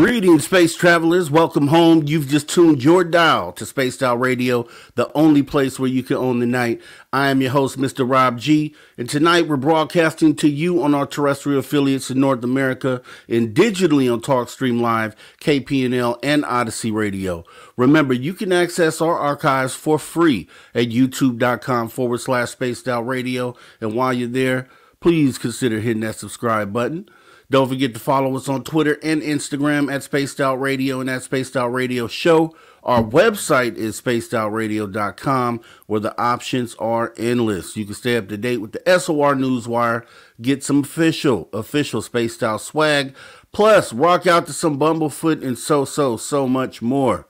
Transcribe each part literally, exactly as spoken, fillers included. Greetings, space travelers. Welcome home. You've just tuned your dial to Spaced Out Radio, the only place where you can own the night. I am your host, Mister Rob G., and tonight we're broadcasting to you on our terrestrial affiliates in North America and digitally on TalkStream Live, K P N L, and Odyssey Radio. Remember, you can access our archives for free at youtube.com forward slash Spaced Out Radio. And while you're there, please consider hitting that subscribe button. Don't forget to follow us on Twitter and Instagram at Spaced Out Radio and at Spaced Out Radio Show. Our website is spaced out radio dot com, where the options are endless. You can stay up to date with the S O R Newswire, get some official, official Spaced Out swag, plus rock out to some Bumblefoot and so, so, so much more.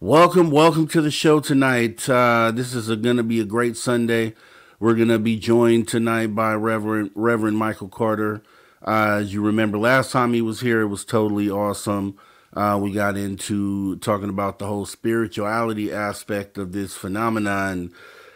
Welcome, welcome to the show tonight. Uh, this is going to be a great Sunday. We're going to be joined tonight by Reverend, Reverend Michael Carter. Uh, as you remember, last time he was here, it was totally awesome. Uh, we got into talking about the whole spirituality aspect of this phenomenon,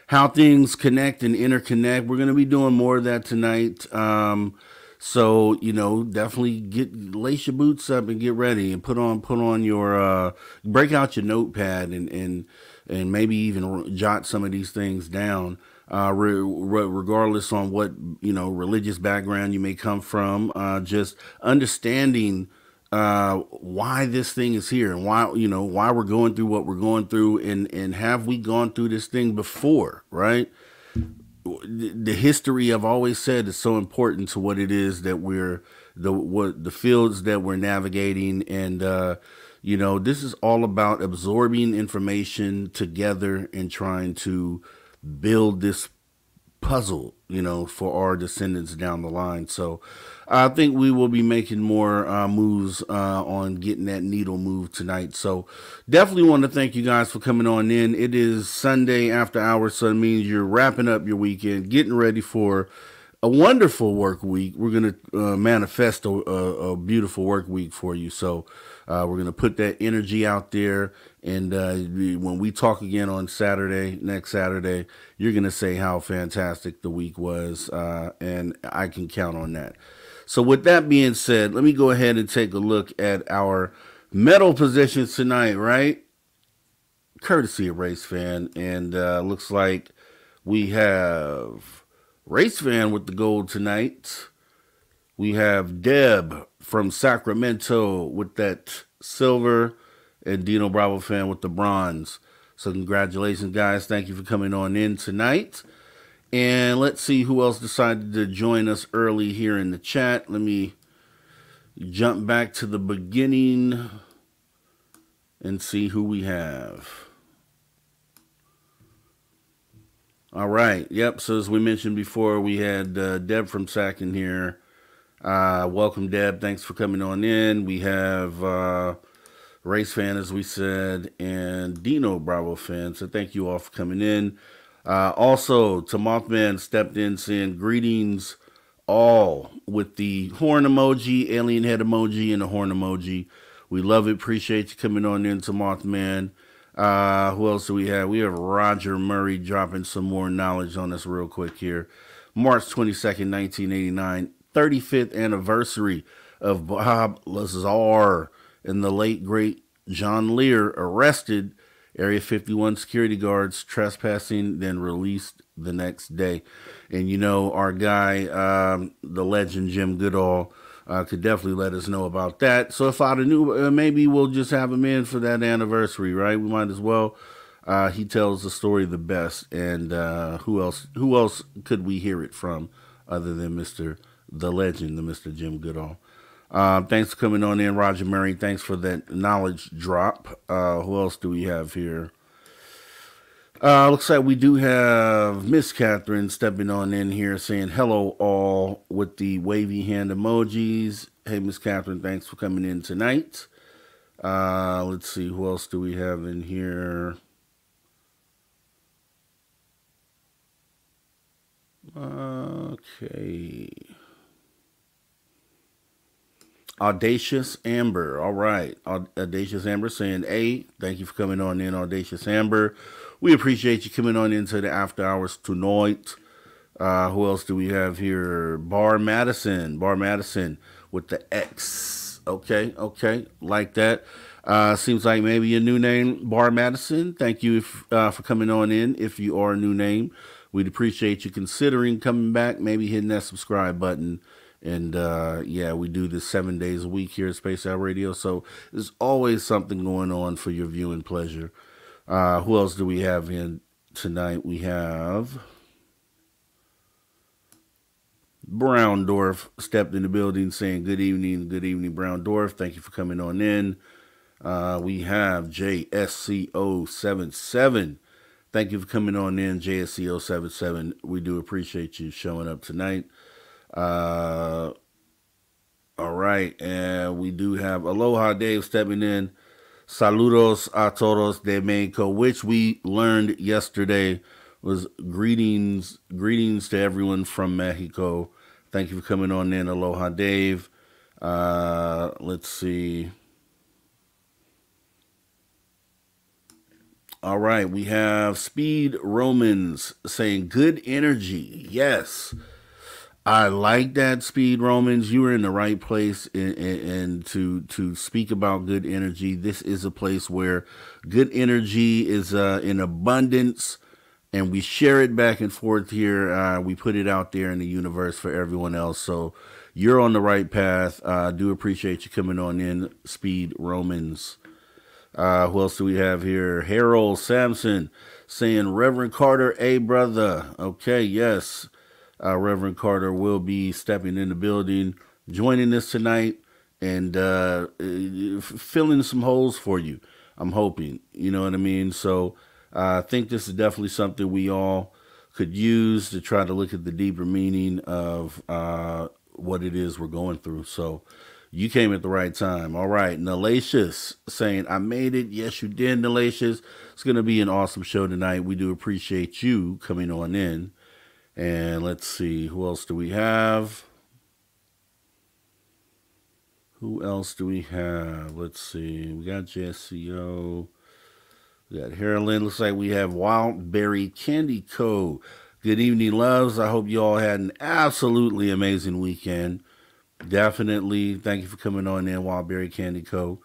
how things connect and interconnect. We're going to be doing more of that tonight. Um, so, you know, definitely get lace your boots up and get ready and put on put on your uh, break out your notepad and, and, and maybe even jot some of these things down. Uh, re re regardless on what, you know, religious background you may come from, uh, just understanding uh, why this thing is here and why, you know, why we're going through what we're going through, and, and have we gone through this thing before, right? The, the history, I've always said, is so important to what it is that we're, the, what, the fields that we're navigating. And, uh, you know, this is all about absorbing information together and trying to build this puzzle, you know, for our descendants down the line. So I think we will be making more uh, moves uh, on getting that needle moved tonight. So definitely want to thank you guys for coming on in. It is Sunday after hours, so it means you're wrapping up your weekend, getting ready for a wonderful work week. We're going to uh, manifest a, a, a beautiful work week for you. So uh, we're going to put that energy out there. And uh, when we talk again on Saturday, next Saturday, you're going to say how fantastic the week was. Uh, and I can count on that. So with that being said, let me go ahead and take a look at our medal positions tonight, right? Courtesy of Race Fan. And uh, looks like we have Race Fan with the gold tonight. We have Deb from Sacramento with that silver, and Dino Bravo Fan with the bronze. So congratulations, guys. Thank you for coming on in tonight. And let's see who else decided to join us early here in the chat. Let me jump back to the beginning and see who we have. All right. Yep. So as we mentioned before, we had uh, Deb from Sac in here. Uh, welcome, Deb. Thanks for coming on in. We have uh, Race Fan, as we said, and Dino Bravo Fan. So thank you all for coming in. Uh, also, Tamothman stepped in saying, greetings all, with the horn emoji, alien head emoji, and the horn emoji. We love it. Appreciate you coming on in, Tamothman. Uh, who else do we have? We have Roger Murray dropping some more knowledge on us real quick here. March twenty-second, nineteen eighty-nine, thirty-fifth anniversary of Bob Lazar and the late, great John Lear arrested. Area fifty-one security guards trespassing, then released the next day. And, you know, our guy, um, the legend Jim Goodall, Uh, could definitely let us know about that. So if I'd have knew, uh, maybe we'll just have him in for that anniversary, right? We might as well. Uh, he tells the story the best, and uh, who else? Who else could we hear it from other than Mister the Legend, the Mister Jim Goodall? Uh, thanks for coming on in, Roger Murray. Thanks for that knowledge drop. Uh, who else do we have here? Uh, looks like we do have Miss Catherine stepping on in here saying hello all with the wavy hand emojis. Hey, Miss Catherine, thanks for coming in tonight. Uh, let's see, who else do we have in here? Okay. Audacious Amber. All right. Audacious Amber saying, hey, thank you for coming on in, Audacious Amber. We appreciate you coming on into the after hours tonight. Uh, who else do we have here? Bar Madison. Bar Madison with the X. Okay, okay. Like that. Uh, seems like maybe a new name, Bar Madison. Thank you if, uh, for coming on in. If you are a new name, we'd appreciate you considering coming back, maybe hitting that subscribe button. And, uh, yeah, we do this seven days a week here at Spaced Out Radio. So there's always something going on for your viewing pleasure. Uh, who else do we have in tonight? We have Browndorf stepped in the building saying, good evening, good evening, Browndorf. Thank you for coming on in. Uh, we have J S C O seventy-seven. Thank you for coming on in, J S C O seventy-seven. We do appreciate you showing up tonight. Uh, all right. And we do have Aloha Dave stepping in. Saludos a todos de Mexico, which we learned yesterday was greetings, greetings to everyone from Mexico. Thank you for coming on in, Aloha Dave. Uh, let's see. All right, we have Speed Romans saying good energy. Yes, I like that, Speed Romans. You were in the right place, and, and, and to to speak about good energy. This is a place where good energy is uh, in abundance, and we share it back and forth here. Uh, we put it out there in the universe for everyone else. So you're on the right path. I uh, do appreciate you coming on in, Speed Romans. Uh, who else do we have here? Harold Sampson saying, Reverend Carter, a brother. Okay, yes. Uh, Reverend Carter will be stepping in the building, joining us tonight, and uh, filling some holes for you, I'm hoping. You know what I mean? So uh, I think this is definitely something we all could use to try to look at the deeper meaning of uh, what it is we're going through. So you came at the right time. All right. Nalacious saying, I made it. Yes, you did, Nalacious. It's going to be an awesome show tonight. We do appreciate you coming on in. And let's see, who else do we have? Who else do we have? Let's see. We got J S C O. We got Harlan. Looks like we have Wildberry Candy Co. Good evening, loves. I hope you all had an absolutely amazing weekend. Definitely. Thank you for coming on in, Wildberry Candy Co.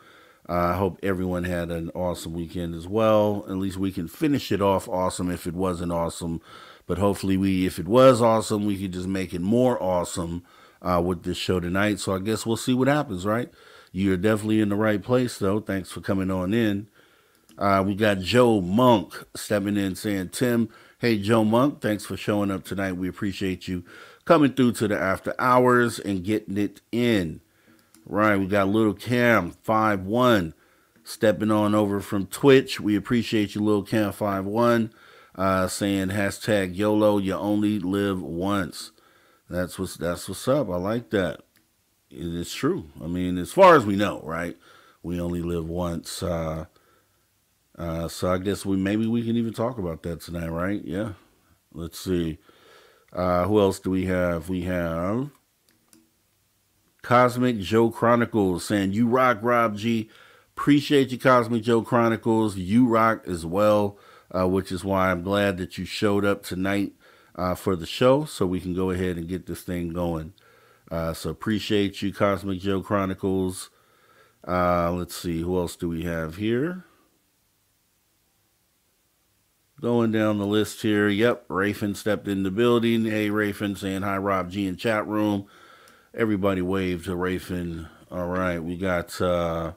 Uh, I hope everyone had an awesome weekend as well. At least we can finish it off awesome if it wasn't awesome. But hopefully we, if it was awesome, we could just make it more awesome uh, with this show tonight. So I guess we'll see what happens, right? You're definitely in the right place, though. Thanks for coming on in. Uh, we got Joe Monk stepping in saying, Tim, hey, Joe Monk, thanks for showing up tonight. We appreciate you coming through to the after hours and getting it in. Right, we got Little Cam five one stepping on over from Twitch. We appreciate you, Little Cam five one. uh, saying hashtag YOLO, you only live once. That's what's, that's what's up. I like that. It's true. I mean, as far as we know, right? We only live once. Uh, uh, so I guess we, maybe we can even talk about that tonight, right? Yeah. Let's see. Uh, who else do we have? We have Cosmic Joe Chronicles saying, you rock, Rob G. Appreciate you, Cosmic Joe Chronicles. You rock as well, uh, which is why I'm glad that you showed up tonight uh, for the show so we can go ahead and get this thing going. Uh, so appreciate you, Cosmic Joe Chronicles. Uh, let's see, who else do we have here? Going down the list here. Yep, Rafin stepped in the building. Hey, Rafin, saying hi, Rob G in chat room. Everybody wave to Rafin. All right, we got uh,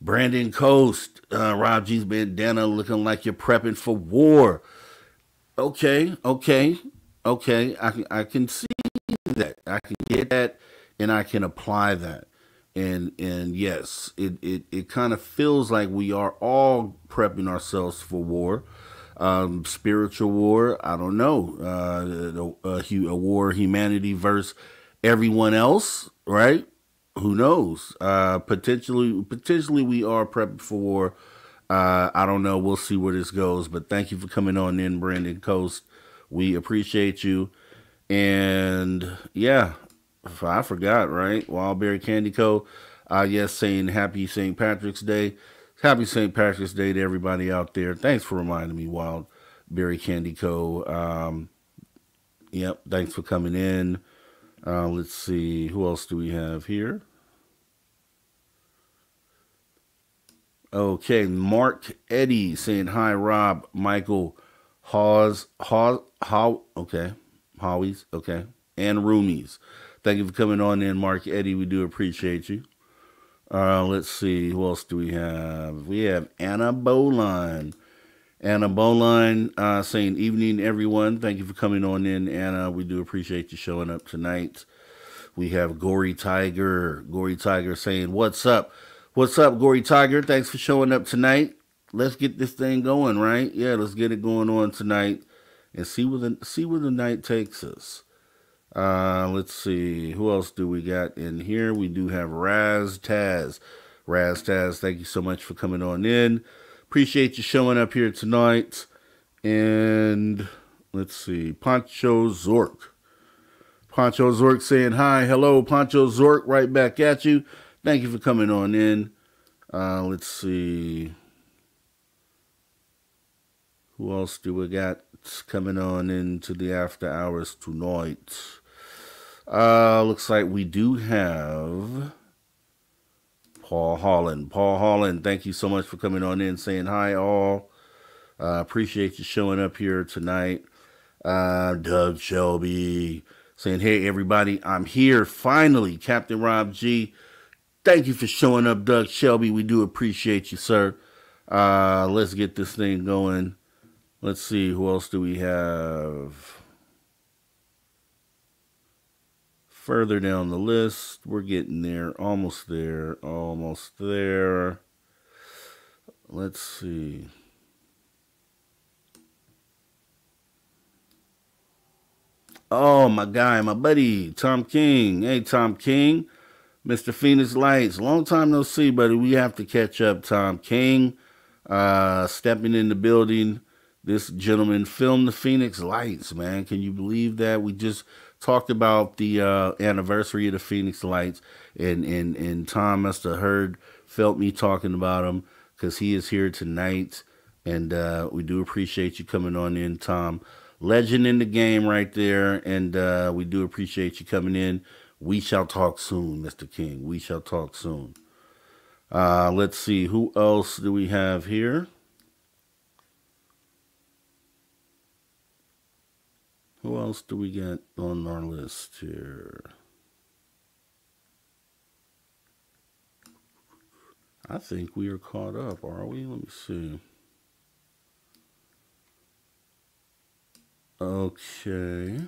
Brandon Coast. Uh, Rob G's bandana looking like you're prepping for war. Okay, okay, okay. I can, I can see that. I can get that, and I can apply that. And and yes, it, it, it kind of feels like we are all prepping ourselves for war. Um, spiritual war, I don't know, uh, a, a war humanity versus everyone else, right? Who knows? Uh, potentially, potentially we are prepping for war. Uh, I don't know. We'll see where this goes. But thank you for coming on in, Brandon Coast. We appreciate you. And yeah, I forgot, right? Wildberry Candy Co. Uh, yes, saying happy Saint Patrick's Day. Happy Saint Patrick's Day to everybody out there. Thanks for reminding me, Wildberry Candy Co. Um, yep, thanks for coming in. Uh, let's see, who else do we have here? Okay, Mark Eddie saying hi, Rob, Michael, Hawes, Haw, Haw, okay, Howies, okay, and Roomies. Thank you for coming on in, Mark Eddie. We do appreciate you. Uh, let's see. Who else do we have? We have Anna Boline. Anna Boline uh, saying, evening, everyone. Thank you for coming on in, Anna. We do appreciate you showing up tonight. We have Gory Tiger. Gory Tiger saying, what's up? What's up, Gory Tiger? Thanks for showing up tonight. Let's get this thing going, right? Yeah, let's get it going on tonight and see where the, see where the night takes us. Uh, let's see. Who else do we got in here? We do have Raz Taz. Raz Taz, thank you so much for coming on in. Appreciate you showing up here tonight. And let's see. Poncho Zork. Poncho Zork saying hi. Hello, Poncho Zork. Right back at you. Thank you for coming on in. Uh, let's see. Who else do we got coming on into the after hours tonight? Uh, looks like we do have Paul Holland. Paul Holland, thank you so much for coming on in, saying hi all. Uh, appreciate you showing up here tonight. Uh, Doug Shelby saying, hey everybody, I'm here finally. Captain Rob G, thank you for showing up, Doug Shelby. We do appreciate you, sir. Uh, let's get this thing going. Let's see, who else do we have? Further down the list, we're getting there, almost there, almost there. Let's see. Oh, my guy, my buddy, Tom King. Hey, Tom King, Mister Phoenix Lights. Long time no see, buddy. We have to catch up, Tom King. Uh, stepping in the building. This gentleman filmed the Phoenix Lights, man. Can you believe that? We just talked about the uh, anniversary of the Phoenix Lights, and, and, and Tom must have heard, felt me talking about him, because he is here tonight, and uh, we do appreciate you coming on in, Tom. Legend in the game right there, and uh, we do appreciate you coming in. We shall talk soon, Mister King. We shall talk soon. Uh, let's see, who else do we have here? Who else do we get on our list here? I think we are caught up, are we? Let me see. Okay.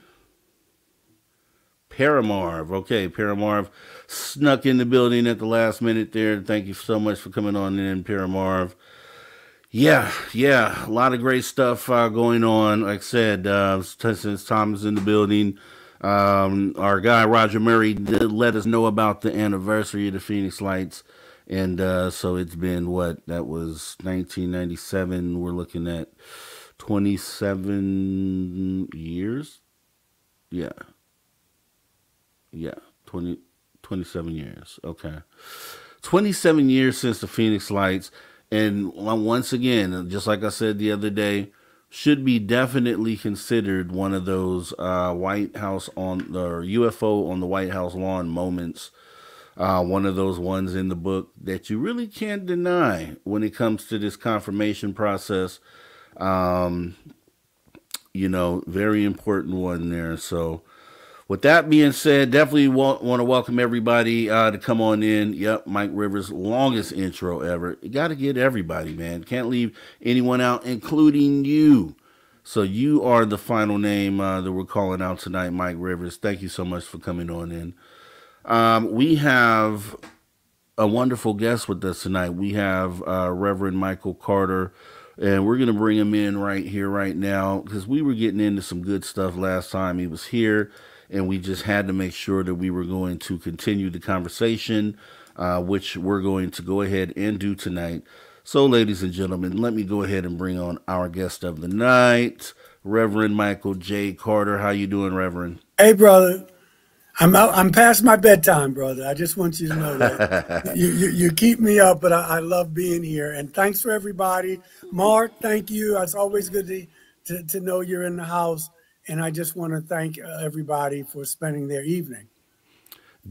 Paramarv. Okay, Paramarv snuck in the building at the last minute there. Thank you so much for coming on in, Paramarv. Yeah, yeah, a lot of great stuff uh, going on. Like I said, uh, since Tom is in the building, um, our guy Roger Murray did let us know about the anniversary of the Phoenix Lights, and uh, so it's been what that was nineteen ninety-seven. We're looking at twenty-seven years. Yeah, yeah, twenty, twenty-seven years. Okay, twenty-seven years since the Phoenix Lights. And once again, just like I said the other day, should be definitely considered one of those uh, White House on the U F O on the White House lawn moments. Uh, one of those ones in the book that you really can't deny when it comes to this confirmation process. Um, you know, very important one there. So with that being said, definitely want, want to welcome everybody uh, to come on in. Yep, Mike Rivers, longest intro ever. You got to get everybody, man. Can't leave anyone out, including you. So you are the final name uh, that we're calling out tonight, Mike Rivers. Thank you so much for coming on in. Um, we have a wonderful guest with us tonight. We have uh, Reverend Michael Carter, and we're going to bring him in right here, right now, because we were getting into some good stuff last time he was here. And we just had to make sure that we were going to continue the conversation, uh, which we're going to go ahead and do tonight. So, ladies and gentlemen, let me go ahead and bring on our guest of the night, Reverend Michael J. Carter. How you doing, Reverend? Hey, brother. I'm out, I'm past my bedtime, brother. I just want you to know that. you, you, you keep me up, but I, I love being here. And thanks for everybody. Mark, thank you. It's always good to, to, to know you're in the house. And I just want to thank everybody for spending their evening.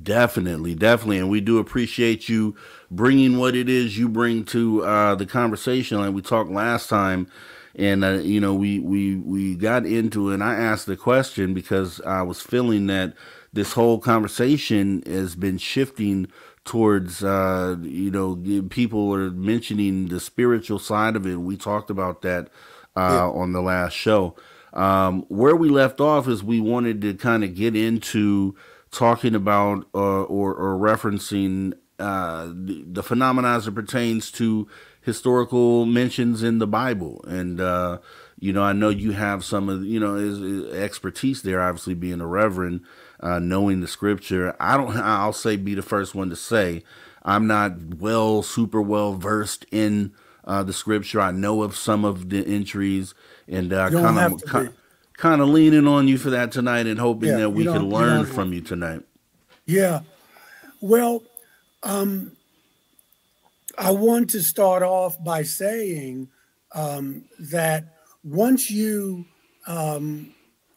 Definitely, definitely. And we do appreciate you bringing what it is you bring to uh, the conversation. Like we talked last time, and, uh, you know, we, we, we got into it, and I asked the question because I was feeling that this whole conversation has been shifting towards, uh, you know, people are mentioning the spiritual side of it. We talked about that uh, yeah. on the last show. Um, where we left off is we wanted to kind of get into talking about uh, or, or referencing uh, the, the phenomena as it pertains to historical mentions in the Bible. And, uh, you know, I know you have some of, you know, is, is expertise there, obviously being a reverend, uh, knowing the scripture. I don't, I'll say be the first one to say, I'm not well, super well versed in uh, the scripture. I know of some of the entries. And uh, kind of kind of leaning on you for that tonight and hoping yeah, that we can learn from you tonight. Yeah. Well, um, I want to start off by saying um, that once you um,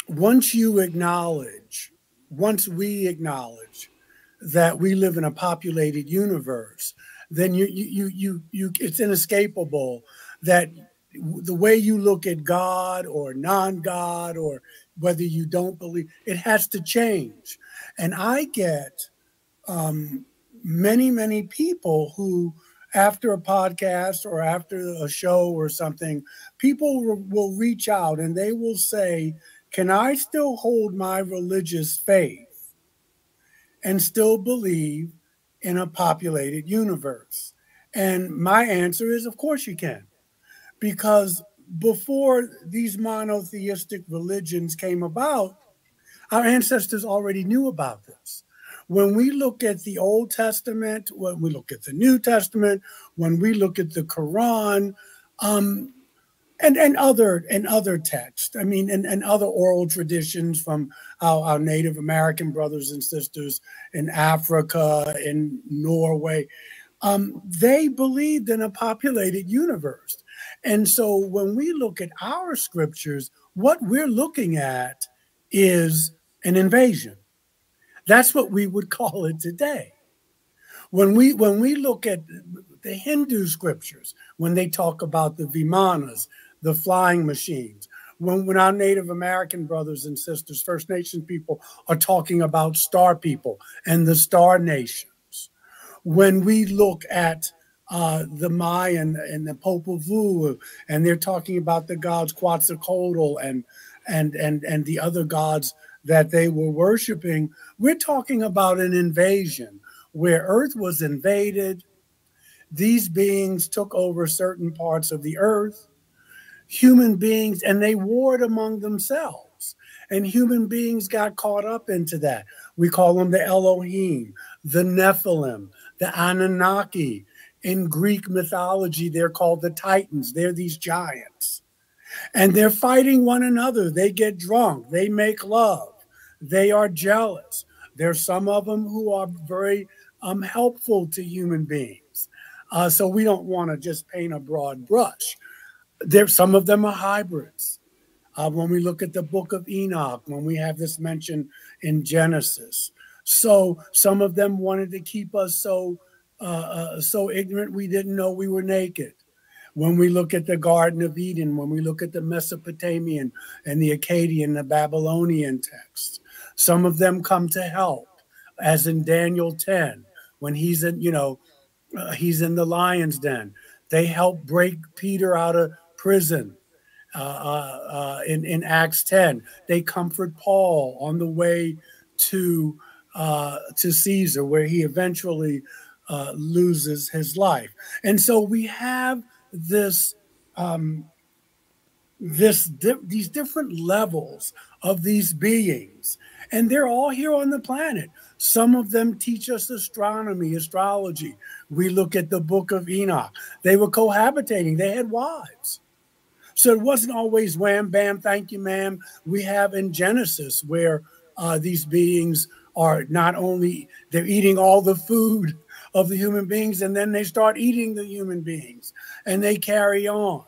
once you acknowledge, once we acknowledge that we live in a populated universe, then you you you you, you it's inescapable that the way you look at God or non-God or whether you don't believe, it has to change. And I get um, many, many people who, after a podcast or after a show or something, people re will reach out and they will say, can I still hold my religious faith and still believe in a populated universe? And my answer is, of course you can. Because before these monotheistic religions came about, our ancestors already knew about this. When we look at the Old Testament, when we look at the New Testament, when we look at the Quran, um, and, and other and other texts, I mean, and, and other oral traditions from our, our Native American brothers and sisters in Africa, in Norway, um, they believed in a populated universe. And so when we look at our scriptures, what we're looking at is an invasion. That's what we would call it today. When we, when we look at the Hindu scriptures, when they talk about the Vimanas, the flying machines, when, when our Native American brothers and sisters, First Nation people, are talking about star people and the star nations, when we look at Uh, the Mayan and the Popol Vuh, and they're talking about the gods Quetzalcoatl and and and and the other gods that they were worshiping. We're talking about an invasion where Earth was invaded. These beings took over certain parts of the earth, human beings, and they warred among themselves. And human beings got caught up into that. We call them the Elohim, the Nephilim, the Anunnaki. In Greek mythology, they're called the Titans. They're these giants. And they're fighting one another. They get drunk. They make love. They are jealous. There's some of them who are very um, helpful to human beings. Uh, so we don't want to just paint a broad brush. There, some of them are hybrids. Uh, when we look at the Book of Enoch, when we have this mentioned in Genesis. So some of them wanted to keep us so Uh, uh, so ignorant we didn't know we were naked. When we look at the Garden of Eden, when we look at the Mesopotamian and the Akkadian, the Babylonian texts, some of them come to help, as in Daniel ten, when he's in, you know, uh, he's in the lion's den. They help break Peter out of prison. Uh, uh, uh, in, in Acts ten, they comfort Paul on the way to uh, to Caesar, where he eventually Uh, loses his life. And so we have this, um, this di these different levels of these beings, and they're all here on the planet. Some of them teach us astronomy, astrology. We look at the Book of Enoch. They were cohabitating. They had wives. So it wasn't always wham, bam, thank you, ma'am. We have in Genesis where uh, these beings are not only, they're eating all the food of the human beings, and then they start eating the human beings, and they carry on.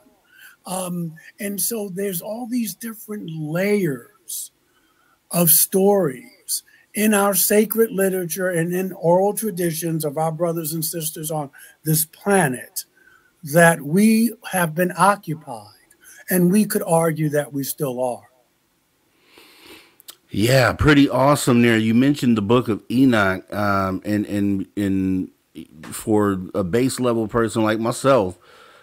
Um, and so there's all these different layers of stories in our sacred literature and in oral traditions of our brothers and sisters on this planet that we have been occupied, and we could argue that we still are. Yeah, pretty awesome there. You mentioned the Book of Enoch, um, and, and, and for a base level person like myself,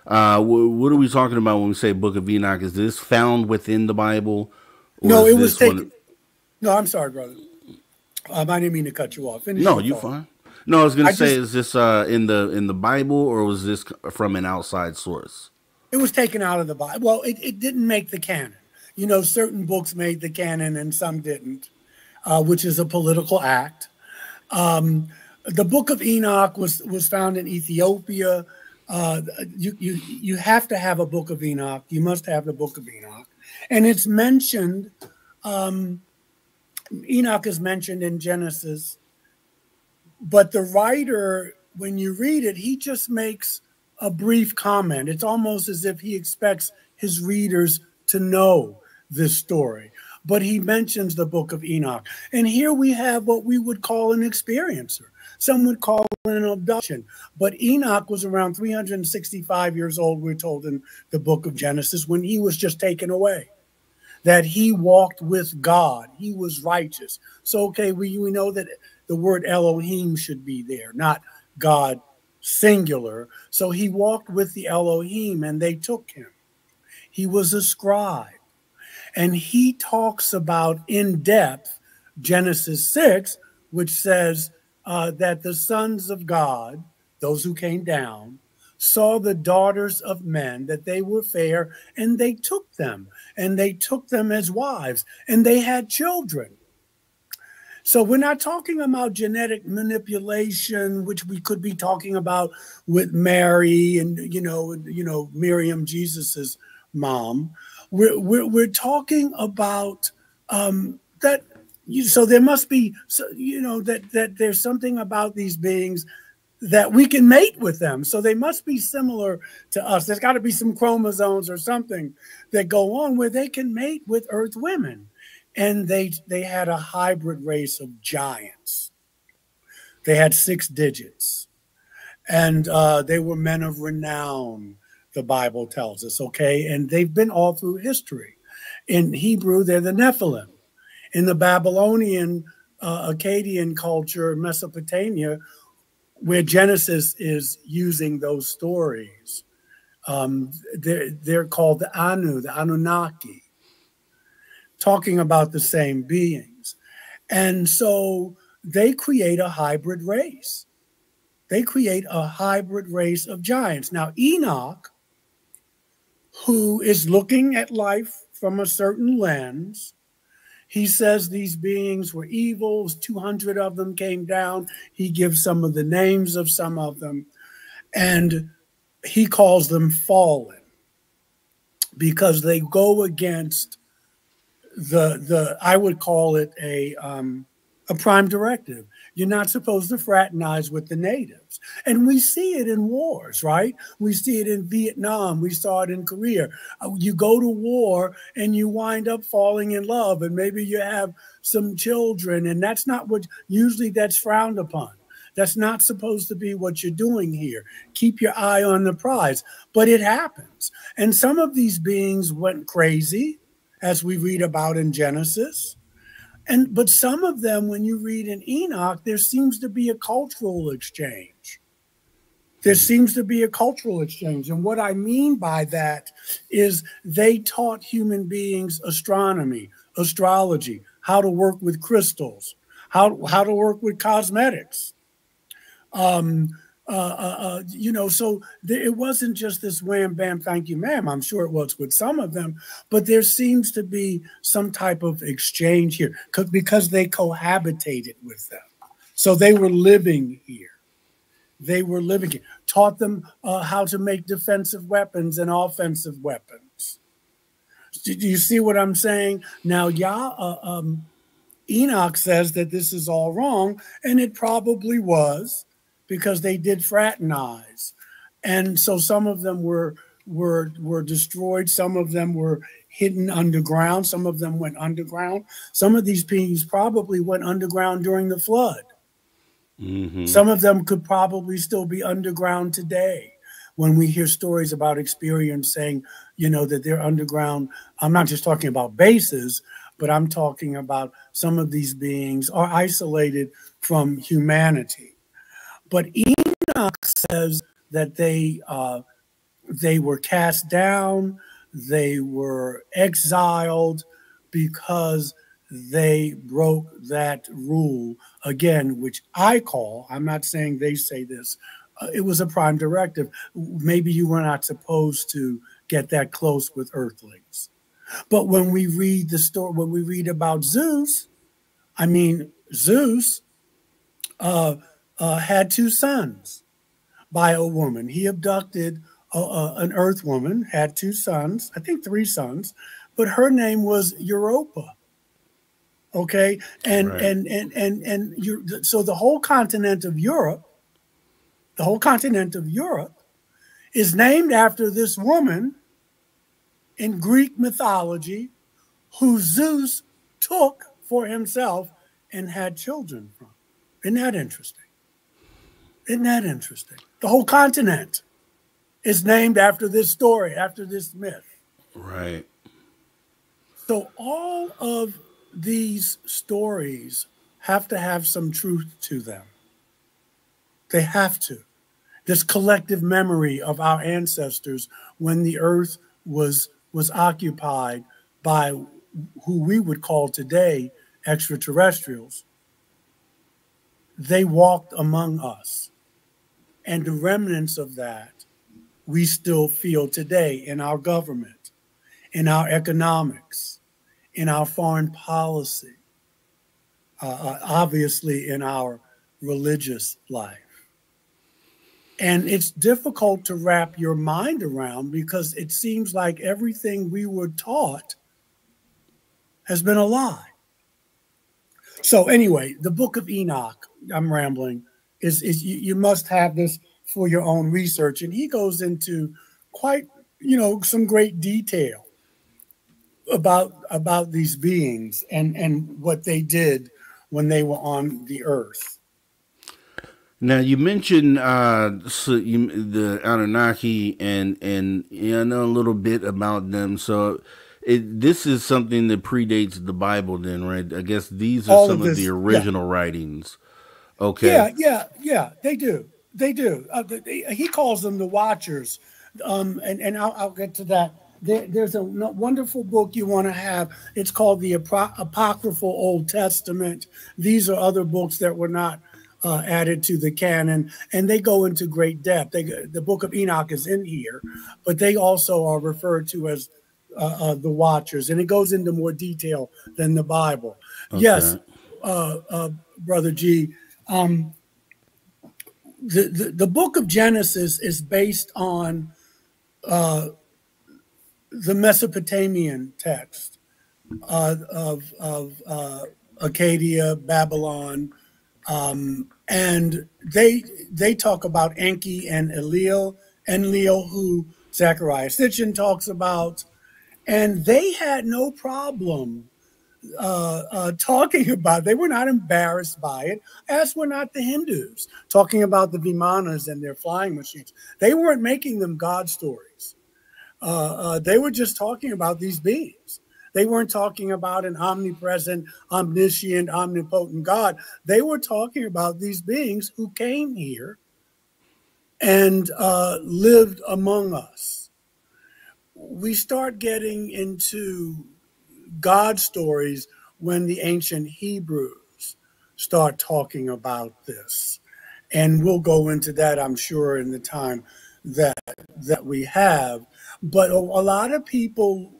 uh, what are we talking about when we say Book of Enoch? Is this found within the Bible? No, it was taken. One... No, I'm sorry, brother. Um, I didn't mean to cut you off. Finish no, you're fine. No, I was going to say, just... is this uh, in the in the Bible, or was this from an outside source? It was taken out of the Bible. Well, it, it didn't make the canon. You know, certain books made the canon and some didn't, uh, which is a political act. Um, the Book of Enoch was was found in Ethiopia. Uh, you, you, you have to have a Book of Enoch. You must have the Book of Enoch. And it's mentioned, um, Enoch is mentioned in Genesis. But the writer, when you read it, he just makes a brief comment. It's almost as if he expects his readers to know this story, but he mentions the Book of Enoch. And here we have what we would call an experiencer. Some would call it an abduction, but Enoch was around three hundred sixty-five years old, we're told in the Book of Genesis, when he was just taken away, that he walked with God. He was righteous. So, okay, we, we know that the word Elohim should be there, not God singular. So he walked with the Elohim, and they took him. He was a scribe, and he talks about in depth Genesis six, which says uh, that the sons of God, those who came down, saw the daughters of men, that they were fair, and they took them, and they took them as wives, and they had children. So we're not talking about genetic manipulation, which we could be talking about with Mary and, you know, you know, Miriam, Jesus's mom. We're, we're, we're talking about um, that. You, so there must be, so, you know, that, that there's something about these beings that we can mate with them. So they must be similar to us. There's got to be some chromosomes or something that go on where they can mate with earth women. And they, they had a hybrid race of giants. They had six digits. And uh, they were men of renown, the Bible tells us, okay? And they've been all through history. In Hebrew, they're the Nephilim. In the Babylonian, uh, Akkadian culture, Mesopotamia, where Genesis is using those stories, um, they're, they're called the Anu, the Anunnaki, talking about the same beings. And so they create a hybrid race. they create a hybrid race of giants. Now, Enoch, who is looking at life from a certain lens, he says these beings were evils. two hundred of them came down. He gives some of the names of some of them, and he calls them fallen because they go against the, the I would call it a, um, a prime directive. You're not supposed to fraternize with the natives. And we see it in wars, right? We see it in Vietnam. We saw it in Korea. You go to war and you wind up falling in love, and maybe you have some children, and that's not what, usually that's frowned upon. That's not supposed to be what you're doing here. Keep your eye on the prize. But it happens. And some of these beings went crazy, as we read about in Genesis. And but some of them, when you read in Enoch, there seems to be a cultural exchange. There seems to be a cultural exchange. And what I mean by that is they taught human beings astronomy, astrology, how to work with crystals, how, how to work with cosmetics. Um, uh, uh, uh, you know, so there, it wasn't just this wham, bam, thank you, ma'am. I'm sure it was with some of them, but there seems to be some type of exchange here because they cohabitated with them. So they were living here. They were living here. Taught them uh, how to make defensive weapons and offensive weapons. Do, do you see what I'm saying? Now, Yah, uh, um, Enoch says that this is all wrong, and it probably was, because they did fraternize. And so some of them were, were, were destroyed. Some of them were hidden underground. Some of them went underground. Some of these beings probably went underground during the flood. Mm-hmm. Some of them could probably still be underground today. When we hear stories about Experience saying, you know, that they're underground, I'm not just talking about bases, but I'm talking about some of these beings are isolated from humanity. But Enoch says that they uh, they were cast down, they were exiled because they broke that rule again, which I call, I'm not saying they say this, uh, it was a prime directive. Maybe you were not supposed to get that close with earthlings. But when we read the story, when we read about Zeus, I mean, Zeus, uh, Uh, had two sons by a woman. He abducted a, a, an earth woman, had two sons, I think three sons, but her name was Europa. Okay, and right. and and and and you, so the whole continent of Europe, the whole continent of Europe, is named after this woman in Greek mythology, who Zeus took for himself and had children from. Isn't that interesting? Isn't that interesting? The whole continent is named after this story, after this myth. Right. So all of these stories have to have some truth to them. They have to. This collective memory of our ancestors when the earth was, was occupied by who we would call today extraterrestrials, they walked among us. And the remnants of that we still feel today in our government, in our economics, in our foreign policy, uh, obviously in our religious life. And it's difficult to wrap your mind around because it seems like everything we were taught has been a lie. So anyway, the Book of Enoch, I'm rambling, Is, is you, you must have this for your own research. And he goes into quite, you know, some great detail about, about these beings and, and what they did when they were on the earth. Now, you mentioned uh, so you, the Anunnaki and, and you know, I know a little bit about them. So it, this is something that predates the Bible then, right? I guess these are All some of, this, of the original yeah. writings. Okay. Yeah, yeah, yeah. They do. They do. Uh, they, he calls them the Watchers, um, and and I'll, I'll get to that. There, there's a wonderful book you want to have. It's called the Apo Apocryphal Old Testament. These are other books that were not uh, added to the canon, and they go into great depth. They, the Book of Enoch is in here, but they also are referred to as uh, uh, the Watchers, and it goes into more detail than the Bible. Okay. Yes, uh, uh, Brother G., um, the, the, the Book of Genesis is based on uh, the Mesopotamian text uh, of, of uh, Akkadian, Babylon, um, and they they talk about Enki and Enlil, Enlil, who Zecharia Sitchin talks about, and they had no problem uh, uh, talking about it. They were not embarrassed by it, as were not the Hindus, talking about the Vimanas and their flying machines. They weren't making them God stories. Uh, uh, they were just talking about these beings. They weren't talking about an omnipresent, omniscient, omnipotent God. They were talking about these beings who came here and uh, lived among us. We start getting into God stories when the ancient Hebrews start talking about this. And we'll go into that, I'm sure, in the time that, that we have. But a, a lot of people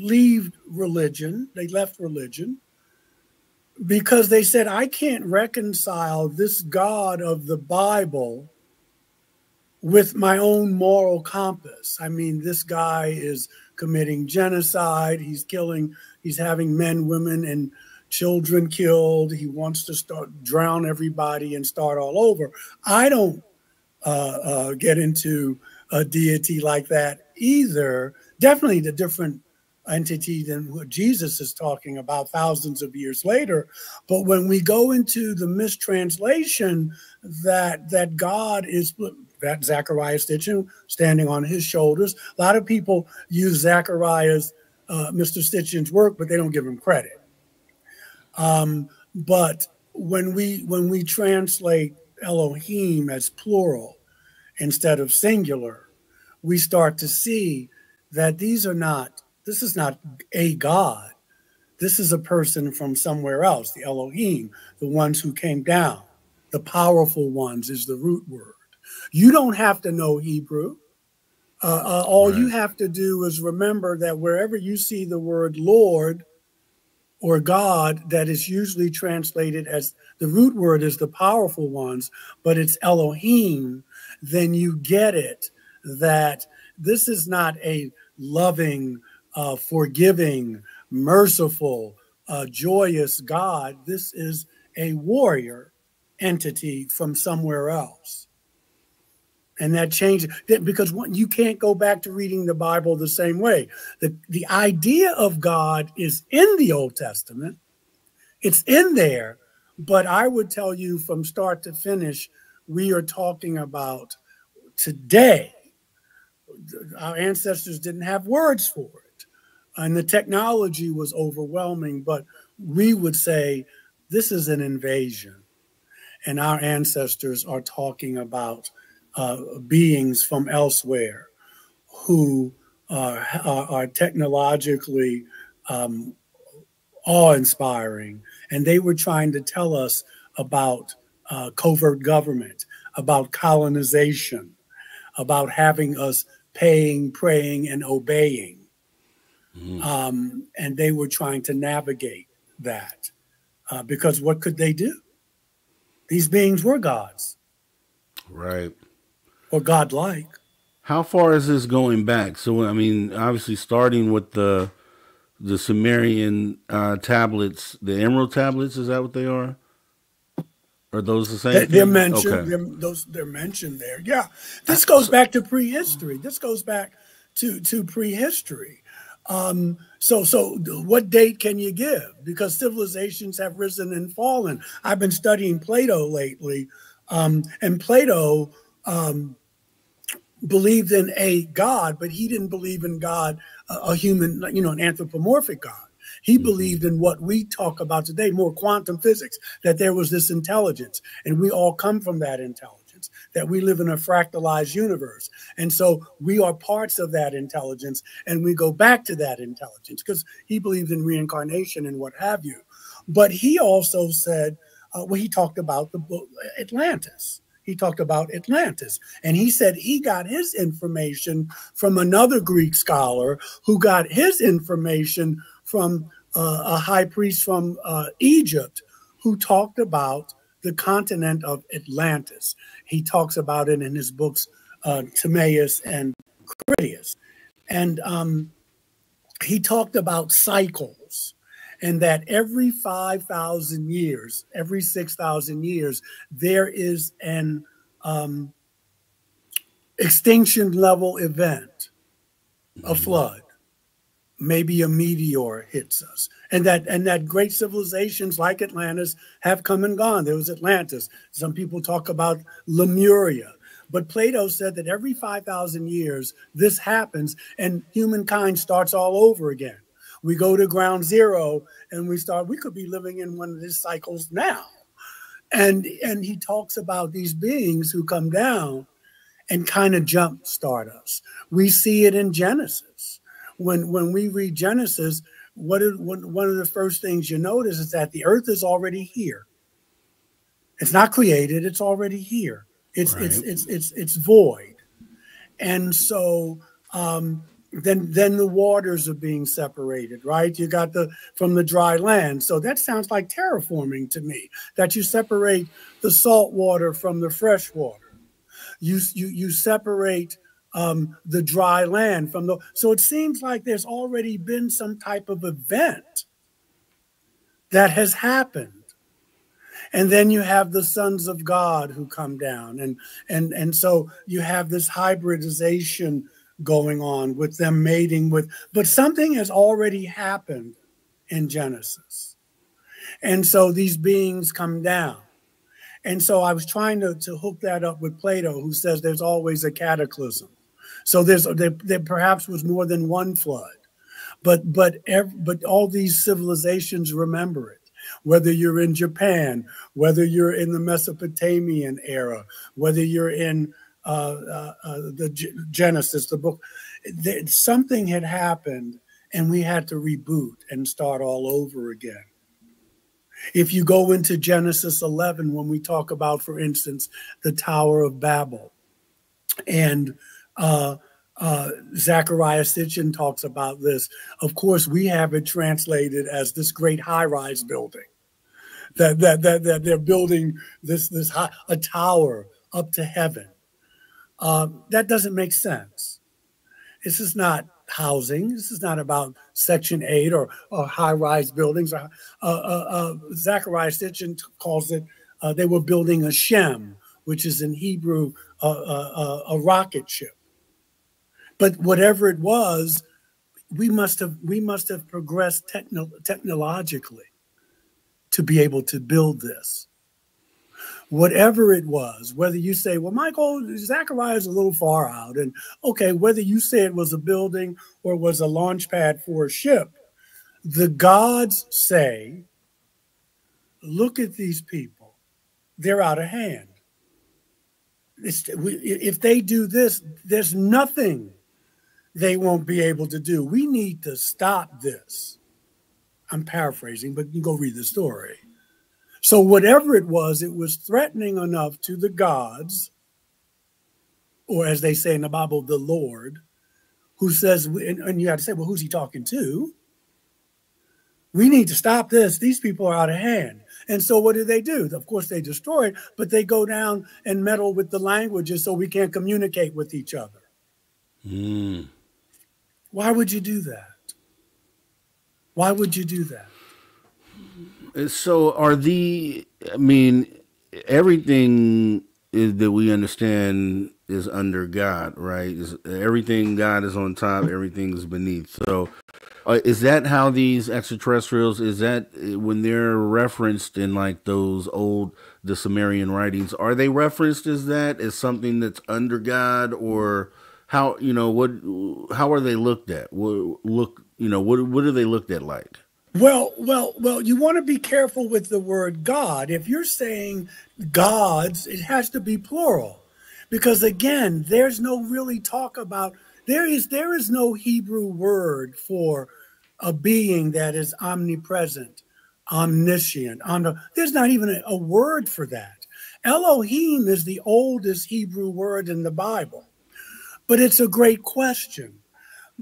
leave religion, they left religion, because they said, I can't reconcile this God of the Bible with my own moral compass. I mean, this guy is committing genocide, he's killing, he's having men, women, and children killed, he wants to start drown everybody and start all over. I don't uh, uh, get into a deity like that either. Definitely the different entity than what Jesus is talking about thousands of years later. But when we go into the mistranslation that that God is, that Zecharia Sitchin standing on his shoulders, a lot of people use Zachariah's, uh, Mister Stitchin's work, but they don't give him credit. Um, but when we, when we translate Elohim as plural instead of singular, we start to see that these are not, this is not a God. This is a person from somewhere else, the Elohim, the ones who came down. The powerful ones is the root word. You don't have to know Hebrew. Uh, uh, all right. You have to do is remember that wherever you see the word Lord or God, that is usually translated as the root word is the powerful ones, but it's Elohim, then you get it that this is not a loving, Uh, forgiving, merciful, uh, joyous God. This is a warrior entity from somewhere else. And that changes, because one, you can't go back to reading the Bible the same way. The, the idea of God is in the Old Testament. It's in there. But I would tell you from start to finish, we are talking about today. Our ancestors didn't have words for it. And the technology was overwhelming, but we would say this is an invasion. And our ancestors are talking about uh, beings from elsewhere who are, are, are technologically um, awe-inspiring. And they were trying to tell us about uh, covert government, about colonization, about having us paying, praying, and obeying. Mm-hmm. Um, and they were trying to navigate that uh, because what could they do? These beings were gods. Right. Or godlike. How far is this going back? So, I mean, obviously starting with the the Sumerian uh, tablets, the emerald tablets, is that what they are? Are those the same they, thing? They're mentioned, okay. they're, those, they're mentioned there. Yeah. This goes back to prehistory. This goes back to, to prehistory. Um, so, so what date can you give? Because civilizations have risen and fallen. I've been studying Plato lately, um, and Plato um, believed in a God, but he didn't believe in God, uh, a human, you know, an anthropomorphic God. He mm-hmm. believed in what we talk about today, more quantum physics, that there was this intelligence, and we all come from that intelligence. That we live in a fractalized universe. And so we are parts of that intelligence and we go back to that intelligence because he believed in reincarnation and what have you. But he also said uh, where he talked about the book Atlantis. He talked about Atlantis, and he said he got his information from another Greek scholar who got his information from uh, a high priest from uh, Egypt who talked about the continent of Atlantis. He talks about it in his books, uh, Timaeus and Critias. And um, he talked about cycles, and that every five thousand years, every six thousand years, there is an um, extinction level event, a flood, maybe a meteor hits us. And that, and that great civilizations like Atlantis have come and gone. There was Atlantis. Some people talk about Lemuria. But Plato said that every five thousand years, this happens, and humankind starts all over again. We go to ground zero, and we start, we could be living in one of these cycles now. And, and he talks about these beings who come down and kind of jumpstart us. We see it in Genesis. When, when we read Genesis, what is, what, one of the first things you notice is that the earth is already here. It's not created, it's already here. It's, right. it's, it's, it's, it's void. And so um, then, then the waters are being separated, right? You got the, from the dry land. So that sounds like terraforming to me, that you separate the salt water from the fresh water. You, you, you separate um, the dry land from the, so it seems like there's already been some type of event that has happened. And then you have the sons of God who come down. And, and, and so you have this hybridization going on with them mating with, but something has already happened in Genesis. And so these beings come down. And so I was trying to, to hook that up with Plato, who says there's always a cataclysm. So there's, there, there perhaps was more than one flood, but, but, every, but all these civilizations remember it. Whether you're in Japan, whether you're in the Mesopotamian era, whether you're in uh, uh, uh, the G Genesis, the book, there, something had happened and we had to reboot and start all over again. If you go into Genesis eleven, when we talk about, for instance, the Tower of Babel, and uh, uh, Zecharia Sitchin talks about this. Of course, we have it translated as this great high-rise building. That, that, that, that they're building this, this high, a tower up to heaven. Uh, that doesn't make sense. This is not housing. This is not about Section eight or, or high-rise buildings. Uh, uh, uh, Zecharia Sitchin calls it, uh, they were building a shem, which is in Hebrew, uh, uh, uh, a rocket ship. But whatever it was, we must have we must have progressed techno technologically to be able to build this. Whatever it was, whether you say, well, Michael, Zecharia is a little far out, and okay, whether you say it was a building or was a launch pad for a ship, the gods say, look at these people, they're out of hand. It's, we, if they do this, there's nothing they won't be able to do. We need to stop this. I'm paraphrasing, but you can go read the story. So whatever it was, it was threatening enough to the gods, or as they say in the Bible, the Lord, who says, and, and you have to say, well, who's he talking to? We need to stop this. These people are out of hand. And so what do they do? Of course, they destroy it, but they go down and meddle with the languages so we can't communicate with each other. Mm. Why would you do that? Why would you do that? So are the, I mean, everything is, that we understand is under God, right? Is, everything God is on top, everything is beneath. So Uh, is that how these extraterrestrials, is that when they're referenced in like those old, the Sumerian writings, are they referenced as that, as something that's under God, or how, you know, what, how are they looked at? What, look, you know, what, what are they looked at like? Well, well, well, you want to be careful with the word God. If you're saying gods, it has to be plural, because again, there's no really talk about, there is, there is no Hebrew word for a being that is omnipresent, omniscient. Omni- There's not even a, a word for that. Elohim is the oldest Hebrew word in the Bible. But it's a great question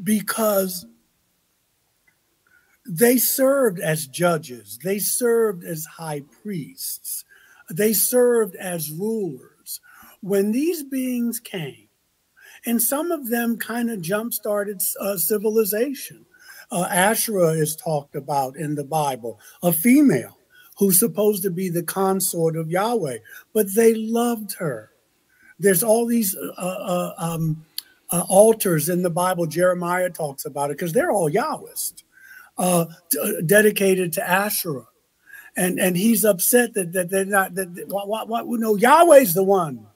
because they served as judges. They served as high priests. They served as rulers. When these beings came, and some of them kind of jump-started uh, civilization. Uh, Asherah is talked about in the Bible, a female who's supposed to be the consort of Yahweh, but they loved her. There's all these uh, uh, um, uh, altars in the Bible. Jeremiah talks about it because they're all Yahwist, uh, dedicated to Asherah. And, and he's upset that, that they're not, that, that what, what, what, no, Yahweh's the one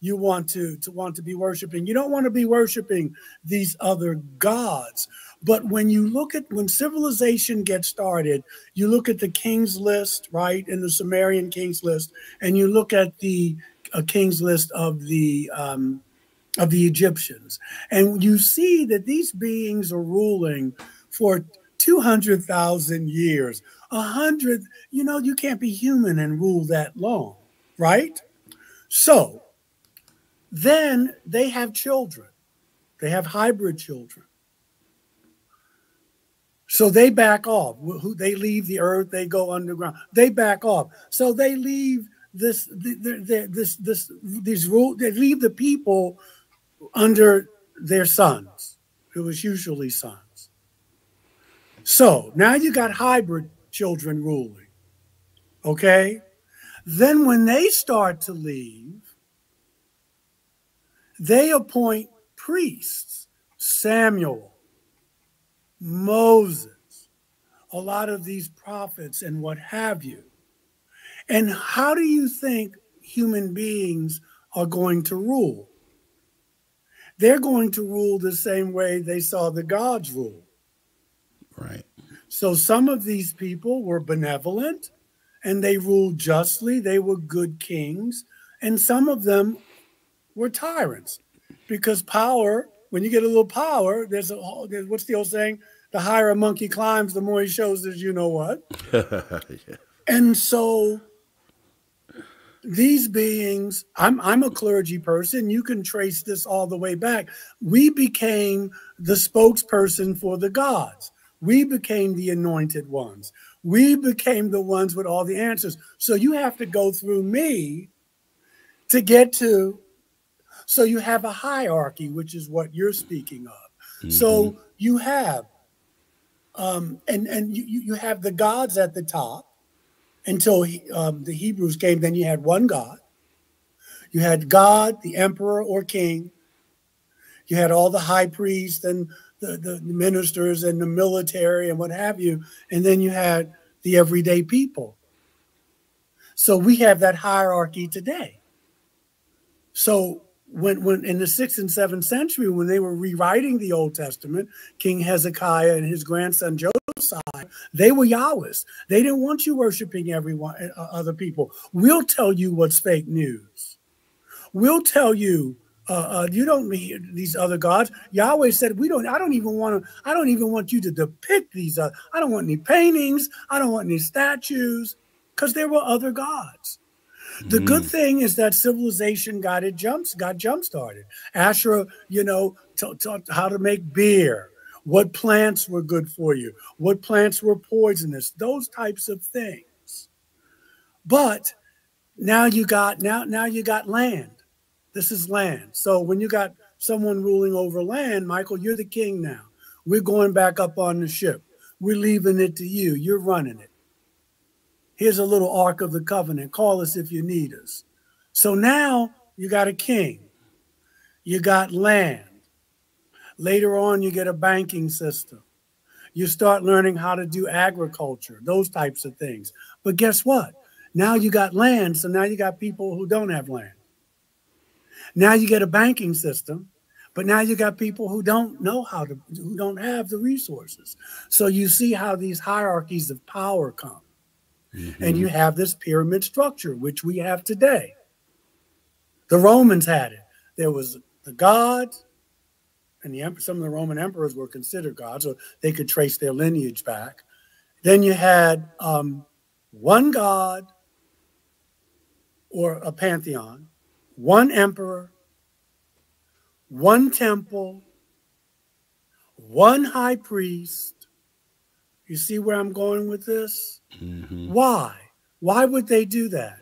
you want to, to want to be worshiping. You don't want to be worshiping these other gods. But when you look at, when civilization gets started, you look at the king's list, right, in the Sumerian king's list, and you look at the uh, king's list of the, um, of the Egyptians. And you see that these beings are ruling for two hundred thousand years, a hundred, you know, you can't be human and rule that long, right? So then they have children. They have hybrid children. So they back off. They leave the earth. They go underground. They back off. So they leave this, this, this, this these rule. They leave the people under their sons. It was usually sons. So now you got hybrid children ruling, okay? Then when they start to leave, they appoint priests, Samuel, Moses, a lot of these prophets and what have you. And how do you think human beings are going to rule? They're going to rule the same way they saw the gods rule. Right. So some of these people were benevolent and they ruled justly. They were good kings. And some of them were tyrants because power, when you get a little power, there's a, what's the old saying? The higher a monkey climbs, the more he shows his you know what. Yeah. And so these beings, I'm, I'm a clergy person. You can trace this all the way back. We became the spokesperson for the gods. We became the anointed ones. We became the ones with all the answers. So you have to go through me to get to, so you have a hierarchy, which is what you're speaking of. Mm-hmm. So you have, um, and, and you, you have the gods at the top until he, um, the Hebrews came, then you had one God. You had God, the emperor or king. You had all the high priests and The, the ministers and the military and what have you. And then you had the everyday people. So we have that hierarchy today. So when, when in the sixth and seventh century, when they were rewriting the Old Testament, King Hezekiah and his grandson Josiah, they were Yahwists. They didn't want you worshiping everyone, uh, other people. We'll tell you what's fake news. We'll tell you Uh, uh, you don't need these other gods. Yahweh said, "We don't. I don't even want to. I don't even want you to depict these. Uh, I don't want any paintings. I don't want any statues, because there were other gods." Mm. The good thing is that civilization got it jumps, got jump started. Asherah, you know, taught how to make beer, what plants were good for you, what plants were poisonous, those types of things. But now you got now now you got land. This is land. So when you got someone ruling over land, Michael, you're the king now. We're going back up on the ship. We're leaving it to you. You're running it. Here's a little Ark of the Covenant. Call us if you need us. So now you got a king. You got land. Later on, you get a banking system. You start learning how to do agriculture, those types of things. But guess what? Now you got land. So now you got people who don't have land. Now you get a banking system, but now you got people who don't know how to, who don't have the resources. So you see how these hierarchies of power come. Mm-hmm. And you have this pyramid structure, which we have today. The Romans had it. There was the gods, and the emperor, some of the Roman emperors were considered gods, so they could trace their lineage back. Then you had um, one God or a pantheon, one emperor, one temple, one high priest. You see where I'm going with this? Mm-hmm. Why? Why would they do that?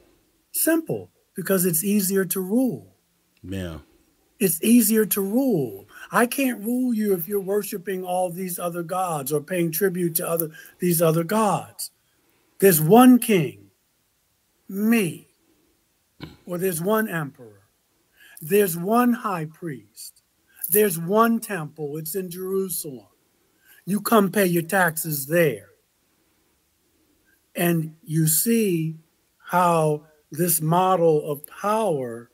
Simple, because it's easier to rule. Yeah. It's easier to rule. I can't rule you if you're worshiping all these other gods or paying tribute to other these other gods. There's one king, me, or there's one emperor. There's one high priest. There's one temple. It's in Jerusalem. You come pay your taxes there. And you see how this model of power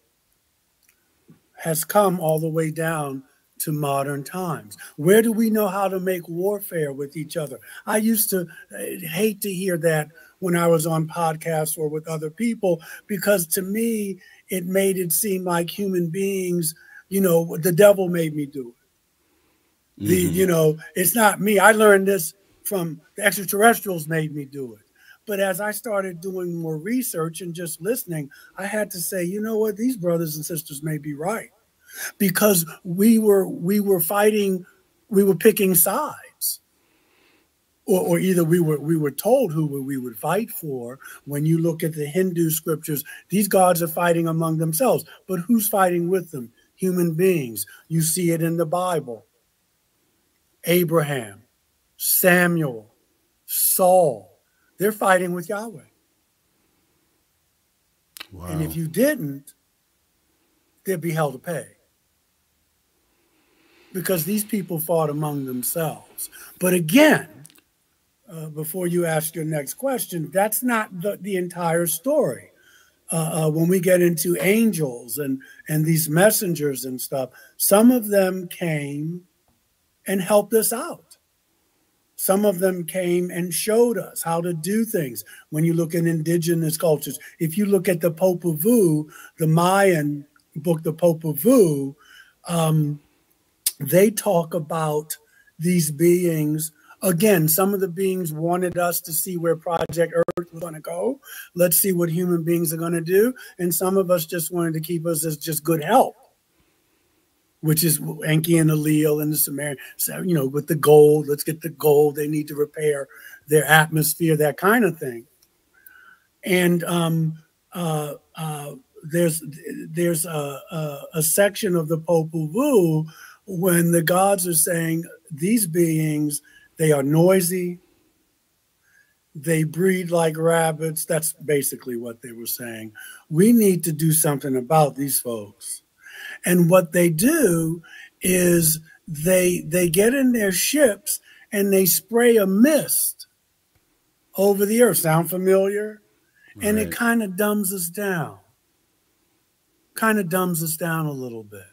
has come all the way down to modern times. Where do we know how to make warfare with each other? I used to hate to hear that when I was on podcasts or with other people, because to me, it made it seem like human beings, you know, the devil made me do it. The, mm-hmm. You know, it's not me. I learned this from the extraterrestrials made me do it. But as I started doing more research and just listening, I had to say, you know what, these brothers and sisters may be right. Because we were we were fighting, we were picking sides, or, or either we were we were told who we would fight for. When you look at the Hindu scriptures, these gods are fighting among themselves, but who's fighting with them? Human beings. You see it in the Bible. Abraham, Samuel, Saul, they're fighting with Yahweh. Wow. And if you didn't, they'd be held to pay, because these people fought among themselves. But again, uh, before you ask your next question, that's not the, the entire story. Uh, uh, when we get into angels and, and these messengers and stuff, some of them came and helped us out. Some of them came and showed us how to do things. When you look at indigenous cultures, if you look at the Popol Vuh, the Mayan book, the Popol Vuh, um, they talk about these beings. Again, some of the beings wanted us to see where Project Earth was going to go. Let's see what human beings are going to do. And some of us just wanted to keep us as just good help, which is Enki and Eliel and the Sumerian. So, you know, with the gold, let's get the gold. They need to repair their atmosphere, that kind of thing. And um, uh, uh, there's there's a, a, a section of the Popol Vuh when the gods are saying these beings, they are noisy, they breed like rabbits. That's basically what they were saying. We need to do something about these folks. And what they do is they, they get in their ships and they spray a mist over the earth. Sound familiar? Right. And it kind of dumbs us down. kind of dumbs us down a little bit.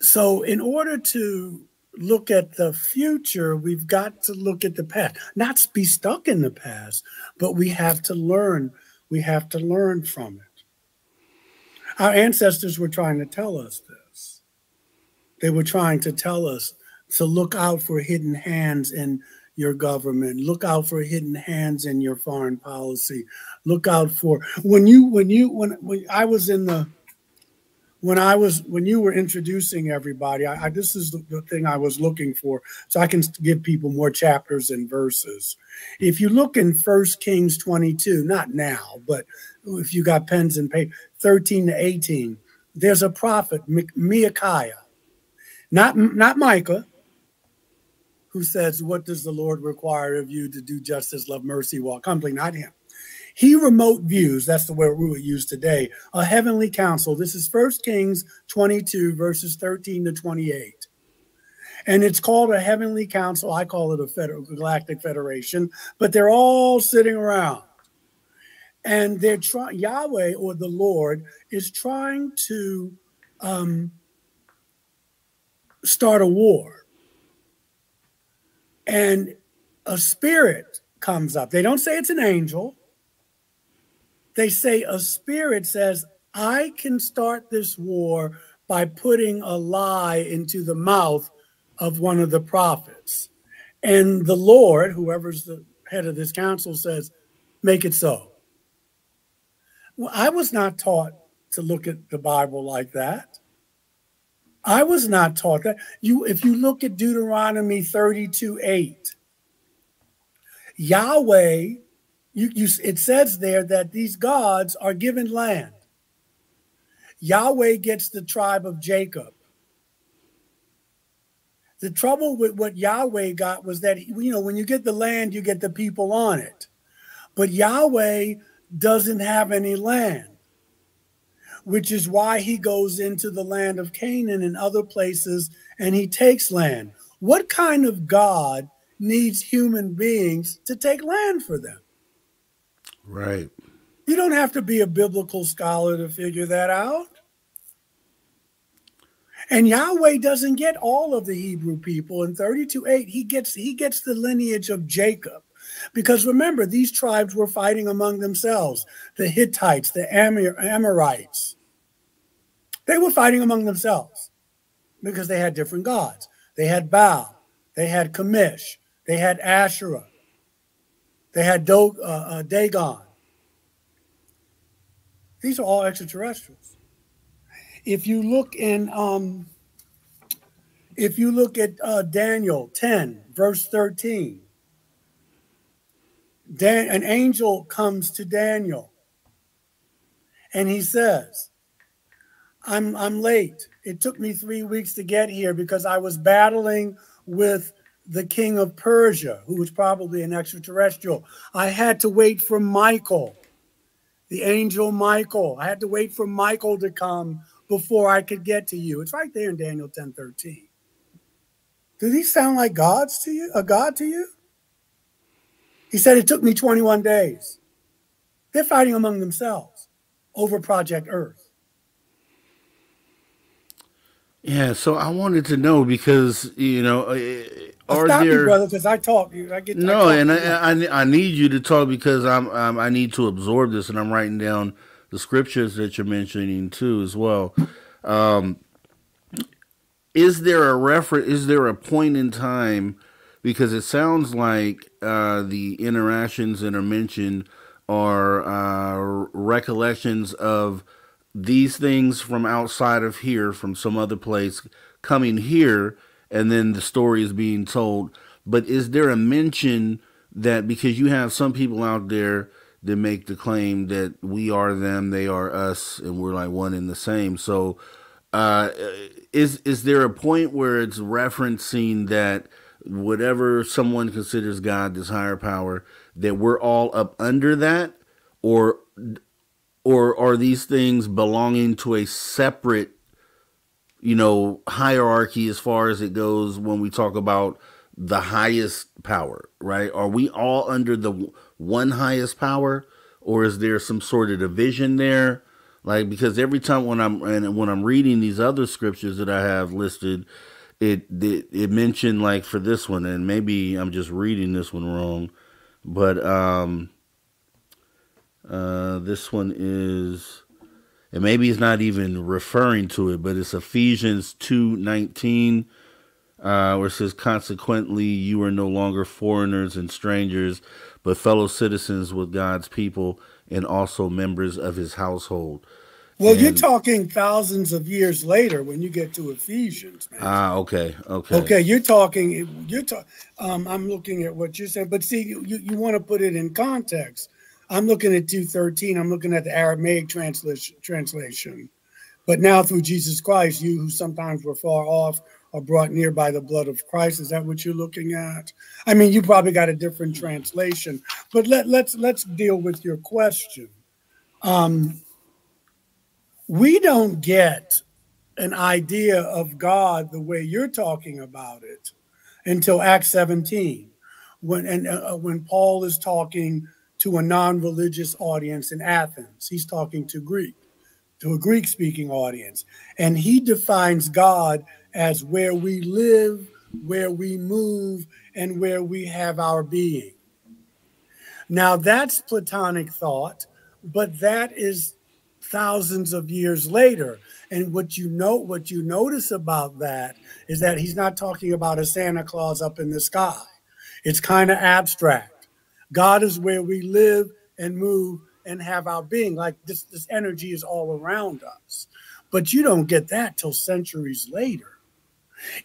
So in order to look at the future, we've got to look at the past, not be stuck in the past, but we have to learn. We have to learn from it. Our ancestors were trying to tell us this. They were trying to tell us to look out for hidden hands in your government, look out for hidden hands in your foreign policy. Look out for when you when you when when I was in the when I was when you were introducing everybody. I, I this is the, the thing I was looking for, so I can give people more chapters and verses. If you look in First Kings twenty-two, not now, but if you got pens and paper, thirteen to eighteen, there's a prophet Micaiah, not not Micah, who says, "What does the Lord require of you to do justice, love mercy, walk humbly?" Not him. He remote views, that's the word we would use today, a heavenly council. This is First Kings twenty-two, verses thirteen to twenty-eight. And it's called a heavenly council. I call it a federal, galactic federation, but they're all sitting around. And they're trying, Yahweh or the Lord is trying to um, start a war. And a spirit comes up. They don't say it's an angel. They say a spirit says, I can start this war by putting a lie into the mouth of one of the prophets. And the Lord, whoever's the head of this council says, make it so. Well, I was not taught to look at the Bible like that. I was not taught that. You, if you look at Deuteronomy thirty-two eight, Yahweh, you, you, it says there that these gods are given land. Yahweh gets the tribe of Jacob. The trouble with what Yahweh got was that, you know, when you get the land, you get the people on it. But Yahweh doesn't have any land, which is why he goes into the land of Canaan and other places, and he takes land. What kind of God needs human beings to take land for them? Right. You don't have to be a biblical scholar to figure that out. And Yahweh doesn't get all of the Hebrew people. In thirty-two eight, he gets, he gets the lineage of Jacob. Because remember, these tribes were fighting among themselves. The Hittites, the Amor Amorites. They were fighting among themselves because they had different gods. They had Baal. They had Chemosh. They had Asherah. They had Do uh, uh, Dagon. These are all extraterrestrials. If you look in, um, if you look at uh, Daniel ten, verse thirteen, Dan an angel comes to Daniel, and he says, "I'm I'm late. It took me three weeks to get here because I was battling with the king of Persia, who was probably an extraterrestrial. I had to wait for Michael, the angel Michael. I had to wait for Michael to come before I could get to you." It's right there in Daniel ten thirteen. Do these sound like gods to you? A god to you? He said, it took me twenty-one days. They're fighting among themselves over Project Earth. Yeah, so I wanted to know because, you know, are Stop there... me, brother, because I talk. I get to, no, I talk and I, I, I need you to talk because I'm, I'm, I need to absorb this, and I'm writing down the scriptures that you're mentioning too as well. Um, is there a reference, is there a point in time, because it sounds like uh, the interactions that are mentioned are uh, recollections of these things from outside of here, from some other place, coming here, and then the story is being told. But is there a mention that, because you have some people out there that make the claim that we are them, they are us, and we're like one and the same. So uh, is, is there a point where it's referencing that whatever someone considers God, this higher power, that we're all up under that? Or, or are these things belonging to a separate, you know, hierarchy as far as it goes when we talk about the highest power, right? Are we all under the one highest power, or is there some sort of division there? Like, because every time when I'm, and when I'm reading these other scriptures that I have listed, it, it, it mentioned, like for this one, and maybe I'm just reading this one wrong, but, um, uh, this one is, and maybe it's not even referring to it, but it's Ephesians two nineteen, Uh, where it says, consequently, you are no longer foreigners and strangers, but fellow citizens with God's people and also members of his household. Well, and you're talking thousands of years later when you get to Ephesians. Man. Ah, okay. Okay. Okay. You're talking, you're talking, um, I'm looking at what you're saying, but see, you, you want to put it in context. I'm looking at two thirteen. I'm looking at the Aramaic translation translation, but now through Jesus Christ, you who sometimes were far off are brought near by the blood of Christ. Is that what you're looking at? I mean, you probably got a different translation, but let, let's let's deal with your question. Um, we don't get an idea of God the way you're talking about it until Acts seventeen, when and uh, when Paul is talking to a non-religious audience in Athens. He's talking to Greek, to a Greek-speaking audience, and he defines God as where we live, where we move, and where we have our being. Now, that's Platonic thought, but that is thousands of years later. And what you know, what you notice about that is that he's not talking about a Santa Claus up in the sky. It's kind of abstract. God is where we live and move and have our being. Like this, this energy is all around us. But you don't get that till centuries later.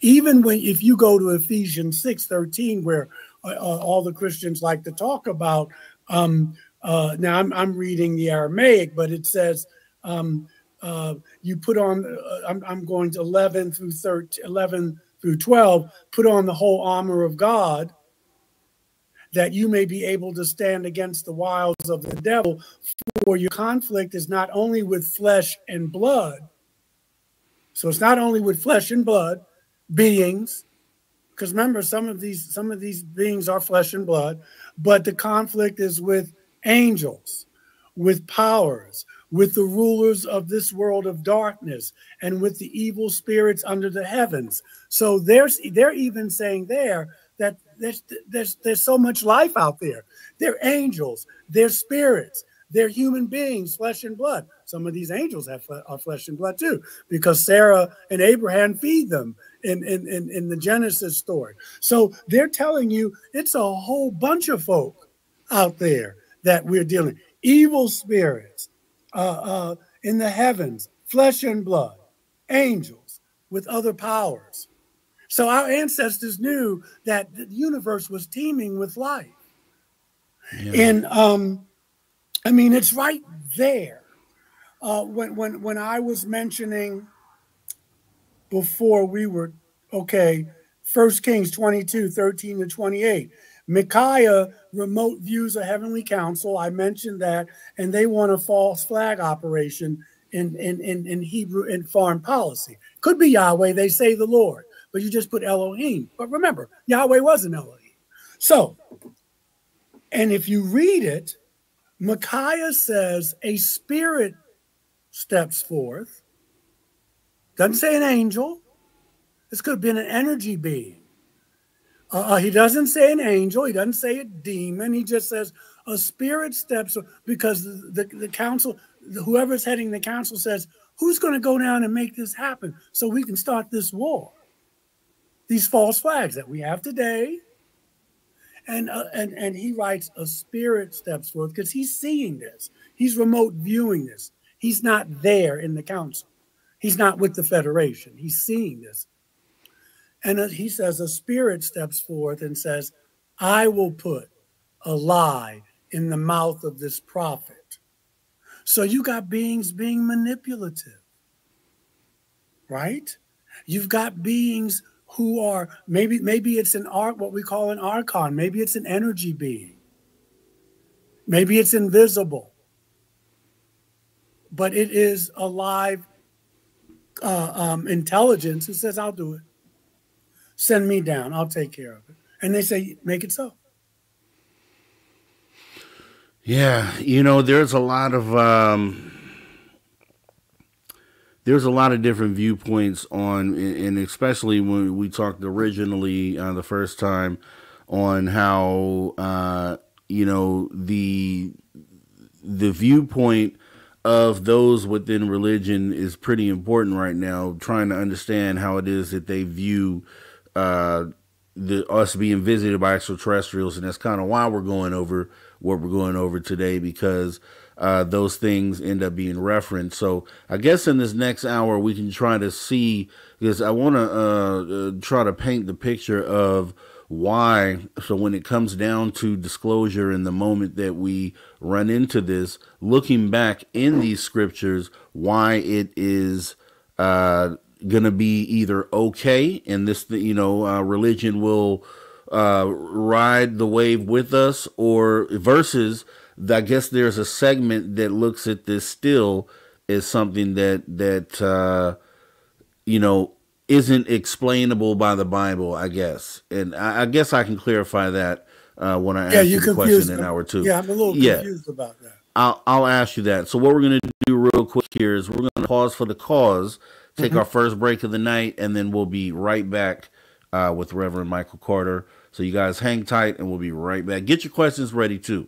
Even when, if you go to Ephesians six thirteen, where uh, all the Christians like to talk about, um, uh, now I'm, I'm reading the Aramaic, but it says, um, uh, you put on, uh, I'm, I'm going to eleven through twelve, put on the whole armor of God, that you may be able to stand against the wiles of the devil, for your conflict is not only with flesh and blood. So it's not only with flesh and blood beings, because remember, some of these some of these beings are flesh and blood, but the conflict is with angels, with powers, with the rulers of this world of darkness, and with the evil spirits under the heavens. So there's, they're even saying there that there's, there's, there's so much life out there. They're angels, they're spirits, they're human beings, flesh and blood. Some of these angels have are flesh and blood too, because Sarah and Abraham feed them in, in, in, in the Genesis story. So they're telling you it's a whole bunch of folk out there that we're dealing with. Evil spirits uh, uh, in the heavens, flesh and blood, angels with other powers. So our ancestors knew that the universe was teeming with life. Yeah. And, um, I mean, it's right there. Uh, when, when, when I was mentioning before we were, okay, First Kings twenty-two, thirteen to twenty-eight, Micaiah, remote views of heavenly council. I mentioned that, and they want a false flag operation in, in, in, in Hebrew in foreign policy. Could be Yahweh, they say the Lord, but you just put Elohim. But remember, Yahweh wasn't Elohim. So, and if you read it, Micaiah says a spirit steps forth. Doesn't say an angel. This could have been an energy being. Uh, he doesn't say an angel. He doesn't say a demon. He just says a spirit steps forth, because the, the, the council, whoever's heading the council says, who's going to go down and make this happen so we can start this war? These false flags that we have today. And, uh, and, and he writes a spirit steps forth because he's seeing this. He's remote viewing this. He's not there in the council. He's not with the Federation. He's seeing this. And uh, he says a spirit steps forth and says, I will put a lie in the mouth of this prophet. So you got beings being manipulative, right? You've got beings who are, maybe maybe it's an arc, what we call an archon. Maybe it's an energy being. Maybe it's invisible. But it is a live uh, um, intelligence who says, I'll do it. Send me down. I'll take care of it. And they say, make it so. Yeah, you know, there's a lot of... Um... There's a lot of different viewpoints on, and especially when we talked originally uh, the first time on how, uh, you know, the, the viewpoint of those within religion is pretty important right now, trying to understand how it is that they view uh, the, us being visited by extraterrestrials. And that's kind of why we're going over what we're going over today, because Uh, those things end up being referenced. So I guess in this next hour, we can try to see, because I want to uh, uh, try to paint the picture of why. So when it comes down to disclosure in the moment that we run into this, looking back in these scriptures, why it is uh, going to be either okay. And this, you know, uh, religion will uh, ride the wave with us, or versus, I guess there's a segment that looks at this still as something that, that uh, you know, isn't explainable by the Bible, I guess. And I, I guess I can clarify that uh, when I yeah, ask you the question in hour two. Yeah, I'm a little yeah. confused about that. I'll, I'll ask you that. So what we're going to do real quick here is we're going to pause for the cause, take mm-hmm. our first break of the night, and then we'll be right back uh, with Reverend Michael Carter. So you guys hang tight, and we'll be right back. Get your questions ready, too.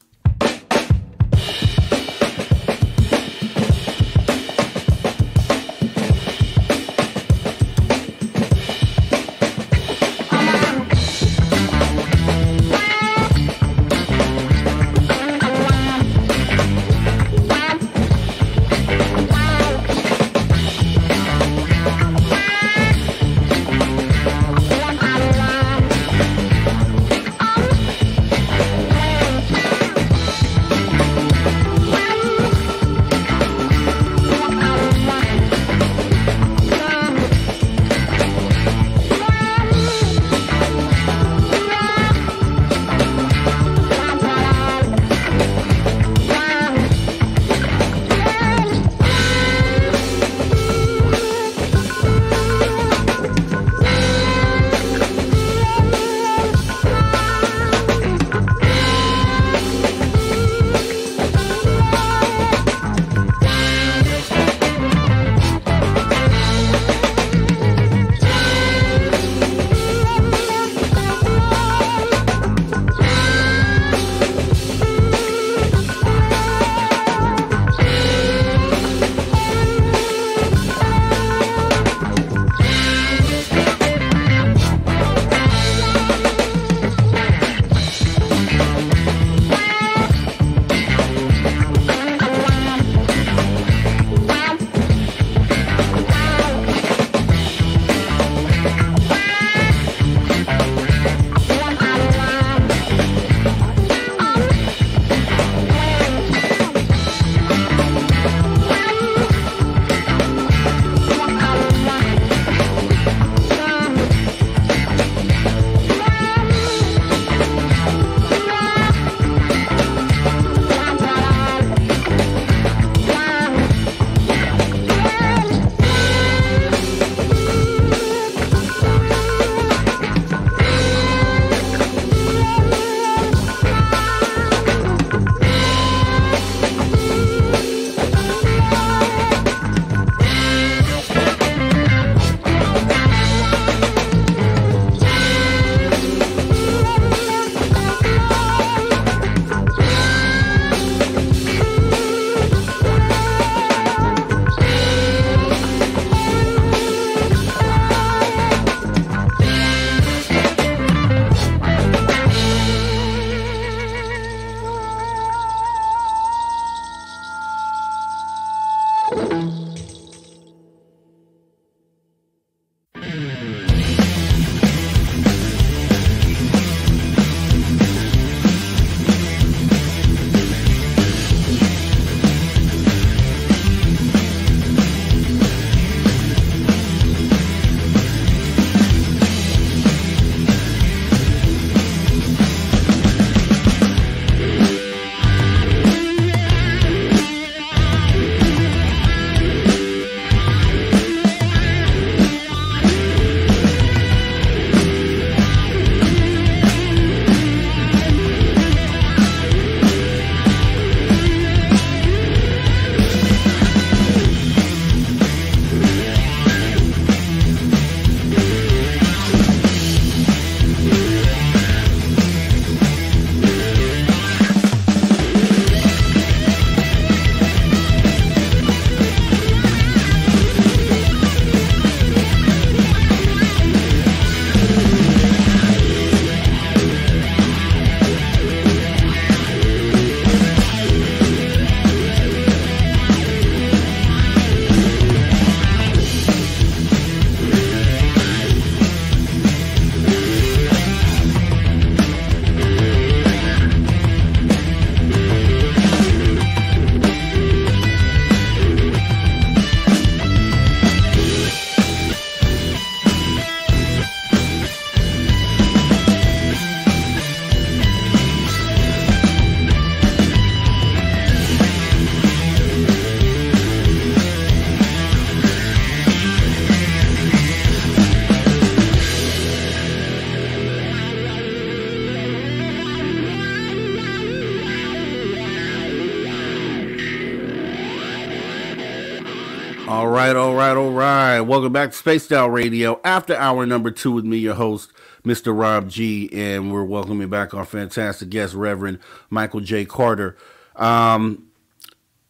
All right, all right, all right. Welcome back to Spaced Out Radio. After hour number two with me, your host, Mister Rob G. And we're welcoming back our fantastic guest, Reverend Michael J. Carter. Um,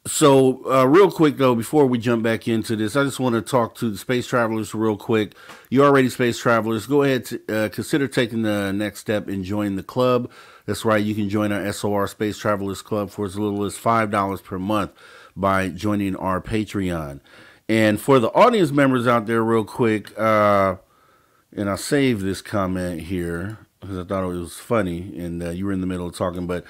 so uh, real quick, though, before we jump back into this, I just want to talk to the space travelers real quick. You're already space travelers. Go ahead and uh, consider taking the next step and join the club. That's right. You can join our S O R Space Travelers Club for as little as five dollars per month by joining our Patreon. And for the audience members out there real quick, uh, and I saved this comment here because I thought it was funny, and uh, you were in the middle of talking, but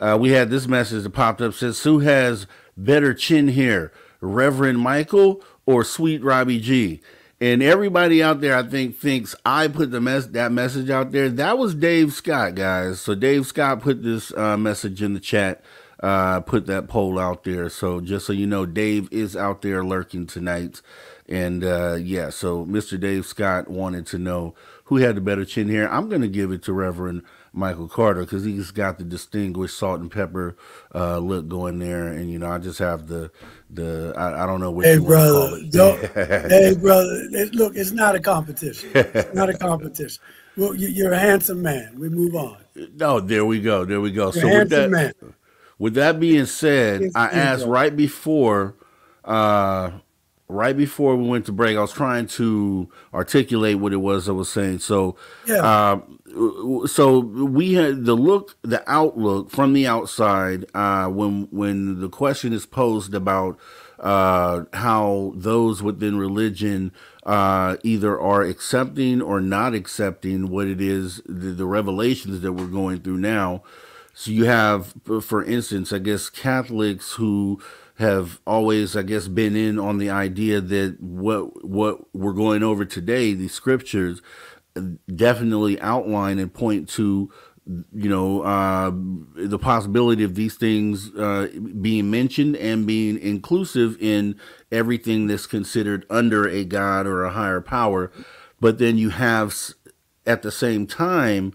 uh, we had this message that popped up, says, "Who has better chin hair, Reverend Michael or Sweet Robbie G?" And everybody out there, I think, thinks I put the mes that message out there. That was Dave Scott, guys. So Dave Scott put this uh, message in the chat. Uh, put that poll out there. So just so you know, Dave is out there lurking tonight. And uh, yeah, so Mister Dave Scott wanted to know who had the better chin hair. I'm going to give it to Reverend Michael Carter because he's got the distinguished salt and pepper uh, look going there. And, you know, I just have the, the I, I don't know what hey, you brother, want to call it. Hey, brother, look, it's not a competition. It's not a competition. Well, you, you're a handsome man. We move on. No, there we go. There we go. You're so a handsome with that, man. With that being said, I asked right before, uh, right before we went to break, I was trying to articulate what it was I was saying. So, yeah. uh, so we had the look, the outlook from the outside, uh, when, when the question is posed about, uh, how those within religion, uh, either are accepting or not accepting what it is, the, the revelations that we're going through now. So you have, for instance, I guess, Catholics who have always, I guess, been in on the idea that what what we're going over today, the scriptures, definitely outline and point to, you know, uh, the possibility of these things uh, being mentioned and being inclusive in everything that's considered under a god or a higher power. But then you have, at the same time,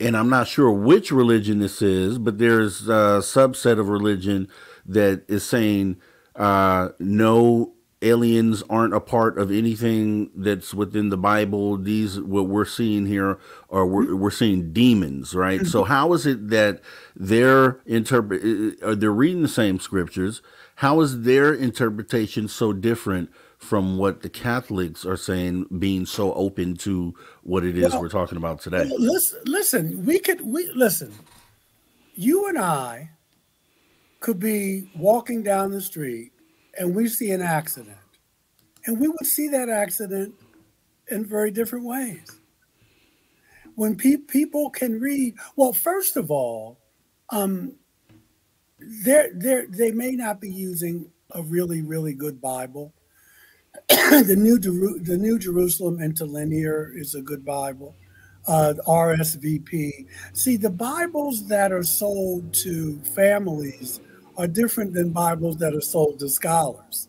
and I'm not sure which religion this is, but there's a subset of religion that is saying uh, no, aliens aren't a part of anything that's within the Bible. These, what we're seeing here, are we're, we're seeing demons, right? Mm-hmm. So how is it that they're, interpre- they're reading the same scriptures? How is their interpretation so different from what the Catholics are saying, being so open to what it is well, we're talking about today? Listen, listen, we could, we listen, you and I could be walking down the street and we see an accident, and we would see that accident in very different ways. When pe people can read, well, first of all, um, they're, they're, they may not be using a really, really good Bible. The New Jeru the New Jerusalem Interlinear is a good Bible. Uh, R S V P. See, the Bibles that are sold to families are different than Bibles that are sold to scholars.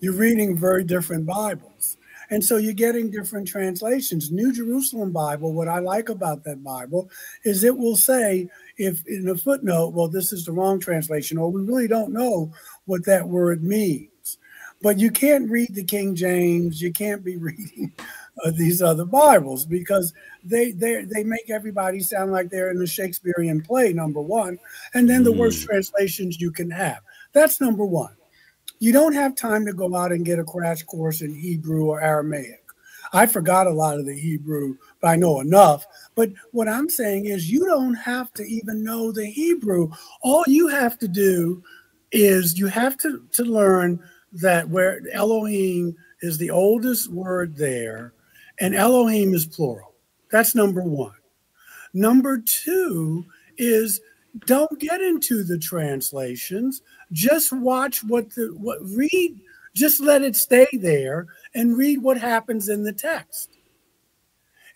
You're reading very different Bibles. And so you're getting different translations. New Jerusalem Bible, what I like about that Bible is it will say, if in a footnote, well, this is the wrong translation, or we really don't know what that word means. But you can't read the King James. You can't be reading uh, these other Bibles because they they they make everybody sound like they're in the Shakespearean play, number one, and then the worst translations you can have. That's number one. You don't have time to go out and get a crash course in Hebrew or Aramaic. I forgot a lot of the Hebrew, but I know enough. But what I'm saying is you don't have to even know the Hebrew. All you have to do is you have to, to learn that where Elohim is the oldest word there, and Elohim is plural. That's number one. Number two is don't get into the translations. Just watch what the, what read, just let it stay there and read what happens in the text.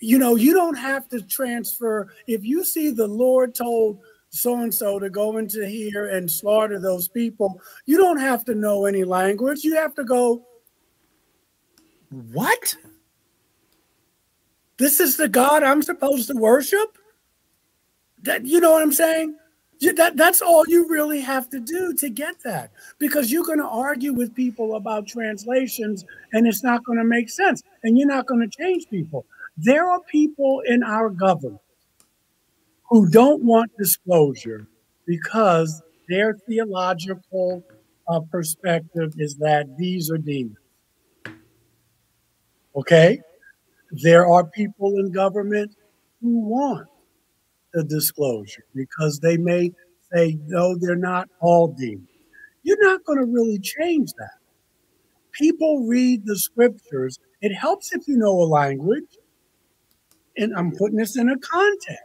You know, you don't have to transfer. If you see the Lord told so-and-so to go into here and slaughter those people, you don't have to know any language. You have to go, what? This is the God I'm supposed to worship? That, you know what I'm saying? That, that's all you really have to do to get that, because you're going to argue with people about translations and it's not going to make sense, and you're not going to change people. There are people in our government who don't want disclosure because their theological uh, perspective is that these are demons. Okay? There are people in government who want the disclosure because they may say, no, they're not all demons. You're not going to really change that. People read the scriptures. It helps if you know a language. And I'm putting this in a context.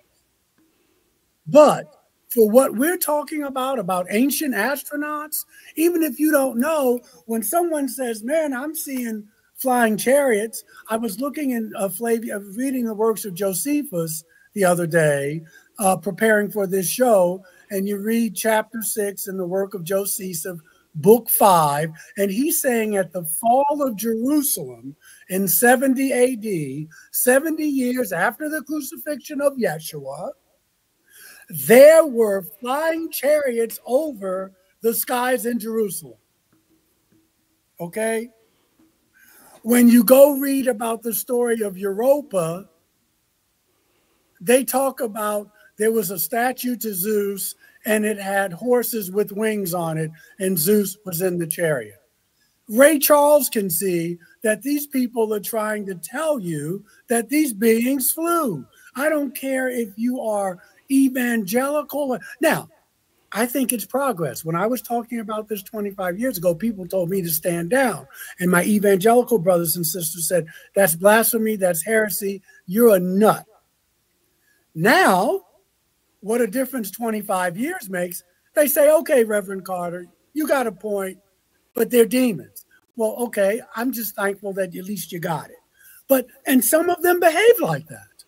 But for what we're talking about, about ancient astronauts, even if you don't know, when someone says, man, I'm seeing flying chariots. I was looking in uh, Flavia, reading the works of Josephus the other day, uh, preparing for this show, and you read chapter six in the work of Josephus, book five, and he's saying at the fall of Jerusalem in seventy A D, seventy years after the crucifixion of Yeshua, there were flying chariots over the skies in Jerusalem. Okay? When you go read about the story of Europa, they talk about there was a statue to Zeus and it had horses with wings on it, and Zeus was in the chariot. Ray Charles can see that these people are trying to tell you that these beings flew. I don't care if you are evangelical. Now, I think it's progress. When I was talking about this twenty-five years ago, people told me to stand down. And my evangelical brothers and sisters said, that's blasphemy, that's heresy, you're a nut. Now, what a difference twenty-five years makes. They say, okay, Reverend Carter, you got a point, but they're demons. Well, okay, I'm just thankful that at least you got it. But, and some of them behave like that.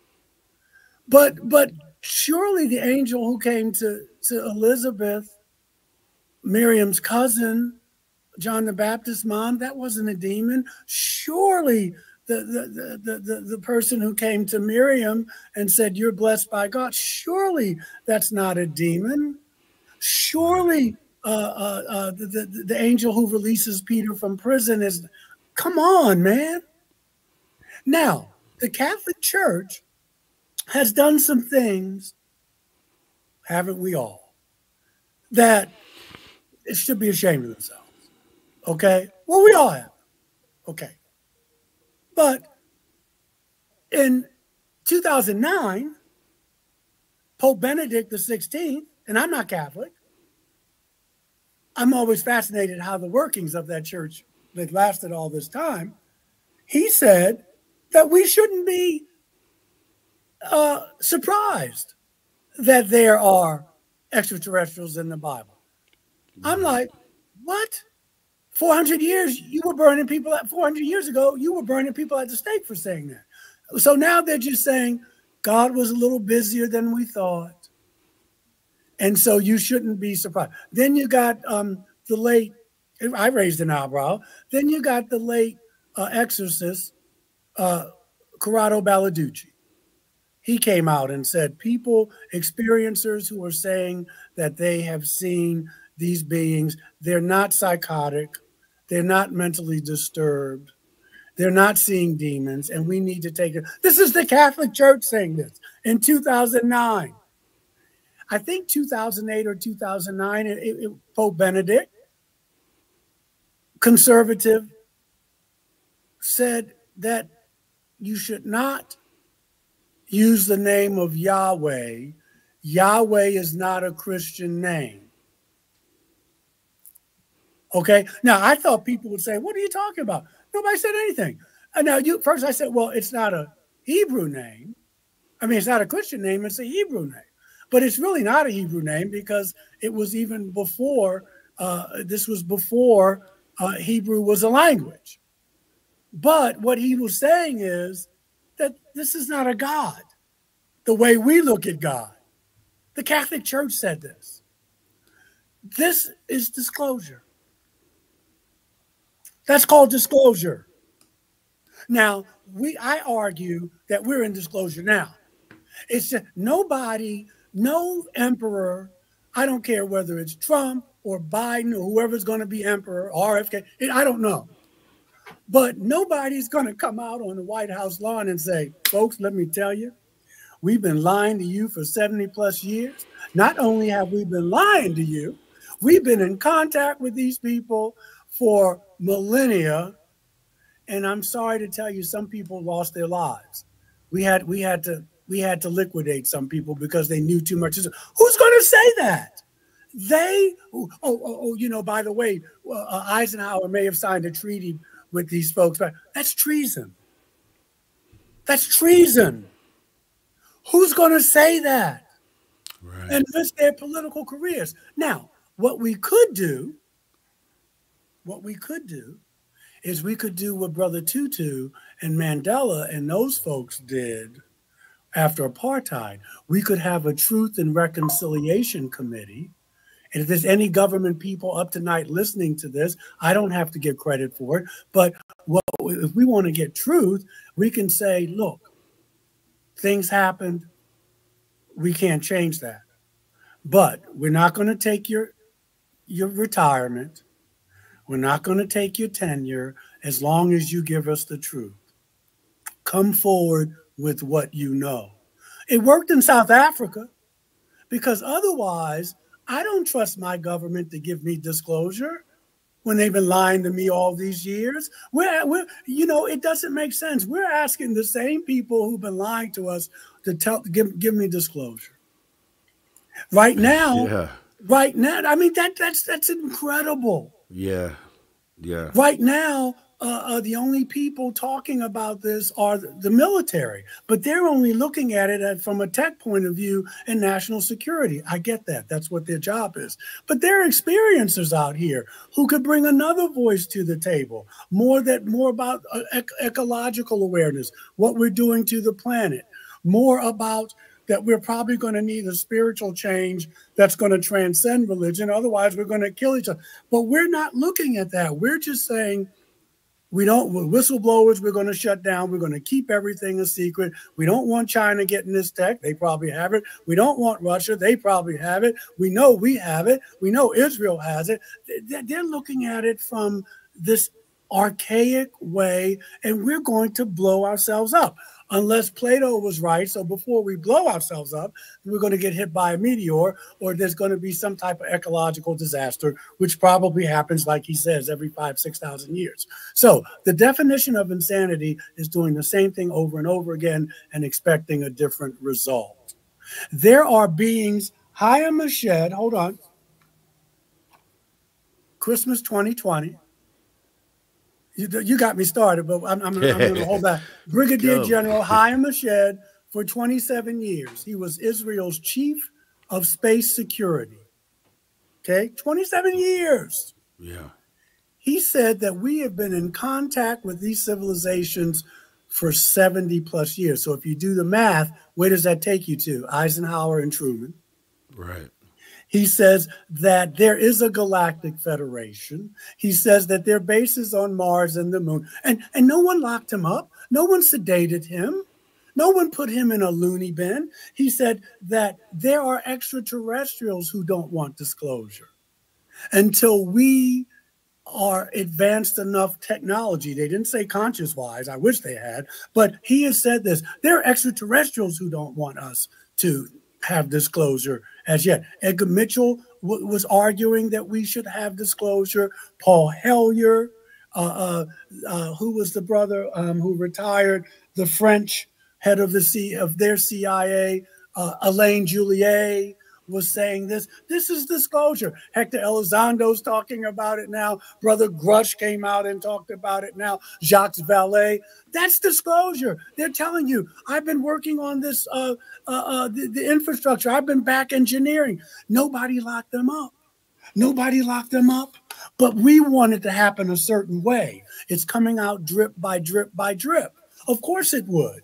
But, but, surely the angel who came to, to Elizabeth, Miriam's cousin, John the Baptist's mom, that wasn't a demon. Surely the, the, the, the, the person who came to Miriam and said, you're blessed by God, surely that's not a demon. Surely uh, uh, uh, the, the, the angel who releases Peter from prison is, come on, man. Now, the Catholic Church has done some things, haven't we all, that it should be ashamed of themselves, okay? Well, we all have, okay. But in two thousand nine, Pope Benedict the sixteenth, and I'm not Catholic, I'm always fascinated how the workings of that church that lasted all this time, he said that we shouldn't be Uh, surprised that there are extraterrestrials in the Bible. I'm like, what? four hundred years, you were burning people at four hundred years ago, you were burning people at the stake for saying that. So now they're just saying, God was a little busier than we thought. And so you shouldn't be surprised. Then you got um, the late, I raised an eyebrow. Then you got the late uh, exorcist, uh, Corrado Balladucci. He came out and said, people, experiencers who are saying that they have seen these beings, they're not psychotic, they're not mentally disturbed, they're not seeing demons, and we need to take it. This is the Catholic Church saying this in two thousand nine. I think two thousand eight or two thousand nine, it, it, Pope Benedict, conservative, said that you should not use the name of Yahweh. Yahweh is not a Christian name. Okay? Now, I thought people would say, what are you talking about? Nobody said anything. And now, you first I said, well, it's not a Hebrew name. I mean, it's not a Christian name. It's a Hebrew name. But it's really not a Hebrew name because it was even before, uh, this was before uh, Hebrew was a language. But what he was saying is, that this is not a God, the way we look at God. The Catholic Church said this. This is disclosure. That's called disclosure. Now, we I argue that we're in disclosure now. It's just nobody, no emperor, I don't care whether it's Trump or Biden or whoever's going to be emperor, R F K. It, I don't know. But nobody's going to come out on the White House lawn and say, folks, let me tell you, we've been lying to you for seventy plus years. Not only have we been lying to you, we've been in contact with these people for millennia. And I'm sorry to tell you, some people lost their lives. We had we had to we had to liquidate some people because they knew too much. Who's going to say that? They oh oh, oh you know, by the way, uh, Eisenhower may have signed a treaty with these folks, but that's treason. That's treason. Who's going to say that? Right. And risk their political careers. Now, what we could do, what we could do is we could do what Brother Tutu and Mandela and those folks did after apartheid. We could have a Truth and Reconciliation Committee. And if there's any government people up tonight listening to this, I don't have to give credit for it. But what, if we want to get truth, we can say, look, things happened. We can't change that. But we're not going to take your, your retirement. We're not going to take your tenure as long as you give us the truth. Come forward with what you know. It worked in South Africa, because otherwise I don't trust my government to give me disclosure when they've been lying to me all these years. We're, we're, you know, it doesn't make sense. We're asking the same people who've been lying to us to tell, give, give me disclosure. Right now, yeah. right now, I mean, that that's that's incredible. Yeah, yeah. Right now, uh, uh, the only people talking about this are the military, but they're only looking at it at, from a tech point of view and national security. I get that. That's what their job is. But there are experiencers out here who could bring another voice to the table, more that more about uh, ec ecological awareness, what we're doing to the planet, more about that we're probably going to need a spiritual change that's going to transcend religion. Otherwise, we're going to kill each other. But we're not looking at that. We're just saying we don't, we're whistleblowers, we're going to shut down. We're going to keep everything a secret. We don't want China getting this tech. They probably have it. We don't want Russia. They probably have it. We know we have it. We know Israel has it. They're looking at it from this archaic way, and we're going to blow ourselves up. Unless Plato was right, so before we blow ourselves up, we're going to get hit by a meteor, or there's going to be some type of ecological disaster, which probably happens, like he says, every five, six thousand years. So the definition of insanity is doing the same thing over and over again and expecting a different result. There are beings, Chaim Ashed, hold on, Christmas twenty twenty. You, you got me started, but I'm, I'm, I'm going to hold back. Brigadier Go. General Chaim Ashed, for twenty-seven years, he was Israel's chief of space security. Okay, twenty-seven years. Yeah. He said that we have been in contact with these civilizations for seventy plus years. So if you do the math, where does that take you to? Eisenhower and Truman. Right. He says that there is a galactic federation. He says that their base is on Mars and the moon. And, and no one locked him up. No one sedated him. No one put him in a loony bin. He said that there are extraterrestrials who don't want disclosure until we are advanced enough technology. They didn't say conscious-wise. I wish they had. But he has said this. There are extraterrestrials who don't want us to have disclosure as yet. Edgar Mitchell w was arguing that we should have disclosure. Paul Hellyer, uh, uh, uh, who was the brother um, who retired, the French head of the C of their C I A, uh, Alain Juliet, was saying this. This is disclosure. Hector Elizondo's talking about it now. Brother Grush came out and talked about it now. Jacques Vallée. That's disclosure. They're telling you, I've been working on this, uh, uh, uh, the, the infrastructure. I've been back engineering. Nobody locked them up. Nobody locked them up. But we want it to happen a certain way. It's coming out drip by drip by drip. Of course it would.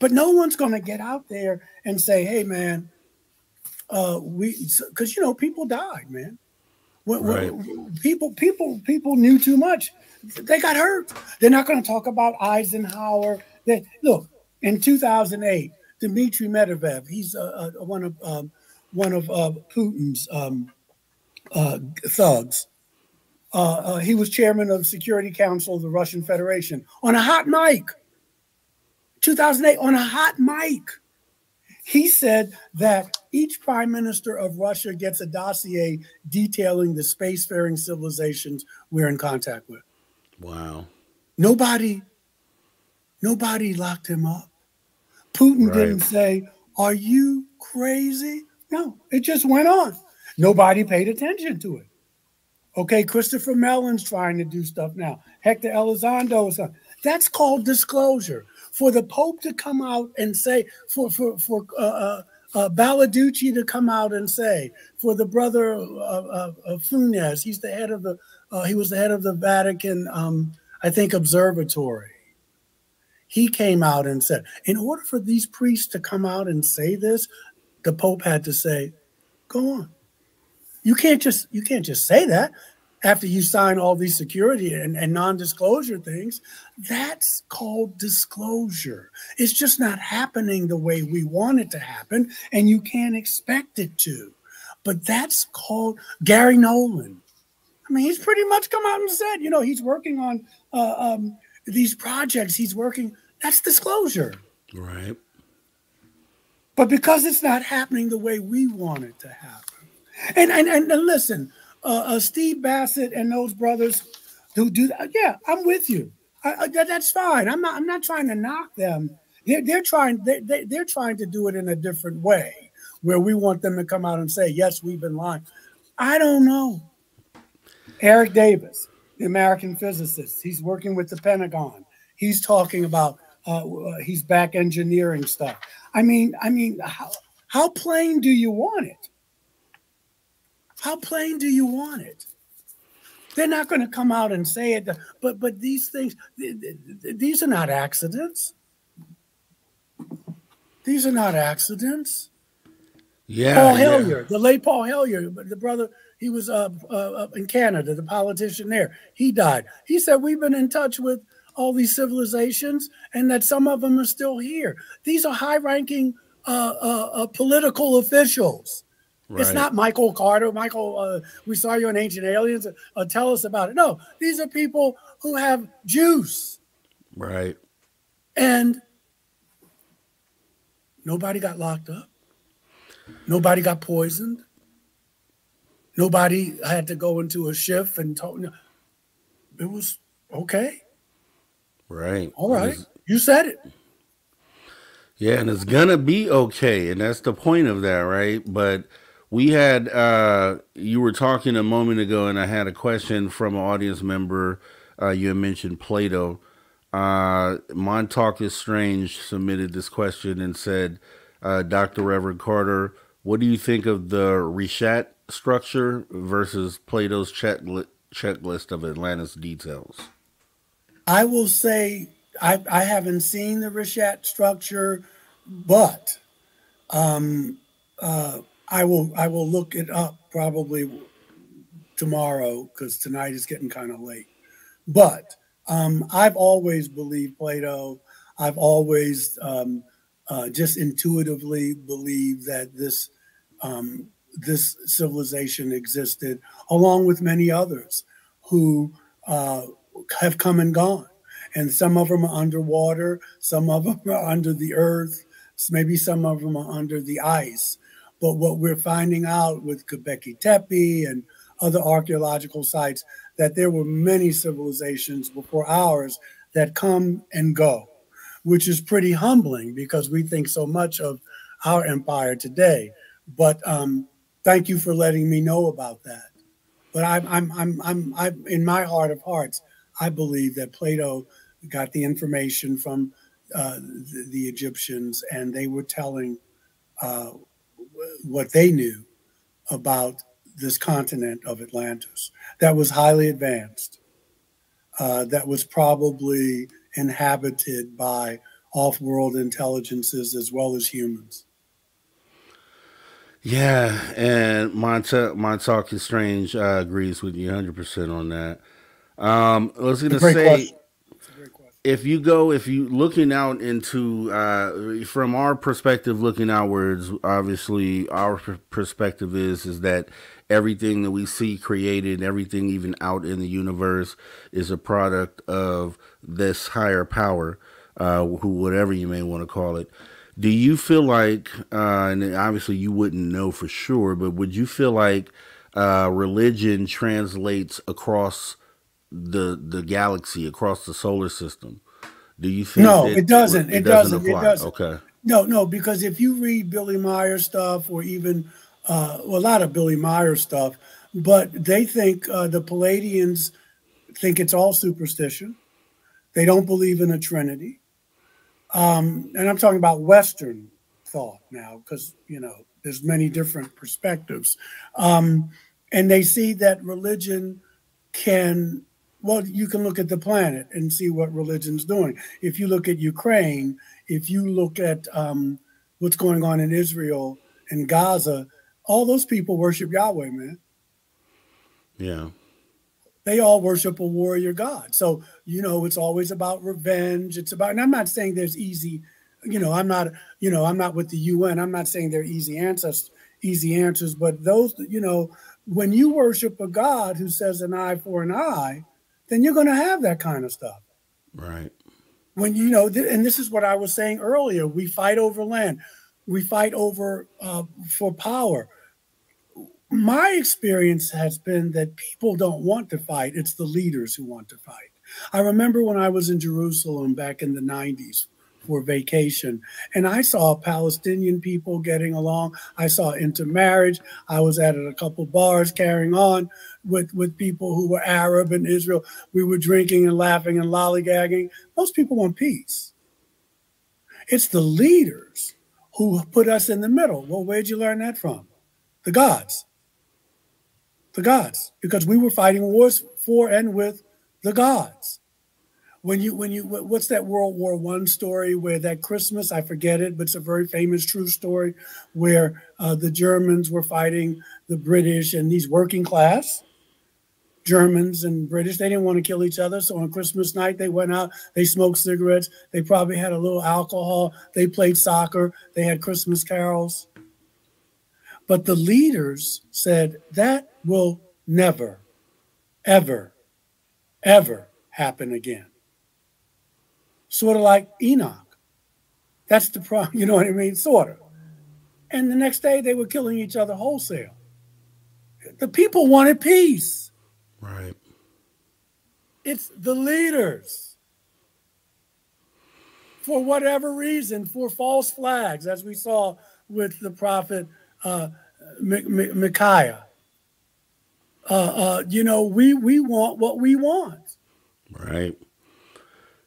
But no one's going to get out there and say, hey, man, Uh, we, because you know, people died, man. When, right. when people, people, people knew too much. They got hurt. They're not going to talk about Eisenhower. They, look, in two thousand eight, Dmitry Medvedev, he's uh, one of um, one of uh, Putin's um, uh, thugs. Uh, uh, he was chairman of the Security Council of the Russian Federation on a hot mic. two thousand eight, on a hot mic. He said that each prime minister of Russia gets a dossier detailing the spacefaring civilizations we're in contact with. Wow. Nobody, nobody locked him up. Putin right. didn't say, are you crazy? No, it just went on. Nobody paid attention to it. Okay, Christopher Mellon's trying to do stuff now. Hector Elizondo is on. That's called disclosure. For the Pope to come out and say, for for for uh, uh, Balducci to come out and say, for the brother of, of, of Funes, he's the head of the, uh, he was the head of the Vatican, um, I think, observatory. He came out and said, in order for these priests to come out and say this, the Pope had to say, go on. You can't just you can't just say that after you sign all these security and, and non-disclosure things. That's called disclosure. It's just not happening the way we want it to happen, and you can't expect it to. But that's called Gary Nolan. I mean, he's pretty much come out and said, you know, he's working on uh, um, these projects. He's working. That's disclosure. Right. But because it's not happening the way we want it to happen. And, and and listen, uh, uh, Steve Bassett and those brothers who do that. Yeah, I'm with you. I, I, that, that's fine. I'm not. I'm not trying to knock them. They're, they're trying. They, they, they're trying to do it in a different way, where we want them to come out and say, "Yes, we've been lying." I don't know. Eric Davis, the American physicist, he's working with the Pentagon. He's talking about. Uh, he's back engineering stuff. I mean, I mean, how how plain do you want it? How plain do you want it? They're not going to come out and say it, but but these things, these are not accidents. These are not accidents. Yeah, Paul Hellyer, yeah. the late Paul Hellyer, the brother, he was uh, uh, in Canada, the politician there. He died. He said, we've been in touch with all these civilizations and that some of them are still here. These are high-ranking uh, uh, uh, political officials. Right. It's not Michael Carter. Michael, uh, we saw you in Ancient Aliens. Uh, tell us about it. No, these are people who have juice. Right. And nobody got locked up. Nobody got poisoned. Nobody had to go into a shift and talk. It was okay. Right. All right. Was... You said it. Yeah, and it's going to be okay. And that's the point of that, right? But... We had, uh, you were talking a moment ago, and I had a question from an audience member. Uh, you had mentioned Plato. Uh, Montauk is Strange submitted this question and said, uh, Doctor Reverend Carter, what do you think of the Rishat structure versus Plato's checkli checklist of Atlantis details? I will say I, I haven't seen the Rishat structure, but... Um, uh, I will I will look it up probably tomorrow because tonight is getting kind of late. But um, I've always believed Plato. I've always um, uh, just intuitively believed that this um, this civilization existed, along with many others who uh, have come and gone. And some of them are underwater. Some of them are under the earth. Maybe some of them are under the ice. But what we're finding out with Göbekli Tepe and other archaeological sites, that there were many civilizations before ours that come and go, which is pretty humbling because we think so much of our empire today. But um, thank you for letting me know about that. But I'm, I'm, I'm, I'm, I'm, in my heart of hearts, I believe that Plato got the information from uh, the, the Egyptians, and they were telling uh, what they knew about this continent of Atlantis that was highly advanced, uh, that was probably inhabited by off-world intelligences as well as humans. Yeah, and Montauk, Montauk is Strange uh, agrees with you one hundred percent on that. Um, I was going to say, if you go, if you looking out into, uh, from our perspective, looking outwards, obviously our perspective is, is that everything that we see created, everything even out in the universe is a product of this higher power, uh, who, whatever you may want to call it. Do you feel like, uh, and obviously you wouldn't know for sure, but would you feel like uh, religion translates across the the galaxy, across the solar system? Do you think? No, it, it doesn't. It, it doesn't. doesn't it doesn't. Okay. No, no, because if you read Billy Meyer stuff, or even uh, well, a lot of Billy Meyer stuff, but they think uh, the Palladians think it's all superstition. They don't believe in a Trinity. Um, and I'm talking about Western thought now, because, you know, there's many different perspectives. Um, and they see that religion can, well, you can look at the planet and see what religion's doing. If you look at Ukraine, if you look at um, what's going on in Israel and Gaza, all those people worship Yahweh, man. Yeah. They all worship a warrior god. So, you know, it's always about revenge. It's about, and I'm not saying there's easy, you know, I'm not, you know, I'm not with the U N. I'm not saying they're easy answers, easy answers, but those, you know, when you worship a god who says an eye for an eye, then you're going to have that kind of stuff. Right. When, you know, th and this is what I was saying earlier, we fight over land. We fight over uh, for power. My experience has been that people don't want to fight. It's the leaders who want to fight. I remember when I was in Jerusalem back in the nineties for vacation, and I saw Palestinian people getting along. I saw intermarriage. I was at a couple bars carrying on with, with people who were Arab and Israel. We were drinking and laughing and lollygagging. Most people want peace. It's the leaders who put us in the middle. Well, where'd you learn that from? The gods. The gods, because we were fighting wars for and with the gods. When you, when you, what's that World War One story where that Christmas, I forget it, but it's a very famous true story where uh, the Germans were fighting the British, and these working class Germans and British, they didn't want to kill each other. So on Christmas night, they went out, they smoked cigarettes, they probably had a little alcohol, they played soccer, they had Christmas carols. But the leaders said that will never, ever, ever happen again. Sort of like Enoch. That's the problem, you know what I mean? Sort of. And the next day they were killing each other wholesale. The people wanted peace. Right. It's the leaders. For whatever reason, for false flags, as we saw with the prophet Uh, Micaiah. Uh, uh, you know, we, we want what we want. Right.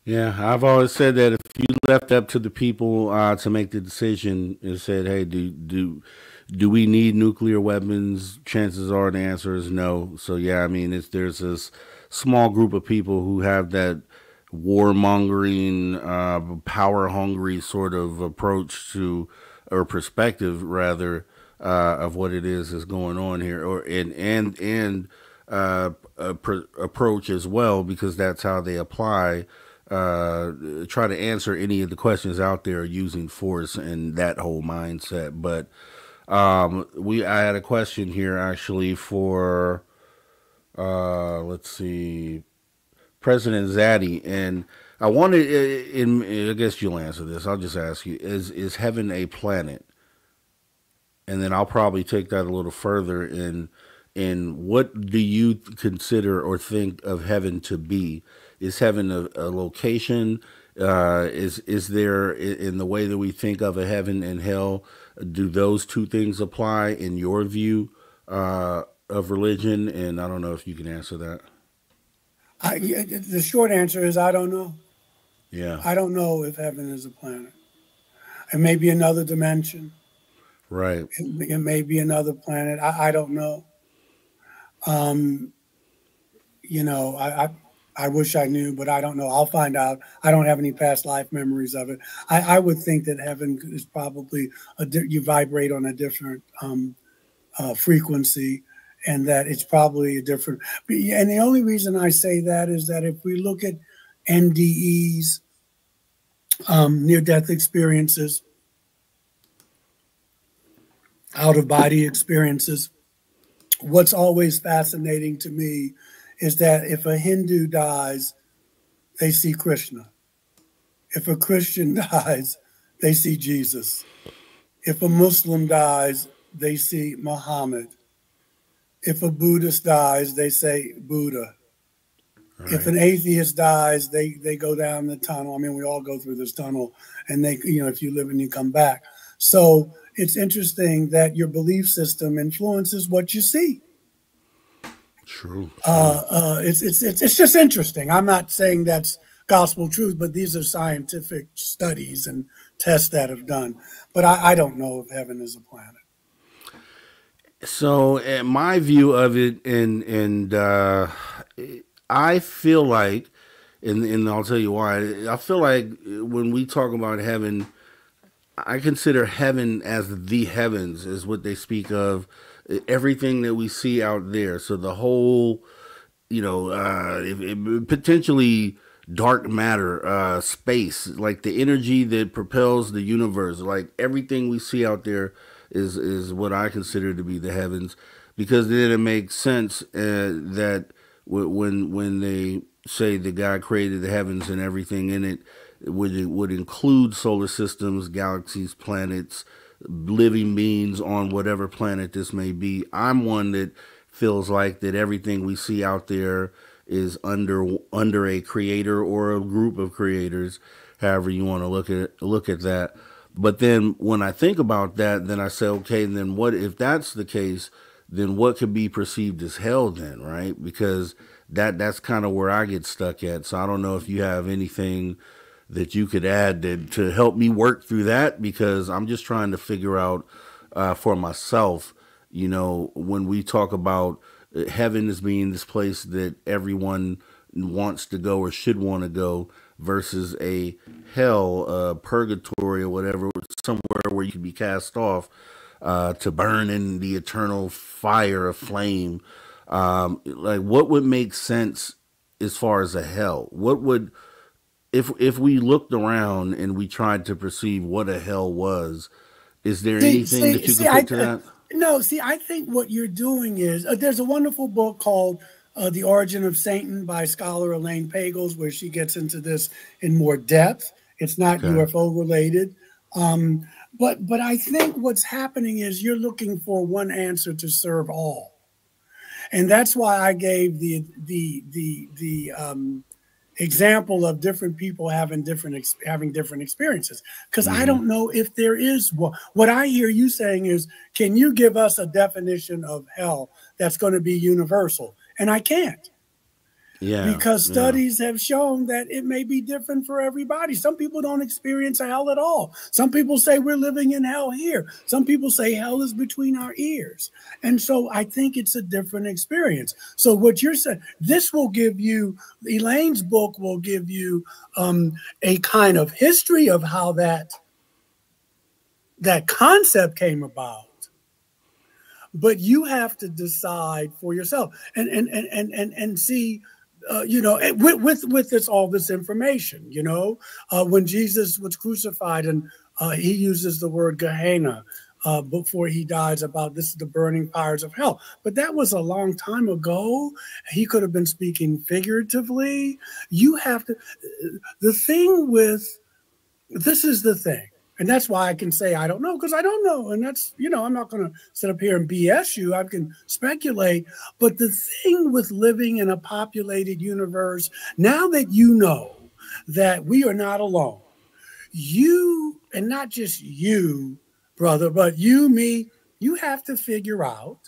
Yeah, I've always said that if you left up to the people uh, to make the decision and said, hey, do, do, do we need nuclear weapons? Chances are the answer is no. So, yeah, I mean, it's, there's this small group of people who have that warmongering, uh, power-hungry sort of approach to, or perspective, rather, Uh, of what it is is going on here, or and and and uh, approach as well, because that's how they apply, uh, try to answer any of the questions out there using force and that whole mindset. But um, we, I had a question here actually for, uh, let's see, President Zadi, and I wanted, in, in I guess you'll answer this. I'll just ask you: Is is heaven a planet? And then I'll probably take that a little further in, in what do you consider or think of heaven to be? Is heaven a, a location? Uh, is, is there, in the way that we think of a heaven and hell, do those two things apply in your view uh, of religion? And I don't know if you can answer that. I, the short answer is I don't know. Yeah. I don't know if heaven is a planet. It may be another dimension. Right. It, it may be another planet. I, I don't know. Um, you know, I, I I wish I knew, but I don't know. I'll find out. I don't have any past life memories of it. I, I would think that heaven is probably a you vibrate on a different um, uh, frequency, and that it's probably a different. And the only reason I say that is that if we look at N D Es, um, near-death experiences, out-of-body experiences. What's always fascinating to me is that if a Hindu dies, they see Krishna. If a Christian dies, they see Jesus. If a Muslim dies, they see Muhammad. If a Buddhist dies, they say Buddha. Right. If an atheist dies, they, they go down the tunnel. I mean, we all go through this tunnel, and they, you know, if you live and you come back. So it's interesting that your belief system influences what you see. True. Uh, uh, it's, it's, it's, it's just interesting. I'm not saying that's gospel truth, but these are scientific studies and tests that have done. But I, I don't know if heaven is a planet. So uh, my view of it, and and uh, I feel like, and, and I'll tell you why, I feel like when we talk about heaven, I consider heaven as the heavens, is what they speak of, everything that we see out there. So the whole, you know, uh, if, if potentially dark matter, uh, space, like the energy that propels the universe, like everything we see out there, is is what I consider to be the heavens, because then it makes sense uh, that w when when they say that God created the heavens and everything in it, it would it would include solar systems, galaxies, planets, living beings on whatever planet this may be. I'm one that feels like that everything we see out there is under under a creator or a group of creators, however you want to look at look at that. But then when I think about that, then I say, okay, then what if that's the case, then what could be perceived as hell then, right? Because that that's kind of where I get stuck at. So I don't know if you have anything that you could add to, to help me work through that, because I'm just trying to figure out uh, for myself, you know, when we talk about heaven as being this place that everyone wants to go or should want to go, versus a hell, uh, purgatory, or whatever, somewhere where you can be cast off uh, to burn in the eternal fire of flame. Um, like, what would make sense as far as a hell? What would, if if we looked around and we tried to perceive what a hell was, is there see, anything see, that you see, could picture that? No, see, I think what you're doing is, uh, there's a wonderful book called Uh, The Origin of Satan by scholar Elaine Pagels, where she gets into this in more depth. It's not okay. U F O related. Um, but, but I think what's happening is you're looking for one answer to serve all. And that's why I gave the, the, the, the um, example of different people having different, having different experiences. Because mm-hmm. I don't know if there is one. What I hear you saying is, can you give us a definition of hell that's going to be universal? And I can't, yeah, because studies yeah. have shown that it may be different for everybody. Some people don't experience hell at all. Some people say we're living in hell here. Some people say hell is between our ears. And so I think it's a different experience. So what you're saying, this will give you, Elaine's book will give you um, a kind of history of how that, that concept came about. But you have to decide for yourself, and and and and and, and see, uh, you know, with with with this all this information, you know, uh, when Jesus was crucified, and uh, he uses the word Gehenna uh, before he dies about this is the burning fires of hell. But that was a long time ago. He could have been speaking figuratively. You have to. The thing with this is the thing. And that's why I can say I don't know, because I don't know. And that's, you know, I'm not going to sit up here and B S you. I can speculate. But the thing with living in a populated universe, now that you know that we are not alone, you, and not just you, brother, but you, me, you have to figure out,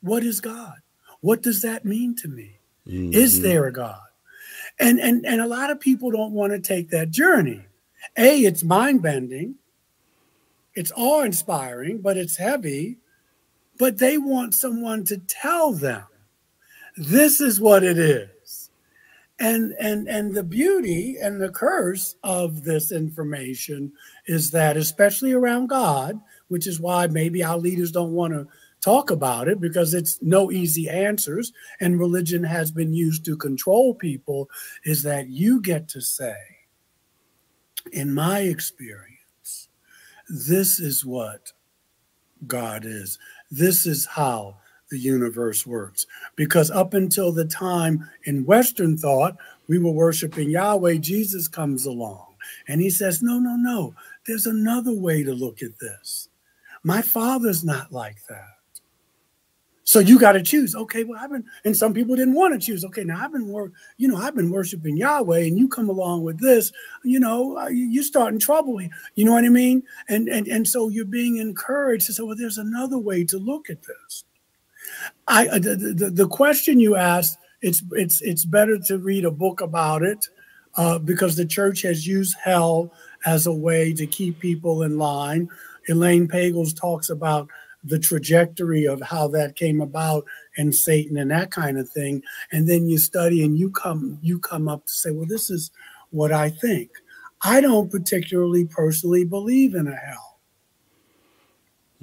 what is God? What does that mean to me? Mm-hmm. Is there a God? And, and, and a lot of people don't want to take that journey. A, it's mind-bending. It's awe-inspiring, but it's heavy. But they want someone to tell them, this is what it is. And, and, and the beauty and the curse of this information is that, especially around God, which is why maybe our leaders don't want to talk about it because it's no easy answers. And religion has been used to control people, is that you get to say, in my experience, this is what God is. This is how the universe works. Because up until the time in Western thought, we were worshiping Yahweh. Jesus comes along and he says, no, no, no, there's another way to look at this. My father's not like that. So you got to choose. Okay, well, I've been, and some people didn't want to choose. Okay, now I've been, wor you know, I've been worshiping Yahweh, and you come along with this, you know, you're starting trouble. You know what I mean? And and and so you're being encouraged to say, well, there's another way to look at this. I the the, the question you asked, it's it's it's better to read a book about it, uh, because the church has used hell as a way to keep people in line. Elaine Pagels talks about the trajectory of how that came about and Satan and that kind of thing. And then you study and you come, you come up to say, well, this is what I think. I don't particularly personally believe in a hell.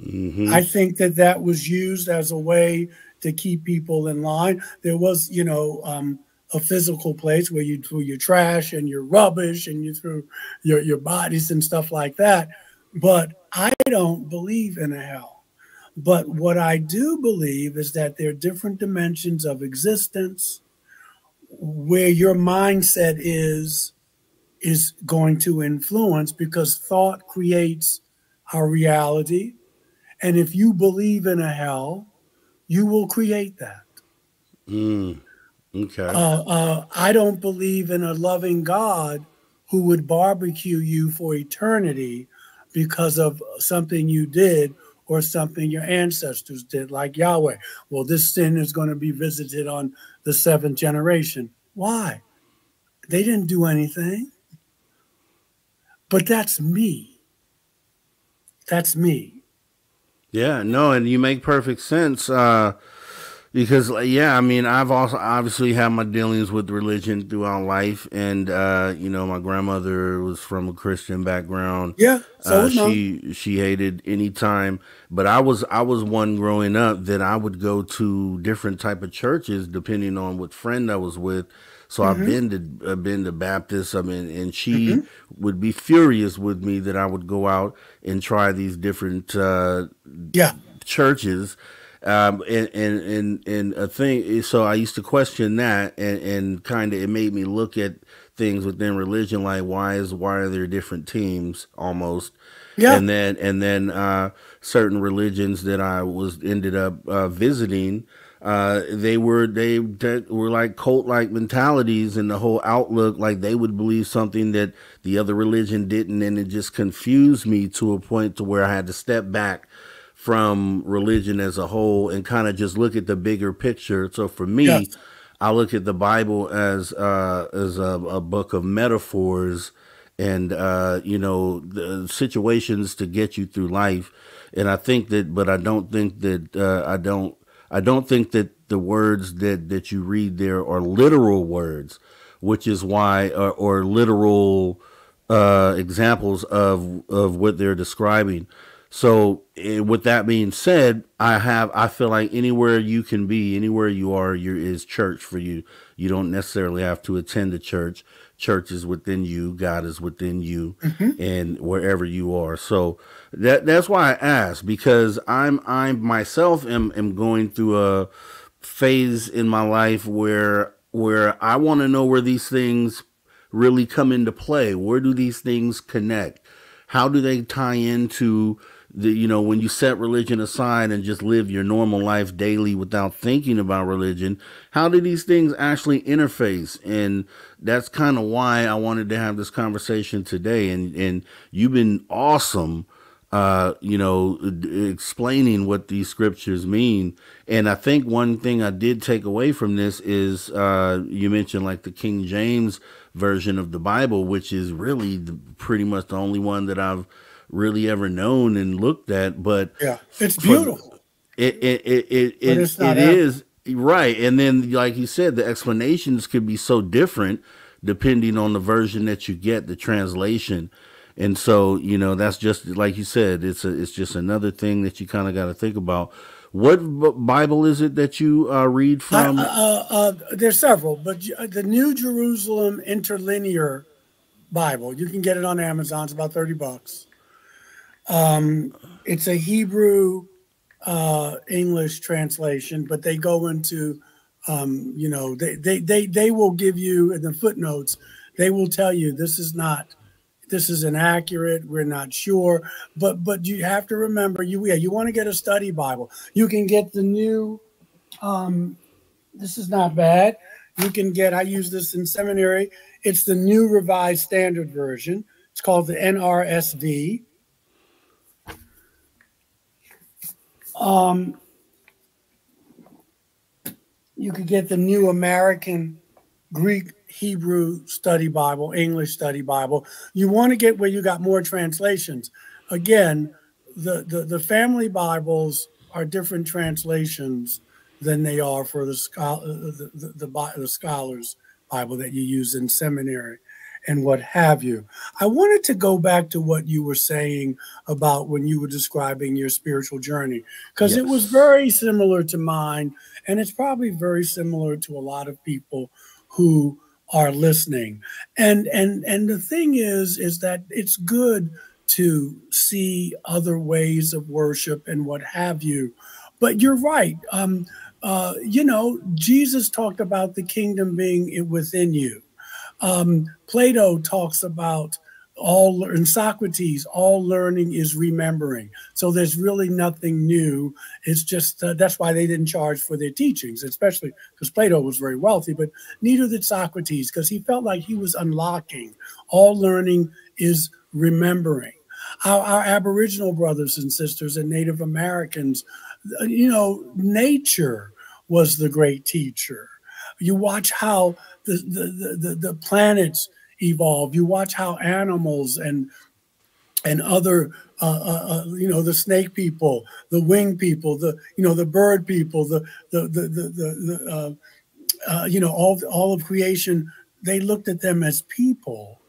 Mm-hmm. I think that that was used as a way to keep people in line. There was, you know, um, a physical place where you threw your trash and your rubbish and you threw your, your bodies and stuff like that. But I don't believe in a hell. But what I do believe is that there are different dimensions of existence where your mindset is, is going to influence, because thought creates our reality. And if you believe in a hell, you will create that. Mm, okay. Uh, uh, I don't believe in a loving God who would barbecue you for eternity because of something you did or something your ancestors did, like Yahweh. Well, this sin is going to be visited on the seventh generation. Why? They didn't do anything. But that's me. That's me. Yeah, no, and you make perfect sense. Uh, because, yeah, I mean, I've also obviously had my dealings with religion throughout life. And, uh, you know, my grandmother was from a Christian background. Yeah. So uh, she, she hated any time. But I was I was one growing up that I would go to different type of churches depending on what friend I was with. So mm-hmm. I've been to I've been to Baptists. I mean, and she mm-hmm. would be furious with me that I would go out and try these different uh, yeah. churches. Um, and, and, and, and a thing, so I used to question that, and, and kind of, it made me look at things within religion. Like why is, why are there different teams almost? Yeah. And then, and then, uh, certain religions that I was ended up, uh, visiting, uh, they were, they, they were like cult like mentalities, and the whole outlook, like they would believe something that the other religion didn't. And it just confused me to a point to where I had to step back from religion as a whole and kind of just look at the bigger picture. So for me, yes. I look at the Bible as uh, as a, a book of metaphors and, uh, you know, the situations to get you through life. And I think that, but I don't think that uh, I don't I don't think that the words that that you read there are literal words, which is why or, or literal uh, examples of of what they're describing. So with that being said, I have, I feel like anywhere you can be, anywhere you are, you is church for you. You don't necessarily have to attend a church. Church is within you. God is within you mm-hmm. and wherever you are. So that, that's why I asked, because I'm, I'm myself am, am going through a phase in my life where, where I want to know where these things really come into play. Where do these things connect? How do they tie into the, you know, when you set religion aside and just live your normal life daily without thinking about religion, how do these things actually interface? And that's kind of why I wanted to have this conversation today. And, and you've been awesome, uh, you know, explaining what these scriptures mean. And I think one thing I did take away from this is, uh, you mentioned like the King James version of the Bible, which is really the, pretty much the only one that I've really ever known and looked at. But yeah, it's beautiful. It it it it, it, it, it is right. And then, like you said, the explanations could be so different depending on the version that you get, the translation. And so, you know, that's just like you said, it's a, it's just another thing that you kind of got to think about. What Bible is it that you uh, read from? Uh, uh, uh, uh, there's several, but the New Jerusalem Interlinear Bible. You can get it on Amazon. It's about thirty bucks. Um, it's a Hebrew uh, English translation, but they go into, um, you know, they, they, they, they will give you in the footnotes. They will tell you this is not, this is inaccurate. We're not sure. But, but you have to remember you, yeah, you want to get a study Bible. You can get the new, um, this is not bad. You can get, I use this in seminary. It's the New Revised Standard Version. It's called the N R S V. Um, you could get the New American Greek Hebrew Study Bible, English Study Bible. You want to get where you got more translations. Again, the, the, the family Bibles are different translations than they are for the, the, the, the, the scholars Bible that you use in seminary and what have you. I wanted to go back to what you were saying about when you were describing your spiritual journey, because yes, it was very similar to mine, and it's probably very similar to a lot of people who are listening. And and and the thing is, is that it's good to see other ways of worship and what have you. But you're right. Um, uh, you know, Jesus talked about the kingdom being within you. Um, Plato talks about all, and Socrates, all learning is remembering. So there's really nothing new. It's just, uh, that's why they didn't charge for their teachings, especially because Plato was very wealthy, but neither did Socrates, because he felt like he was unlocking. All learning is remembering. Our, our Aboriginal brothers and sisters and Native Americans, you know, nature was the great teacher. You watch how the, the, the, the planets evolve. You watch how animals and and other, uh, uh, you know, the snake people, the wing people, the, you know, the bird people, the, the, the, the, the uh, uh, you know, all, all of creation, they looked at them as people.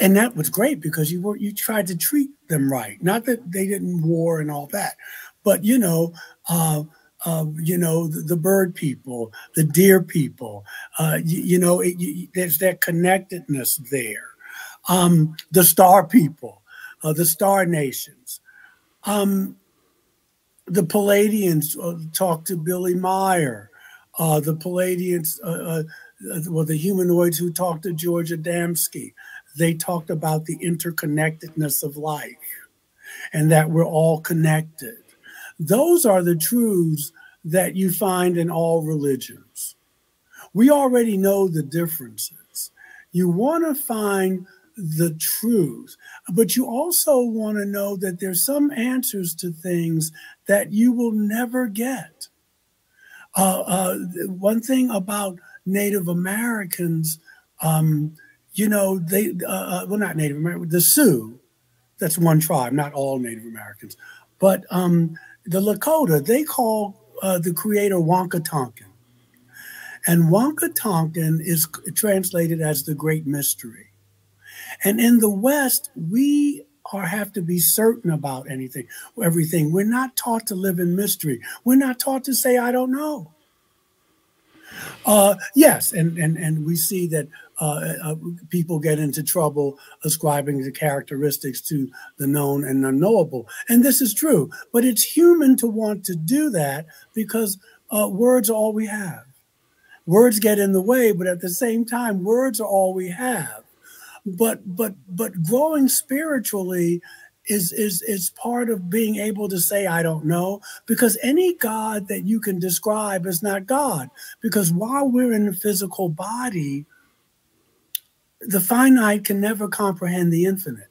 And that was great because you were, you tried to treat them right. Not that they didn't war and all that, but, you know, uh, Uh, you know, the, the bird people, the deer people, uh, you, you know, it, you, there's that connectedness there. Um, the star people, uh, the star nations. Um, the Palladians uh, talked to Billy Meyer. Uh, the Palladians, uh, uh, well, the humanoids who talked to George Adamski, they talked about the interconnectedness of life and that we're all connected. Those are the truths that you find in all religions. We already know the differences. You want to find the truth, but you also want to know that there's some answers to things that you will never get. Uh, uh, one thing about Native Americans, um, you know, they, uh, well, not Native Americans, the Sioux, that's one tribe, not all Native Americans, but um, the Lakota, they call uh, the creator Wonka Tonkin. And Wonka Tonkin is translated as the great mystery. And in the West, we are, have to be certain about anything, everything. We're not taught to live in mystery. We're not taught to say, I don't know. Uh, yes, and, and, and we see that uh, uh, people get into trouble ascribing the characteristics to the known and unknowable. And this is true, but it's human to want to do that because uh, words are all we have. Words get in the way, but at the same time, words are all we have. But, but, but growing spiritually is, is, is part of being able to say, I don't know, because any God that you can describe is not God. Because while we're in the physical body, the finite can never comprehend the infinite.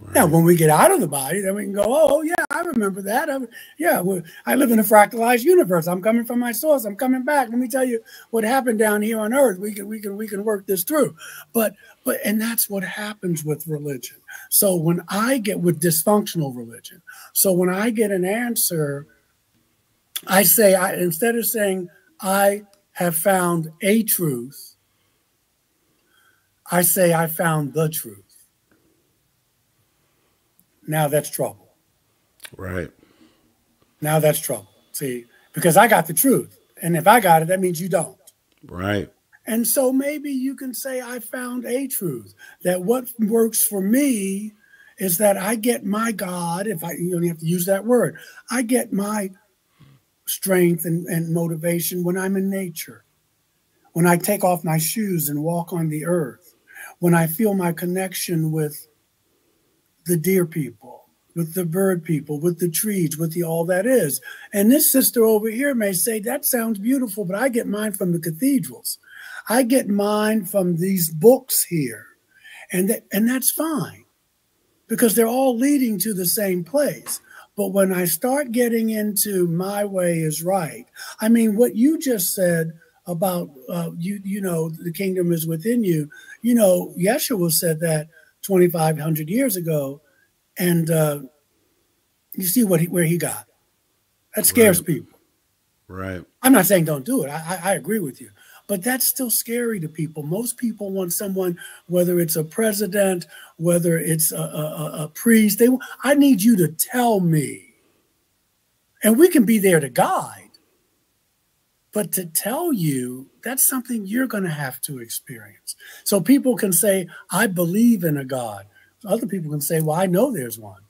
Right. Now, when we get out of the body, then we can go, oh, yeah, I remember that. I, yeah, I live in a fractalized universe. I'm coming from my source. I'm coming back. Let me tell you what happened down here on Earth. We can, we can, we can work this through. But, but, and that's what happens with religion. So when I get with dysfunctional religion, so when I get an answer, I say, I, instead of saying, I have found a truth, I say, I found the truth. Now that's trouble. Right. Now that's trouble. See, because I got the truth. And if I got it, that means you don't. Right. And so maybe you can say, I found a truth, that what works for me is that I get my God, if I, you don't have to use that word, I get my strength and, and motivation when I'm in nature, when I take off my shoes and walk on the earth, when I feel my connection with the deer people, with the bird people, with the trees, with the all that is. And this sister over here may say, that sounds beautiful, but I get mine from the cathedrals. I get mine from these books here. And, th and that's fine, because they're all leading to the same place. But when I start getting into my way is right, I mean, what you just said about, uh, you, you know, the kingdom is within you. You know, Yeshua said that twenty-five hundred years ago. And uh, you see what he, where he got. That scares right. people. Right. I'm not saying don't do it. I, I, I agree with you. But that's still scary to people. Most people want someone, whether it's a president, whether it's a, a, a priest. They, I need you to tell me. And we can be there to guide. But to tell you, that's something you're going to have to experience. So people can say, I believe in a God. Other people can say, well, I know there's one.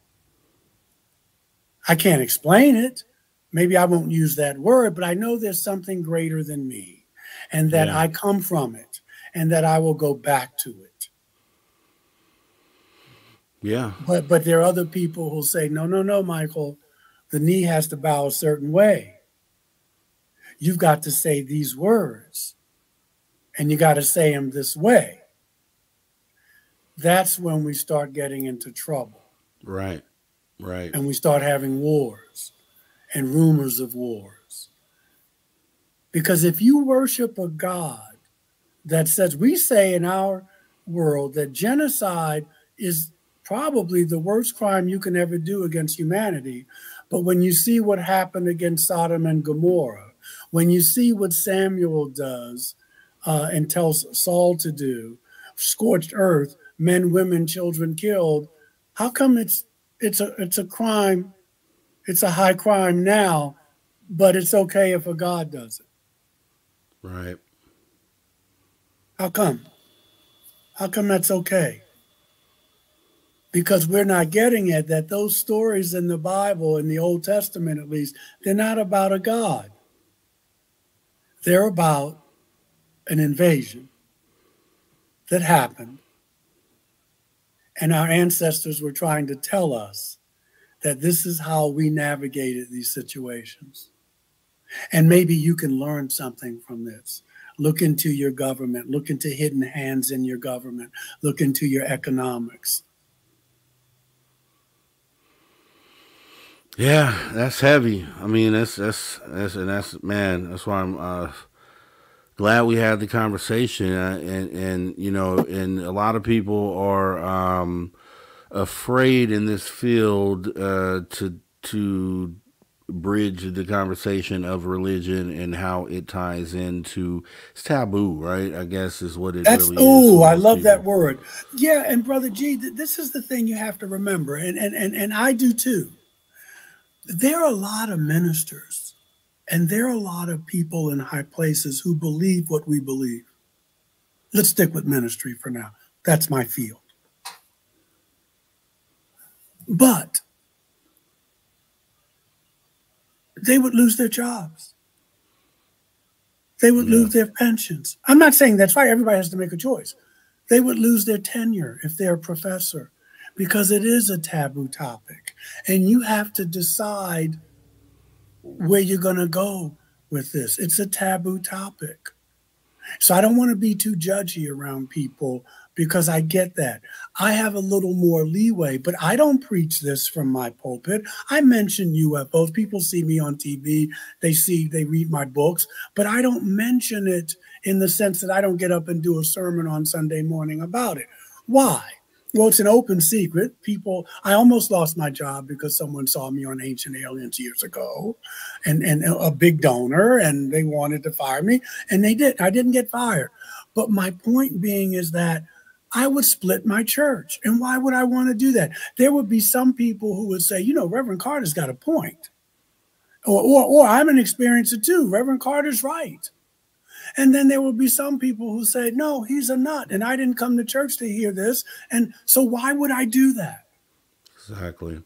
I can't explain it. Maybe I won't use that word, but I know there's something greater than me, and that yeah. I come from it, and that I will go back to it. Yeah. But, but there are other people who'll say, no, no, no, Michael, the knee has to bow a certain way. You've got to say these words, and you got to say them this way. That's when we start getting into trouble. Right, right. And we start having wars and rumors of wars. Because if you worship a God that says, we say in our world that genocide is probably the worst crime you can ever do against humanity. But when you see what happened against Sodom and Gomorrah, when you see what Samuel does uh, and tells Saul to do, scorched earth, men, women, children killed. How come it's it's a it's a crime, it's a high crime now, but it's okay if a God does it? Right. How come? How come that's okay? Because we're not getting it that those stories in the Bible, in the Old Testament at least, they're not about a God. They're about an invasion that happened. And our ancestors were trying to tell us that this is how we navigated these situations. And maybe you can learn something from this. Look into your government. Look into hidden hands in your government. Look into your economics. Yeah, that's heavy. I mean, that's, that's, that's, and that's, man, that's why I'm, uh, glad we had the conversation, uh, and, and, you know, and a lot of people are um, afraid in this field uh, to, to bridge the conversation of religion and how it ties into, it's taboo, right? I guess is what it That's, really ooh, is. Oh, I love people. That word. Yeah. And Brother G, th this is the thing you have to remember. And, and, and, and I do too. There are a lot of ministers. And there are a lot of people in high places who believe what we believe. Let's stick with ministry for now. That's my field. But they would lose their jobs. They would yeah. lose their pensions. I'm not saying that's right. Everybody has to make a choice. They would lose their tenure if they're a professor, because it is a taboo topic. And you have to decide where you're going to go with this. It's a taboo topic. So I don't want to be too judgy around people, because I get that. I have a little more leeway, but I don't preach this from my pulpit. I mention U F Os. People see me on T V. They see, they read my books, but I don't mention it in the sense that I don't get up and do a sermon on Sunday morning about it. Why? Well, it's an open secret. People, I almost lost my job because someone saw me on Ancient Aliens years ago, and, and a big donor, and they wanted to fire me, and they did. I didn't get fired. But my point being is that I would split my church. And why would I want to do that? There would be some people who would say, you know, Reverend Carter's got a point. Or, or, or I'm an experiencer too. Reverend Carter's right. And then there will be some people who say, no, he's a nut. And I didn't come to church to hear this. And so why would I do that? Exactly.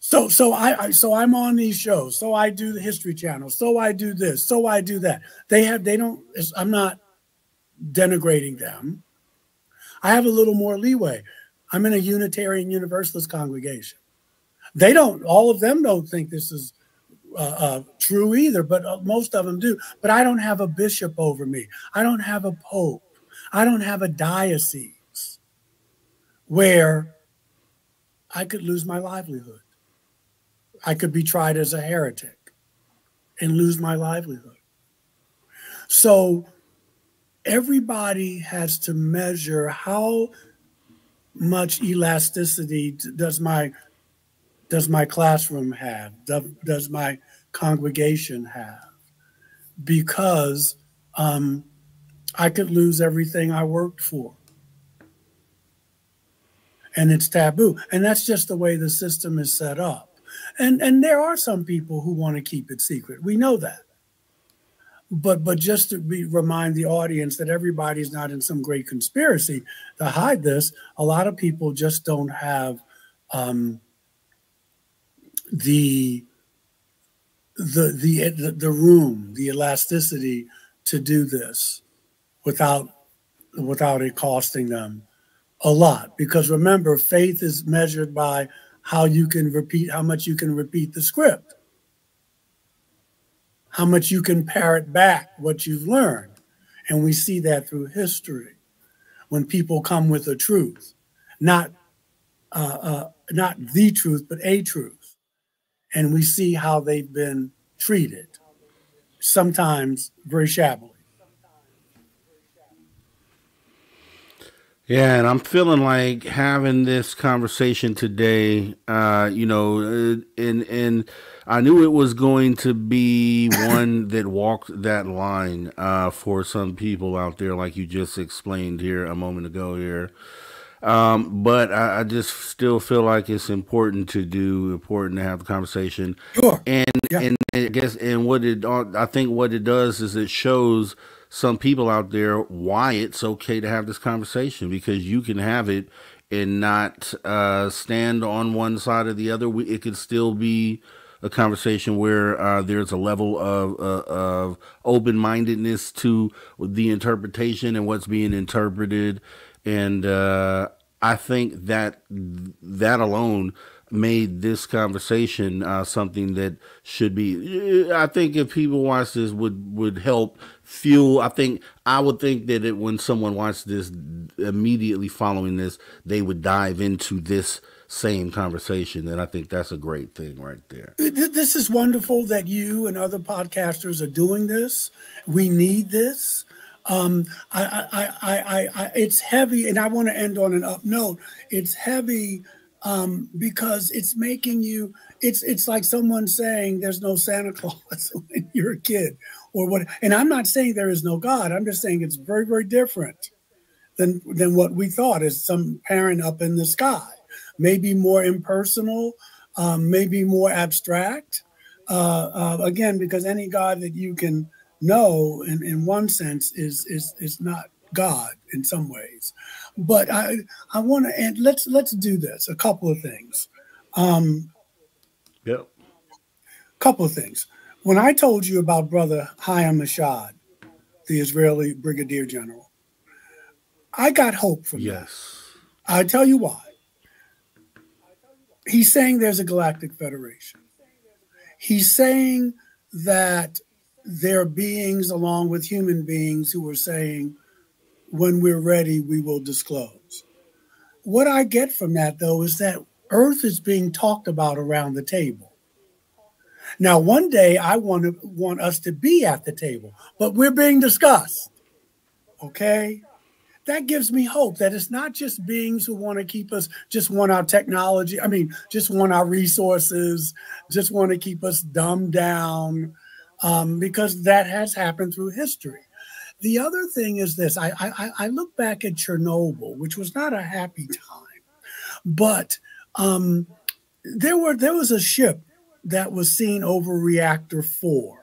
So, so I, I, so I'm on these shows. So I do the History Channel. So I do this. So I do that. They have, they don't, I'm not denigrating them. I have a little more leeway. I'm in a Unitarian Universalist congregation. They don't, all of them don't think this is Uh, uh, true either, but uh, most of them do. But I don't have a bishop over me. I don't have a pope. I don't have a diocese where I could lose my livelihood. I could be tried as a heretic and lose my livelihood. So everybody has to measure how much elasticity does my Does my classroom have? Does my congregation have? Because um, I could lose everything I worked for. And it's taboo. And that's just the way the system is set up. And, and there are some people who want to keep it secret. We know that. But, but just to be, remind the audience that everybody's not in some great conspiracy to hide this, a lot of people just don't have... Um, The, the the the room, the elasticity to do this without without it costing them a lot. Because remember, faith is measured by how you can repeat, how much you can repeat the script, how much you can parrot back what you've learned. And we see that through history when people come with a truth, not uh, uh, not the truth, but a truth. And we see how they've been treated, sometimes very shabbily. Yeah, and I'm feeling like having this conversation today, uh, you know, and, and I knew it was going to be one that walked that line uh, for some people out there, like you just explained here a moment ago here. Um, but I, I just still feel like it's important to do, important to have the conversation. Sure. And, yeah. and I guess, and what it, I think what it does is it shows some people out there why it's okay to have this conversation, because you can have it and not, uh, stand on one side or the other. We, it could still be a conversation where, uh, there's a level of, uh, of open-mindedness to the interpretation and what's being interpreted. And uh, I think that that alone made this conversation uh, something that should be, I think if people watch this would, would help fuel. I think I would think that it, when someone watched this immediately following this, they would dive into this same conversation. And I think that's a great thing right there. This is wonderful that you and other podcasters are doing this. We need this. Um, I, I, I, I, I, it's heavy, and I want to end on an up note. It's heavy um, because it's making you, it's, it's like someone saying there's no Santa Claus when you're a kid or what. And I'm not saying there is no God. I'm just saying it's very, very different than, than what we thought is some parent up in the sky, maybe more impersonal, um, maybe more abstract. Uh, uh, again, because any God that you can No, in, in one sense, is is is not God in some ways, but I I want to and let's let's do this. A couple of things. Um, yeah. Couple of things. When I told you about Brother Chaim Ashad, the Israeli Brigadier General, I got hope from yes. that. I tell you why. He's saying there's a galactic federation. He's saying that. There are beings along with human beings who are saying, when we're ready, we will disclose. What I get from that, though, is that Earth is being talked about around the table. Now, one day I want to want us to be at the table, but we're being discussed. Okay? That gives me hope that it's not just beings who want to keep us, just want our technology. I mean, just want our resources, just want to keep us dumbed down. Um, because that has happened through history. The other thing is this. I, I, I look back at Chernobyl, which was not a happy time, but um, there were there was a ship that was seen over Reactor four.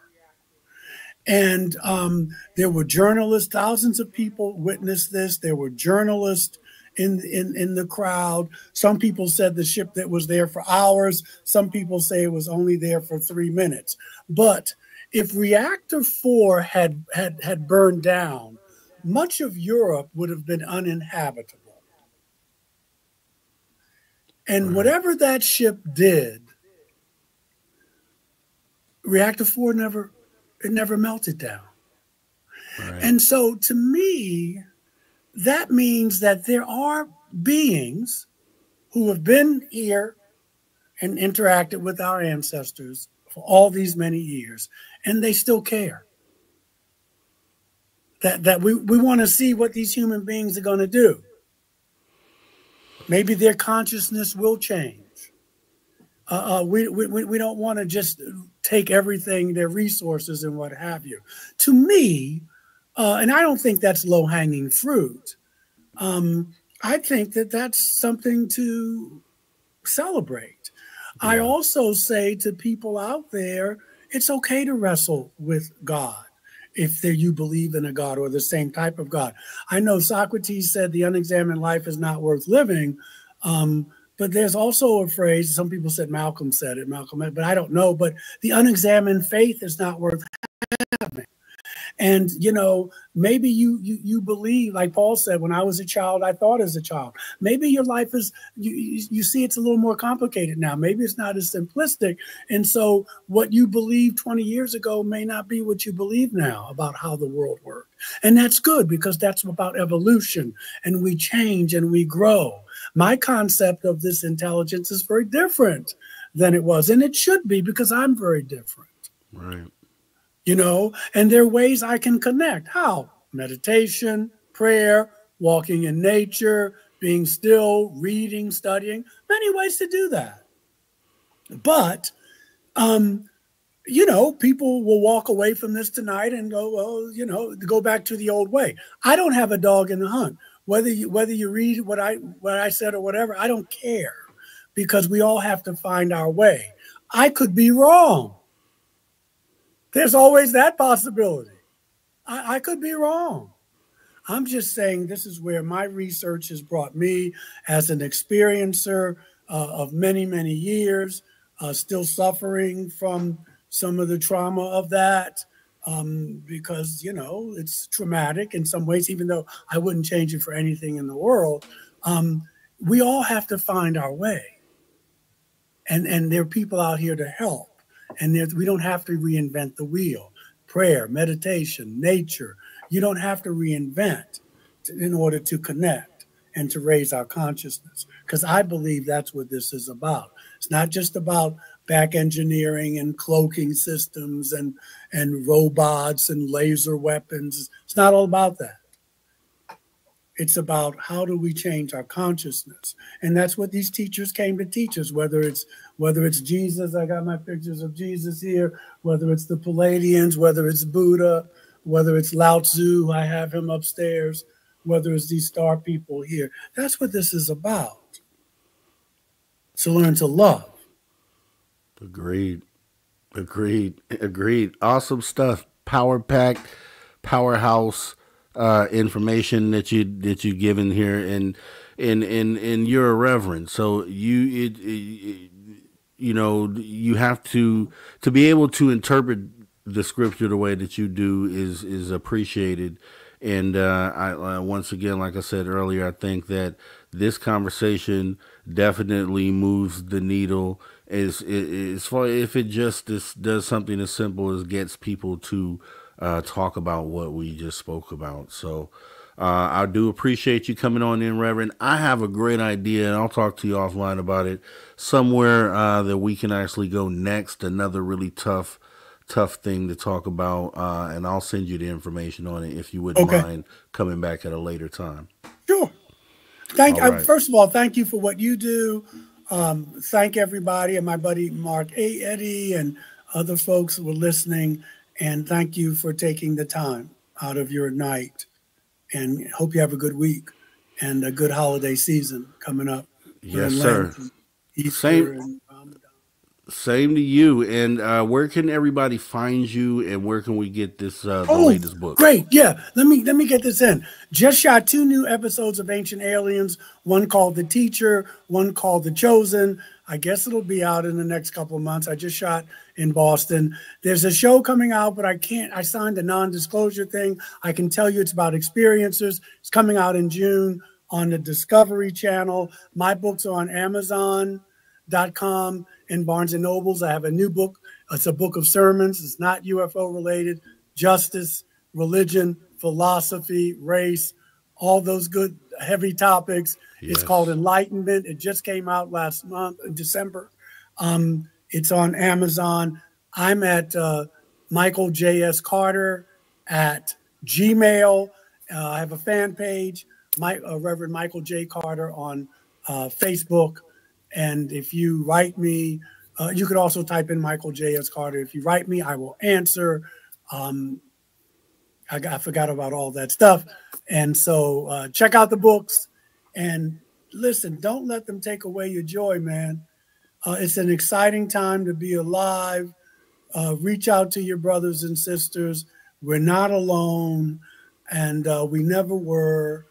And um, there were journalists, thousands of people witnessed this. There were journalists in, in, in the crowd. Some people said the ship that was there for hours. Some people say it was only there for three minutes. But if Reactor four had, had, had burned down, much of Europe would have been uninhabitable. And whatever that ship did, Reactor four never... it never melted down. Right. And so to me, that means that there are beings who have been here and interacted with our ancestors for all these many years, and they still care. That, that we, we want to see what these human beings are going to do. Maybe their consciousness will change. Uh, uh, we, we, we don't want to just take everything, their resources and what have you. To me, uh, and I don't think that's low-hanging fruit, um, I think that that's something to celebrate. Yeah. I also say to people out there, it's okay to wrestle with God if there, you believe in a God or the same type of God. I know Socrates said the unexamined life is not worth living, um, but there's also a phrase, some people said Malcolm said it, Malcolm, but I don't know, but the unexamined faith is not worth having. And, you know, maybe you you, you believe, like Paul said, when I was a child, I thought as a child. Maybe your life is, you, you see it's a little more complicated now. Maybe it's not as simplistic. And so what you believed twenty years ago may not be what you believe now about how the world worked. And that's good, because that's about evolution, and we change and we grow. My concept of this intelligence is very different than it was. And it should be, because I'm very different. Right. You know, and there are ways I can connect. How? Meditation, prayer, walking in nature, being still, reading, studying. Many ways to do that. But, um, you know, people will walk away from this tonight and go, well, you know, go back to the old way. I don't have a dog in the hunt. Whether you, whether you read what I, what I said or whatever, I don't care, because we all have to find our way. I could be wrong. There's always that possibility. I, I could be wrong. I'm just saying this is where my research has brought me as an experiencer uh, of many, many years, uh, still suffering from some of the trauma of that. Um, because, you know, it's traumatic in some ways, even though I wouldn't change it for anything in the world. Um, we all have to find our way. And, and there are people out here to help. And there, we don't have to reinvent the wheel. Prayer, meditation, nature. You don't have to reinvent to, in order to connect and to raise our consciousness. Because I believe that's what this is about. It's not just about back engineering and cloaking systems and, and robots and laser weapons. It's not all about that. It's about how do we change our consciousness. And that's what these teachers came to teach us, whether it's, whether it's Jesus, I got my pictures of Jesus here, whether it's the Palladians, whether it's Buddha, whether it's Lao Tzu, I have him upstairs, whether it's these star people here. That's what this is about. To learn to love. Agreed. Agreed. Agreed. Awesome stuff. Power pack, powerhouse uh information that you that you given here, and and and and you're a reverend. So you it, it you know, you have to to be able to interpret the scripture the way that you do is is appreciated. And uh I uh, once again, like I said earlier, I think that this conversation definitely moves the needle. Is is for if it just this does something as simple as gets people to uh, talk about what we just spoke about. So uh, I do appreciate you coming on in, Reverend. I have a great idea, and I'll talk to you offline about it somewhere uh, that we can actually go next. Another really tough, tough thing to talk about, uh, and I'll send you the information on it if you wouldn't okay. mind coming back at a later time. Sure. Thank. Right. I, first of all, thank you for what you do. Um, thank everybody, and my buddy Mark A. Eddie and other folks who were listening, and thank you for taking the time. out of your night, and hope you have a good week and a good holiday season coming up. Yes, sir. Same, same to you. And uh, where can everybody find you, and where can we get this uh, the oh, latest book? Great, yeah. Let me let me get this in. Just shot two new episodes of Ancient Aliens. One called The Teacher. One called The Chosen. I guess it'll be out in the next couple of months. I just shot in Boston. There's a show coming out, but I can't. I signed a non-disclosure thing. I can tell you it's about experiencers. It's coming out in June on the Discovery Channel. My books are on Amazon dot com and Barnes and Nobles. I have a new book. It's a book of sermons. It's not U F O related. Justice, religion, philosophy, race, all those good heavy topics. Yes. It's called Enlightenment. It just came out last month, in December. Um, it's on Amazon. I'm at uh, Michael J S Carter at Gmail. Uh, I have a fan page. My, uh, Reverend Michael J. Carter on uh, Facebook. And if you write me, uh, you could also type in Michael J S Carter. If you write me, I will answer. Um, I, I forgot about all that stuff. And so uh, check out the books. And listen, don't let them take away your joy, man. Uh, it's an exciting time to be alive. Uh, reach out to your brothers and sisters. We're not alone. And uh, we never were.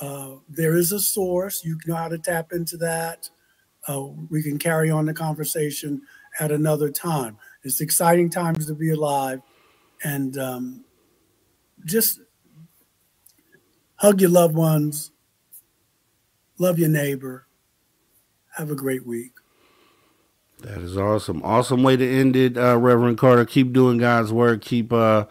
Uh, there is a source. You know how to tap into that. Uh, we can carry on the conversation at another time. It's exciting times to be alive. And um, just hug your loved ones. Love your neighbor. Have a great week. That is awesome. Awesome way to end it, uh, Reverend Carter. Keep doing God's work. Keep... Uh...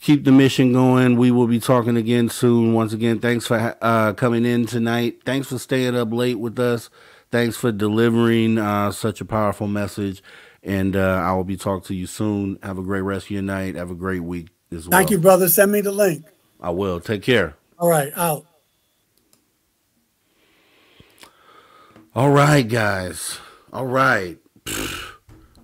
Keep the mission going. We will be talking again soon. Once again, thanks for uh, coming in tonight. Thanks for staying up late with us. Thanks for delivering uh, such a powerful message. And uh, I will be talking to you soon. Have a great rest of your night. Have a great week as well. Thank you, brother. Send me the link. I will. Take care. All right. Out. All right, guys. All right.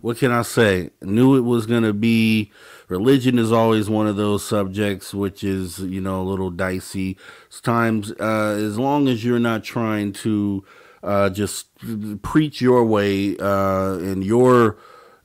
What can I say? I knew it was going to be... Religion is always one of those subjects which is, you know, a little dicey. Sometimes, uh, as long as you're not trying to uh, just preach your way uh, and your,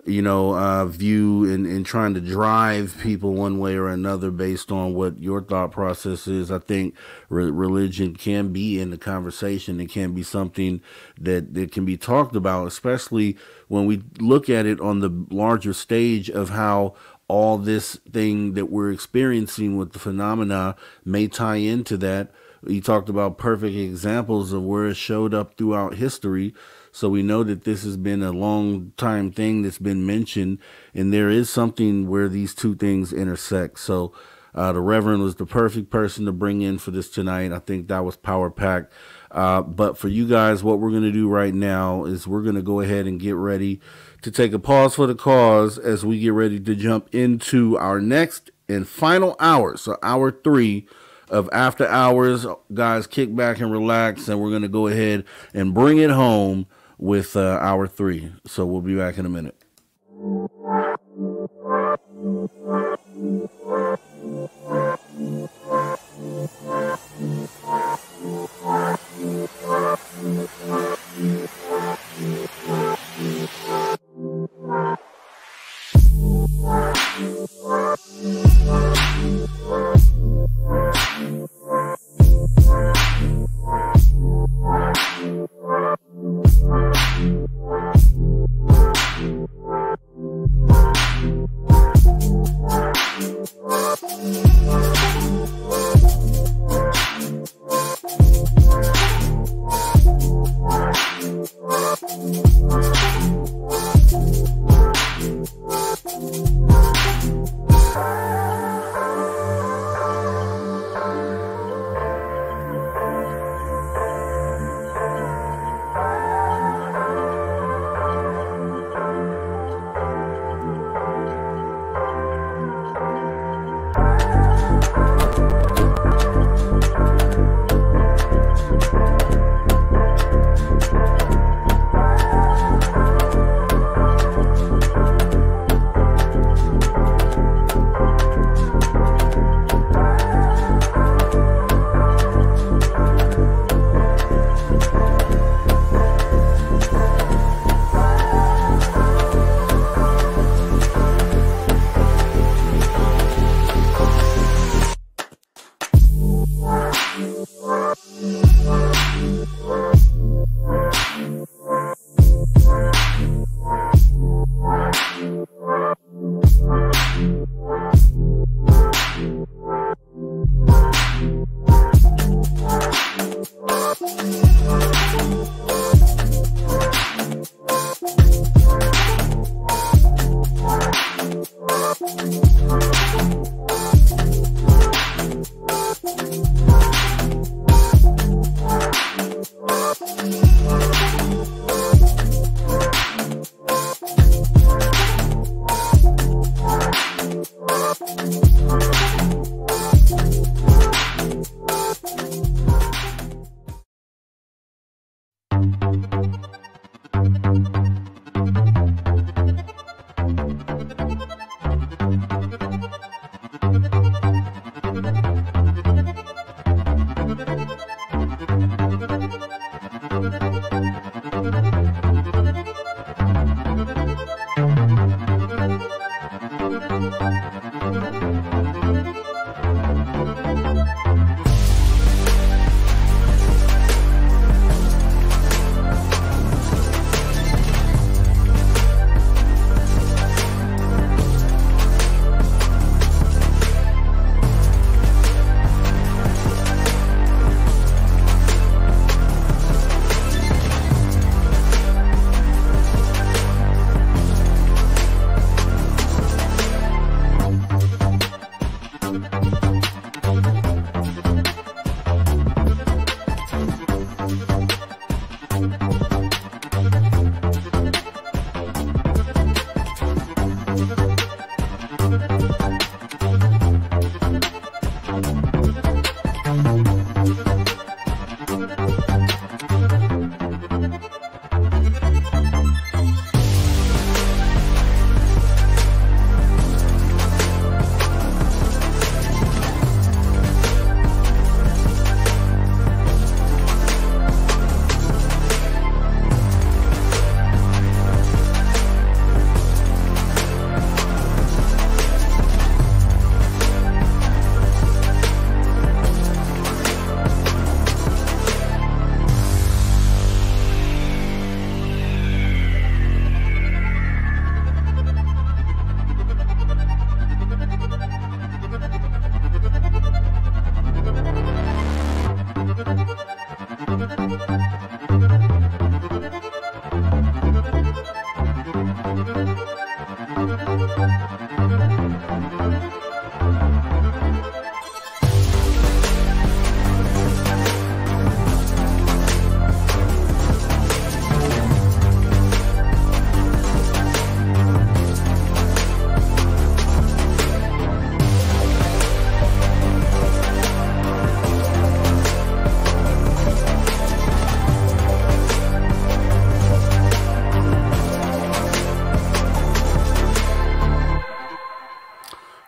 you know, uh, view and, and trying to drive people one way or another based on what your thought process is, I think re religion can be in the conversation. It can be something that, that can be talked about, especially when we look at it on the larger stage of how all this thing that we're experiencing with the phenomena may tie into that. You talked about perfect examples of where it showed up throughout history. So we know that this has been a long time thing that's been mentioned. And there is something where these two things intersect. So uh, the Reverend was the perfect person to bring in for this tonight. I think that was power packed. Uh, but for you guys, what we're going to do right now is we're going to go ahead and get ready to take a pause for the cause as we get ready to jump into our next and final hour. So hour three of After Hours, guys, kick back and relax. And we're going to go ahead and bring it home with uh, hour three. So we'll be back in a minute. Thank you.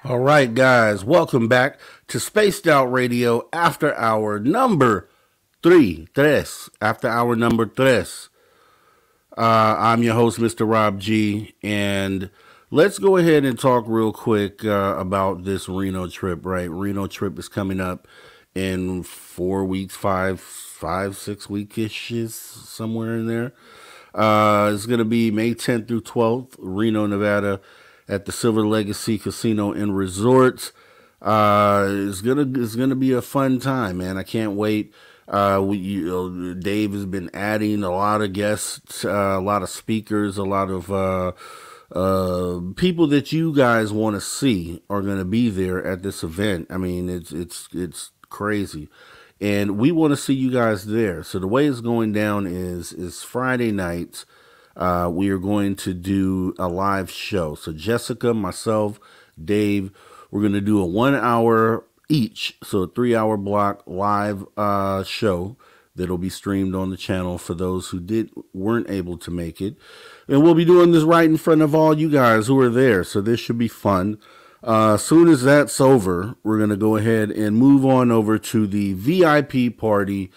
All right, guys, welcome back to Spaced Out Radio after hour number three, tres, after hour number tres. Uh, I'm your host, Mister Rob G., and let's go ahead and talk real quick uh, about this Reno trip, right? Reno trip is coming up in four weeks, five, five, six weekish, somewhere in there. Uh, it's going to be May tenth through twelfth, Reno, Nevada, at the Silver Legacy Casino and Resorts. Uh, it's gonna it's gonna be a fun time, man. I can't wait. Uh, we you know, Dave has been adding a lot of guests, uh, a lot of speakers, a lot of uh, uh, people that you guys want to see are gonna be there at this event. I mean, it's it's it's crazy, and we want to see you guys there. So the way it's going down is is Friday nights. Uh, we are going to do a live show. So Jessica, myself, Dave, we're going to do a one hour each. So a three hour block live uh, show that'll be streamed on the channel for those who did weren't able to make it. And we'll be doing this right in front of all you guys who are there. So this should be fun. Uh, as soon as that's over, we're going to go ahead and move on over to the V I P party.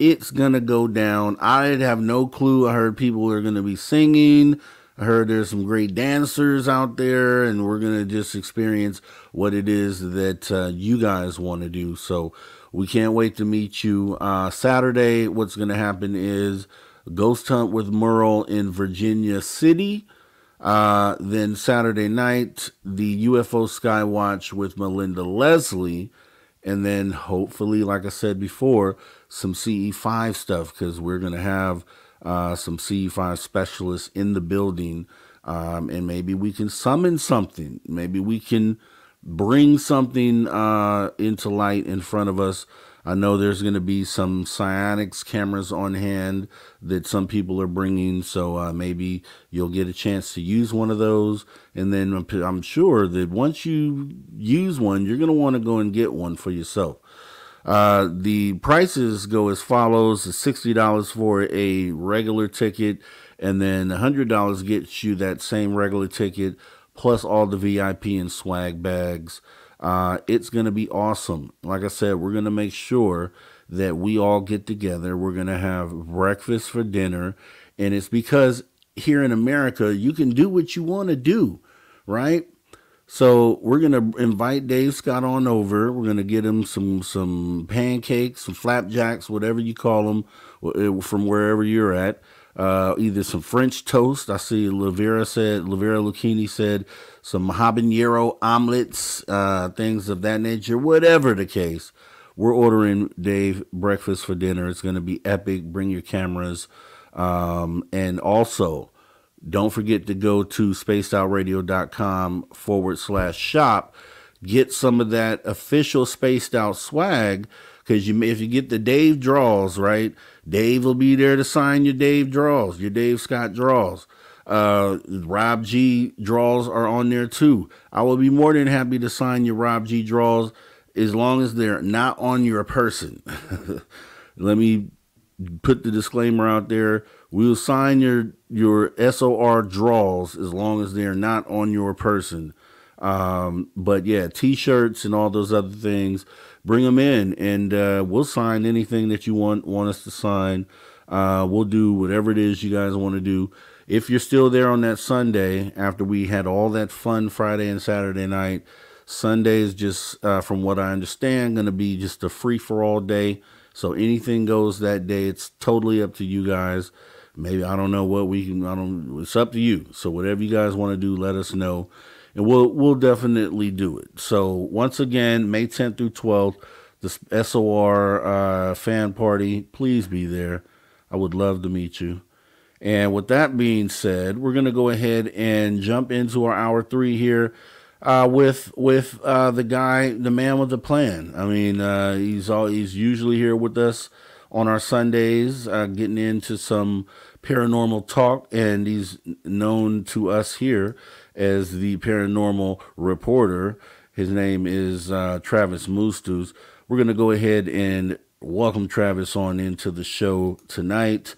It's going to go down. I have no clue. I heard people are going to be singing. I heard there's some great dancers out there, and we're going to just experience what it is that uh, you guys want to do. So we can't wait to meet you. Uh, Saturday, what's going to happen is Ghost Hunt with Merle in Virginia City. Uh, then Saturday night, the U F O Skywatch with Melinda Leslie. And then hopefully, like I said before, some C E five stuff, because we're going to have uh, some C E five specialists in the building, um, and maybe we can summon something. Maybe we can bring something uh, into light in front of us. I know there's going to be some psionics cameras on hand that some people are bringing, so uh, maybe you'll get a chance to use one of those. And then I'm sure that once you use one, you're going to want to go and get one for yourself. Uh, the prices go as follows: sixty dollars for a regular ticket, and then one hundred dollars gets you that same regular ticket, plus all the V I P and swag bags. Uh, it's going to be awesome. Like I said, we're going to make sure that we all get together. We're going to have breakfast for dinner. And it's because here in America, you can do what you want to do, right? So we're going to invite Dave Scott on over. We're going to get him some, some pancakes, some flapjacks, whatever you call them, from wherever you're at. Uh, either some French toast. I see Lavera said, Lavera Lucchini said, some habanero omelets, uh, things of that nature, whatever the case. We're ordering Dave breakfast for dinner. It's going to be epic. Bring your cameras. Um, and also, don't forget to go to spaced out radio dot com forward slash shop. Get some of that official Spaced Out swag. Because you, if you get the Dave draws, right, Dave will be there to sign your Dave draws, your Dave Scott draws. Uh, Rob G. draws are on there, too. I will be more than happy to sign your Rob G. draws as long as they're not on your person. Let me put the disclaimer out there. We'll sign your, your S O R draws as long as they're not on your person. Um, but, yeah, T-shirts and all those other things. Bring them in, and uh, we'll sign anything that you want want us to sign. Uh, we'll do whatever it is you guys want to do. If you're still there on that Sunday, after we had all that fun Friday and Saturday night, Sunday is just, uh, from what I understand, going to be just a free-for-all day. So anything goes that day. It's totally up to you guys. Maybe, I don't know what we can, I don't, it's up to you. So whatever you guys want to do, let us know. And we'll, we'll definitely do it. So once again, May tenth through twelfth, the S O R uh, fan party, please be there. I would love to meet you. And with that being said, we're going to go ahead and jump into our hour three here uh, with with uh, the guy, the man with the plan. I mean, uh, he's all he's usually here with us on our Sundays, uh, getting into some paranormal talk, and he's known to us here as the paranormal reporter. His name is uh, Travis Moustus. We're going to go ahead and welcome Travis on into the show tonight.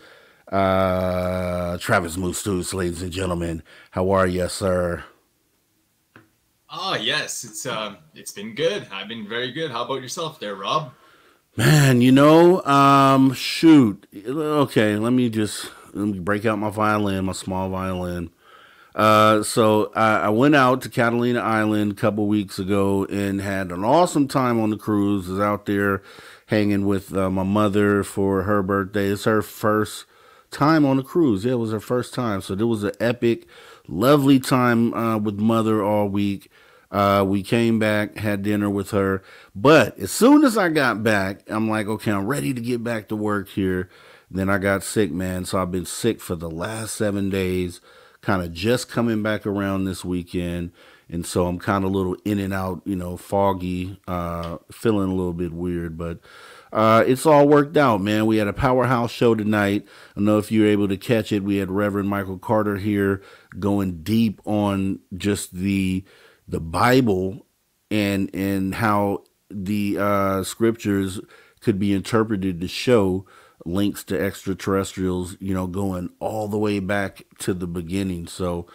Uh, Travis Moustus, ladies and gentlemen, how are you, sir? Oh, yes, it's um, it's been good. I've been very good. How about yourself, there, Rob? Man, you know, um, shoot. Okay, let me just let me break out my violin, my small violin. Uh, so I, I went out to Catalina Island a couple weeks ago and had an awesome time on the cruise. I was out there hanging with uh, my mother for her birthday. It's her first time on the cruise. Yeah, it was her first time. So there was an epic, lovely time uh, with mother all week. Uh, we came back, had dinner with her. But as soon as I got back, I'm like, okay, I'm ready to get back to work here. Then I got sick, man. So I've been sick for the last seven days, kind of just coming back around this weekend. And so I'm kind of a little in and out, you know, foggy, uh, feeling a little bit weird, but Uh, it's all worked out, man. We had a powerhouse show tonight. I don't know if you were able to catch it. We had Reverend Michael Carter here going deep on just the the Bible and and how the uh, scriptures could be interpreted to show links to extraterrestrials, you know, going all the way back to the beginning. So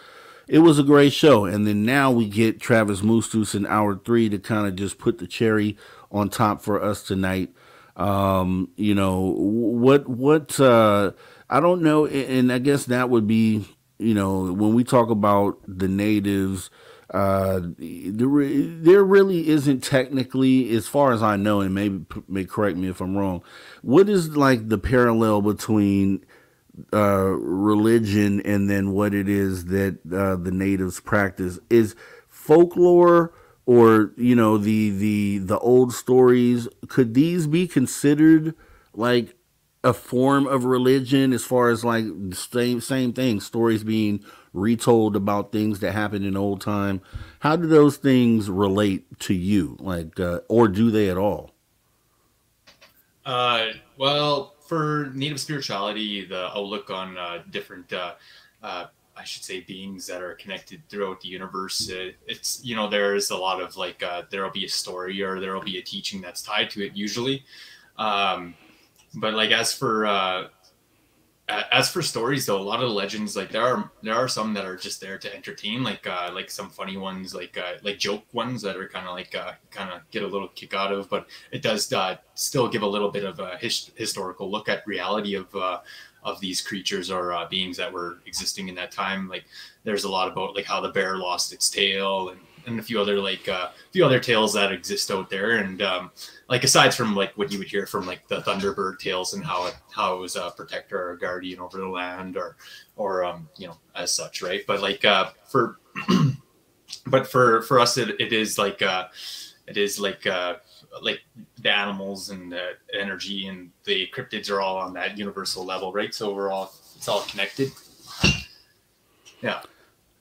it was a great show. And then now we get Travis Moustus in hour three to kind of just put the cherry on top for us tonight. Um, you know, what, what, uh, I don't know. And I guess that would be, you know, when we talk about the natives, uh, there, there really isn't technically, as far as I know, and maybe may correct me if I'm wrong. What is like the parallel between, uh, religion and then what it is that, uh, the natives practice? Is folklore, or, you know, the, the, the old stories, could these be considered like a form of religion as far as like same, same thing, stories being retold about things that happened in old time? How do those things relate to you? Like, uh, or do they at all? Uh, well, for Native spirituality, the outlook on uh, different, uh, uh, I should say, beings that are connected throughout the universe. It, it's, you know, there's a lot of like, uh, there'll be a story or there'll be a teaching that's tied to it usually. Um, but like, as for, uh, as for stories though, a lot of legends, like there are, there are some that are just there to entertain, like, uh, like some funny ones, like, uh, like joke ones that are kind of like, uh, kind of get a little kick out of, but it does, uh, still give a little bit of a his historical look at reality of, uh, of these creatures or uh, beings that were existing in that time. Like there's a lot about like how the bear lost its tail and, and a few other like a uh, few other tales that exist out there. And um, like, aside from like what you would hear from like the Thunderbird tales and how it, how it was a protector or a guardian over the land or, or um, you know, as such. Right. But like uh, for, but for, for us, it, it is like, uh, it is like, uh, like the animals and the energy and the cryptids are all on that universal level, right? So we're all, it's all connected. Yeah.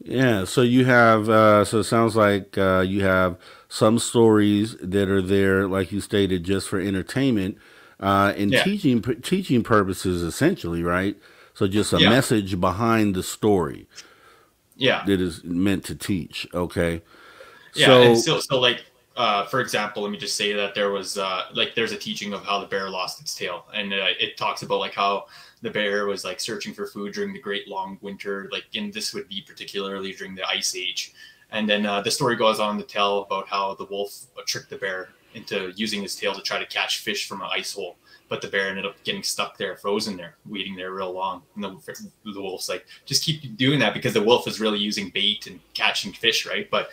Yeah. So you have, uh, so it sounds like, uh, you have some stories that are there, like you stated, just for entertainment, uh, and yeah. teaching, teaching purposes, essentially. Right. So just a yeah. message behind the story. Yeah. That is meant to teach. Okay. Yeah. So, and so, so like, Uh, for example, let me just say that there was uh, like there's a teaching of how the bear lost its tail, and uh, it talks about like how the bear was like searching for food during the great long winter, like, and this would be particularly during the ice age. And then uh, the story goes on to tell about how the wolf tricked the bear into using his tail to try to catch fish from an ice hole, but the bear ended up getting stuck there, frozen there, waiting there real long. And the, the wolf's like, just keep doing that, because the wolf is really using bait and catching fish, right? But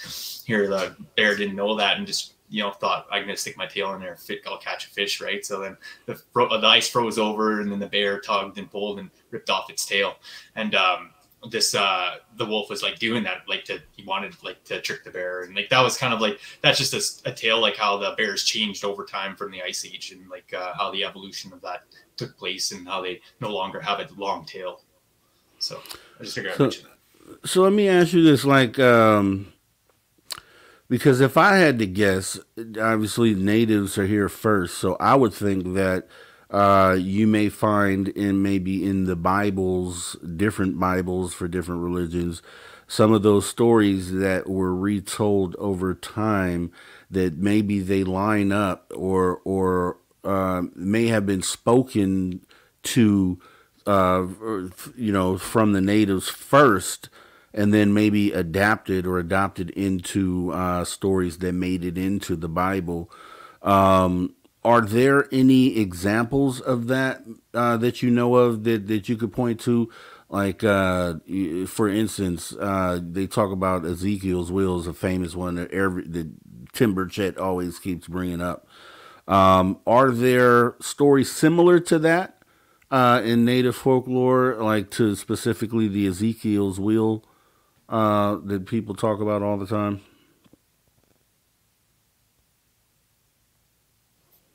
here the bear didn't know that and just, you know, thought, I'm going to stick my tail in there, I'll catch a fish, right? So then the, the ice froze over, and then the bear tugged and pulled and ripped off its tail. And um, this, uh, the wolf was like doing that, like to, he wanted like to trick the bear. And like, that was kind of like, that's just a, a tale, like how the bears changed over time from the ice age, and like, uh, how the evolution of that took place and how they no longer have a long tail. So I just figured I'd mention that. So let me ask you this, like, um, because if I had to guess, obviously natives are here first, so I would think that uh, you may find in maybe in the Bibles, different Bibles for different religions, some of those stories that were retold over time that maybe they line up or or uh, may have been spoken to, uh, you know, from the natives first, and then maybe adapted or adopted into uh, stories that made it into the Bible. Um, are there any examples of that uh, that you know of that that you could point to? Like, uh, for instance, uh, they talk about Ezekiel's wheel is a famous one that every the Timber Chet always keeps bringing up. Um, are there stories similar to that uh, in native folklore, like to specifically the Ezekiel's wheel uh, that people talk about all the time?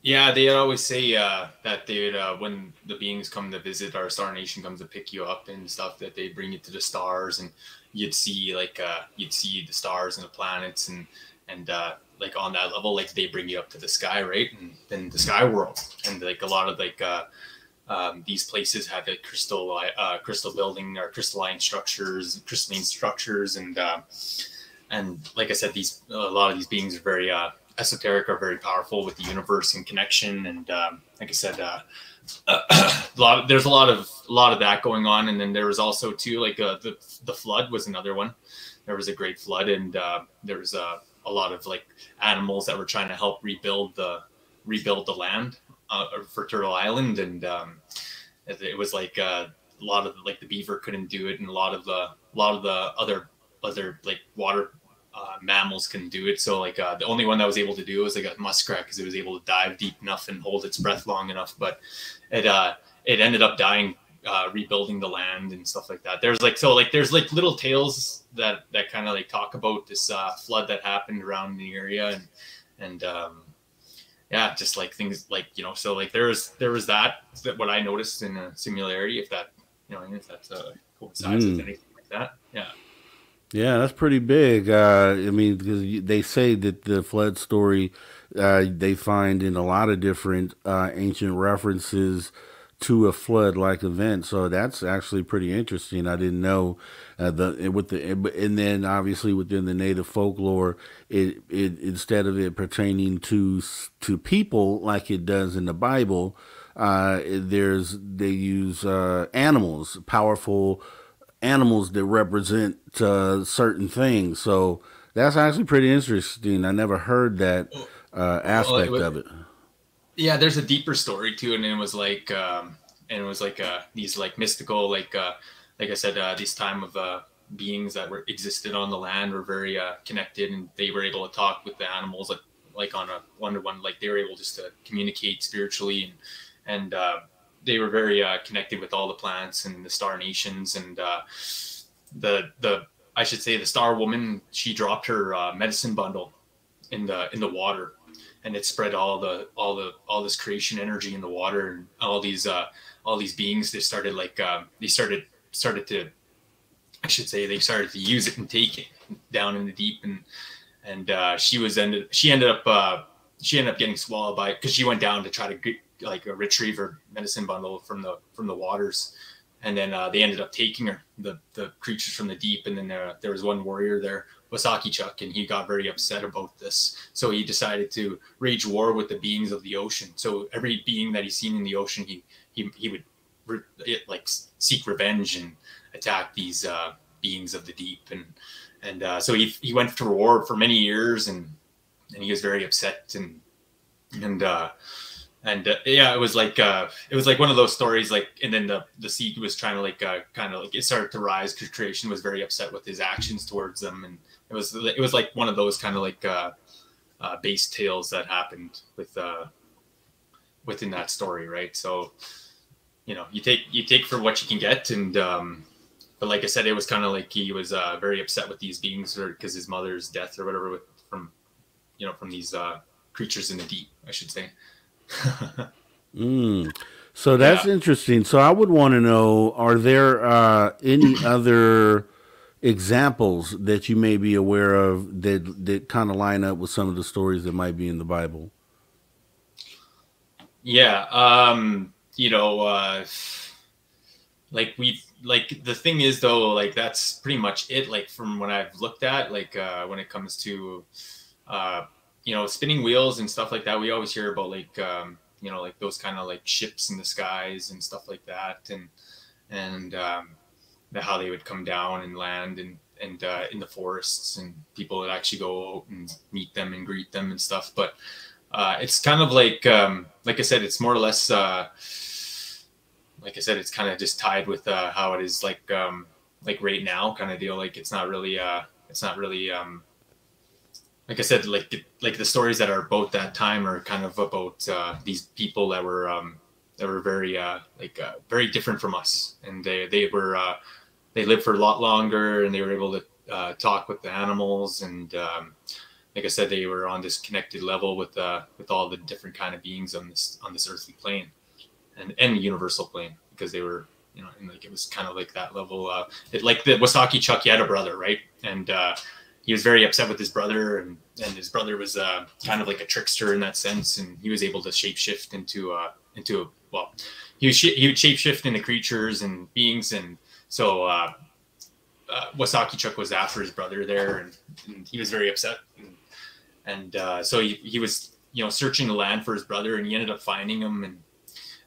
Yeah, they'd always say uh, that they'd uh, when the beings come to visit, our star nation comes to pick you up and stuff, that they bring you to the stars, and you'd see like uh, you'd see the stars and the planets, and and uh, like on that level, like they bring you up to the sky, right? And then the sky world, and like a lot of like uh, um, these places have like crystal uh, crystal building or crystalline structures, crystalline structures, and uh, and like I said, these a lot of these beings are very. Uh, esoteric are very powerful with the universe and connection. And um, like I said, uh, a lot of, there's a lot of, a lot of that going on. And then there was also too, like uh, the, the flood was another one. There was a great flood, and uh, there was uh, a lot of like animals that were trying to help rebuild the, rebuild the land uh, for Turtle Island. And um, it, it was like uh, a lot of like the beaver couldn't do it. And a lot of the, a lot of the other, other like water, Uh, mammals can do it. So like uh, the only one that was able to do it was like a muskrat, because it was able to dive deep enough and hold its breath long enough. But it uh, it ended up dying, uh, rebuilding the land and stuff like that. There's like so like there's like little tales that that kind of like talk about this uh, flood that happened around the area, and and um, yeah, just like things like you know. So like there was there was that that what I noticed in a similarity, if that you know if that's uh, coincides mm. with anything like that, yeah. Yeah, that's pretty big. Uh, I mean, because they say that the flood story, uh, they find in a lot of different uh, ancient references to a flood-like event. So that's actually pretty interesting. I didn't know uh, the with the and then obviously within the native folklore, it it instead of it pertaining to to people like it does in the Bible, uh, there's they use uh, animals, powerful. Animals that represent uh, certain things, so that's actually pretty interesting. I never heard that uh, aspect well, it, of it. Yeah, there's a deeper story too, and it was like, um, and it was like uh, these like mystical, like uh, like I said, uh, these time of uh, beings that were existed on the land were very uh, connected, and they were able to talk with the animals, like like on a one to one, like they were able just to communicate spiritually, and and. Uh, They were very uh, connected with all the plants and the star nations, and uh, the the I should say the star woman. She dropped her uh, medicine bundle in the in the water, and it spread all the all the all this creation energy in the water, and all these uh, all these beings. They started like uh, they started started to I should say they started to use it and take it down in the deep, and and uh, she was ended she ended up uh, she ended up getting swallowed by, because she went down to try to get, like a retriever medicine bundle from the from the waters, and then uh, they ended up taking her, the the creatures from the deep. And then uh, there was one warrior there, Wasaki Chuck, and he got very upset about this, so he decided to wage war with the beings of the ocean. So every being that he's seen in the ocean, he he, he would re it, like seek revenge and attack these uh, beings of the deep, and and uh, so he he went to war for many years, and and he was very upset, and and uh, And uh, yeah, it was like uh, it was like one of those stories. Like, and then the the seed was trying to like uh, kind of like it started to rise. Creation was very upset with his actions towards them, and it was it was like one of those kind of like uh, uh, base tales that happened with uh, within that story, right? So, you know, you take you take for what you can get, and um, but like I said, it was kind of like he was uh, very upset with these beings because his mother's death or whatever with, from you know from these uh, creatures in the deep, I should say. mm. So that's yeah. interesting. So I would want to know, are there uh, any other examples that you may be aware of that, that kind of line up with some of the stories that might be in the Bible? Yeah. Um, you know, uh, like we've, like the thing is though, like that's pretty much it. Like from what I've looked at, like uh, when it comes to, uh, you know, spinning wheels and stuff like that, we always hear about like, um, you know, like those kind of like ships in the skies and stuff like that. And, and, um, the, how they would come down and land and, and, uh, in the forests, and people would actually go out and meet them and greet them and stuff. But, uh, it's kind of like, um, like I said, it's more or less, uh, like I said, it's kind of just tied with, uh, how it is like, um, like right now kind of deal. Like, it's not really, uh, it's not really, um, like I said, like, like the stories that are about that time are kind of about, uh, these people that were, um, that were very, uh, like, uh, very different from us. And they, they were, uh, they lived for a lot longer, and they were able to, uh, talk with the animals. And, um, like I said, they were on this connected level with, uh, with all the different kind of beings on this, on this earthly plane and, and universal plane, because they were, you know, and like, it was kind of like that level, uh, it, like the Wasaki Chuck, he had a brother, right? And, uh, he was very upset with his brother, and, and his brother was uh, kind of like a trickster in that sense. And he was able to shapeshift into uh, into a, well, he, was sh he would shapeshift into creatures and beings. And so uh, uh, Wasaki Chuck was after his brother there, and, and he was very upset. And, and uh, so he, he was, you know, searching the land for his brother, and he ended up finding him. And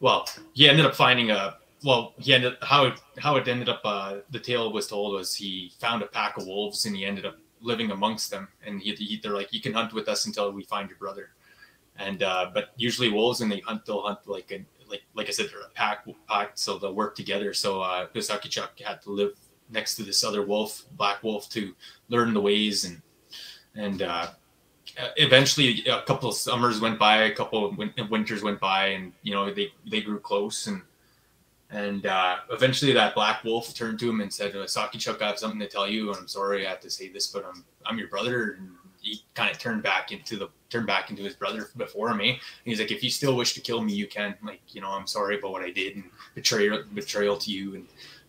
well, he ended up finding a, well, he ended how it, how it ended up, uh, the tale was told was he found a pack of wolves, and he ended up living amongst them, and he, they're like, you can hunt with us until we find your brother. And uh but usually wolves, when they hunt, they'll hunt like a, like like I said, they're a pack, pack so they'll work together. So uh Wasaki Chuck had to live next to this other wolf, black wolf, to learn the ways. And and uh eventually a couple of summers went by, a couple of win winters went by, and you know they they grew close. And And uh, eventually that black wolf turned to him and said, Wasaki Chuck, I have something to tell you. And I'm sorry I have to say this, but I'm I'm your brother. And he kind of turned back into the turned back into his brother before me. And he's like, if you still wish to kill me, you can. Like, you know, I'm sorry about what I did and betrayal betrayal to you. And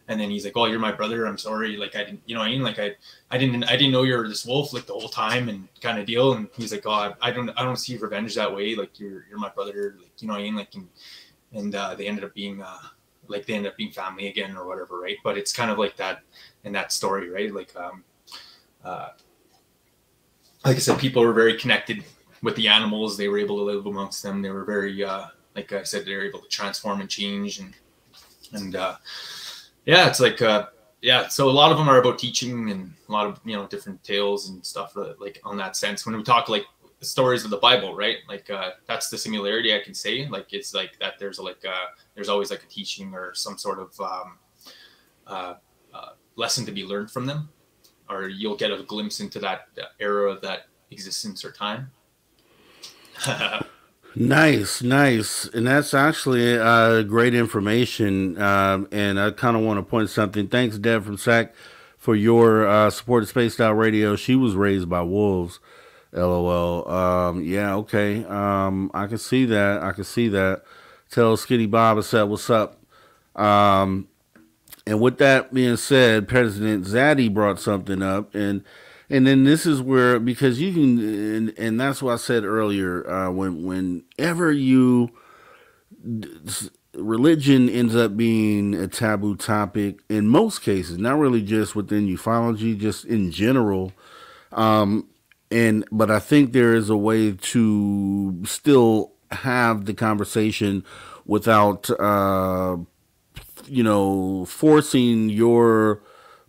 and then he's like, oh, you're my brother. I'm sorry. Like, I didn't, you know what I mean? Like, I I didn't I didn't know you were this wolf like the whole time, and kind of deal. And he's like, oh, I, I don't I don't see revenge that way. Like, you're you're my brother. Like, you know what I mean? Like, and, and uh, they ended up being. Uh, like they end up being family again or whatever. Right. But it's kind of like that in that story. Right. Like, um, uh, like I said, people were very connected with the animals. They were able to live amongst them. They were very, uh, like I said, they were able to transform and change. And, and, uh, yeah, it's like, uh, yeah. So a lot of them are about teaching, and a lot of, you know, different tales and stuff that, like on that sense, when we talk like the stories of the Bible, right? Like, uh, that's the similarity I can say. Like, it's like that there's like, uh, there's always like a teaching or some sort of um, uh, uh, lesson to be learned from them, or you'll get a glimpse into that era of that existence or time. Nice, nice. And that's actually uh, great information. Um, and I kind of want to point something. Thanks, Deb from S A C, for your uh, support of Spaced Out Radio. She was raised by wolves. L O L. Um, yeah, okay. Um, I can see that. I can see that. Tell Skitty Bob I said, what's up? Um, and with that being said, President Zaddy brought something up. And and then this is where, because you can, and, and that's what I said earlier, uh, when whenever you, religion ends up being a taboo topic in most cases, not really just within ufology, just in general. Um, and but I think there is a way to still have the conversation without, uh, you know, forcing your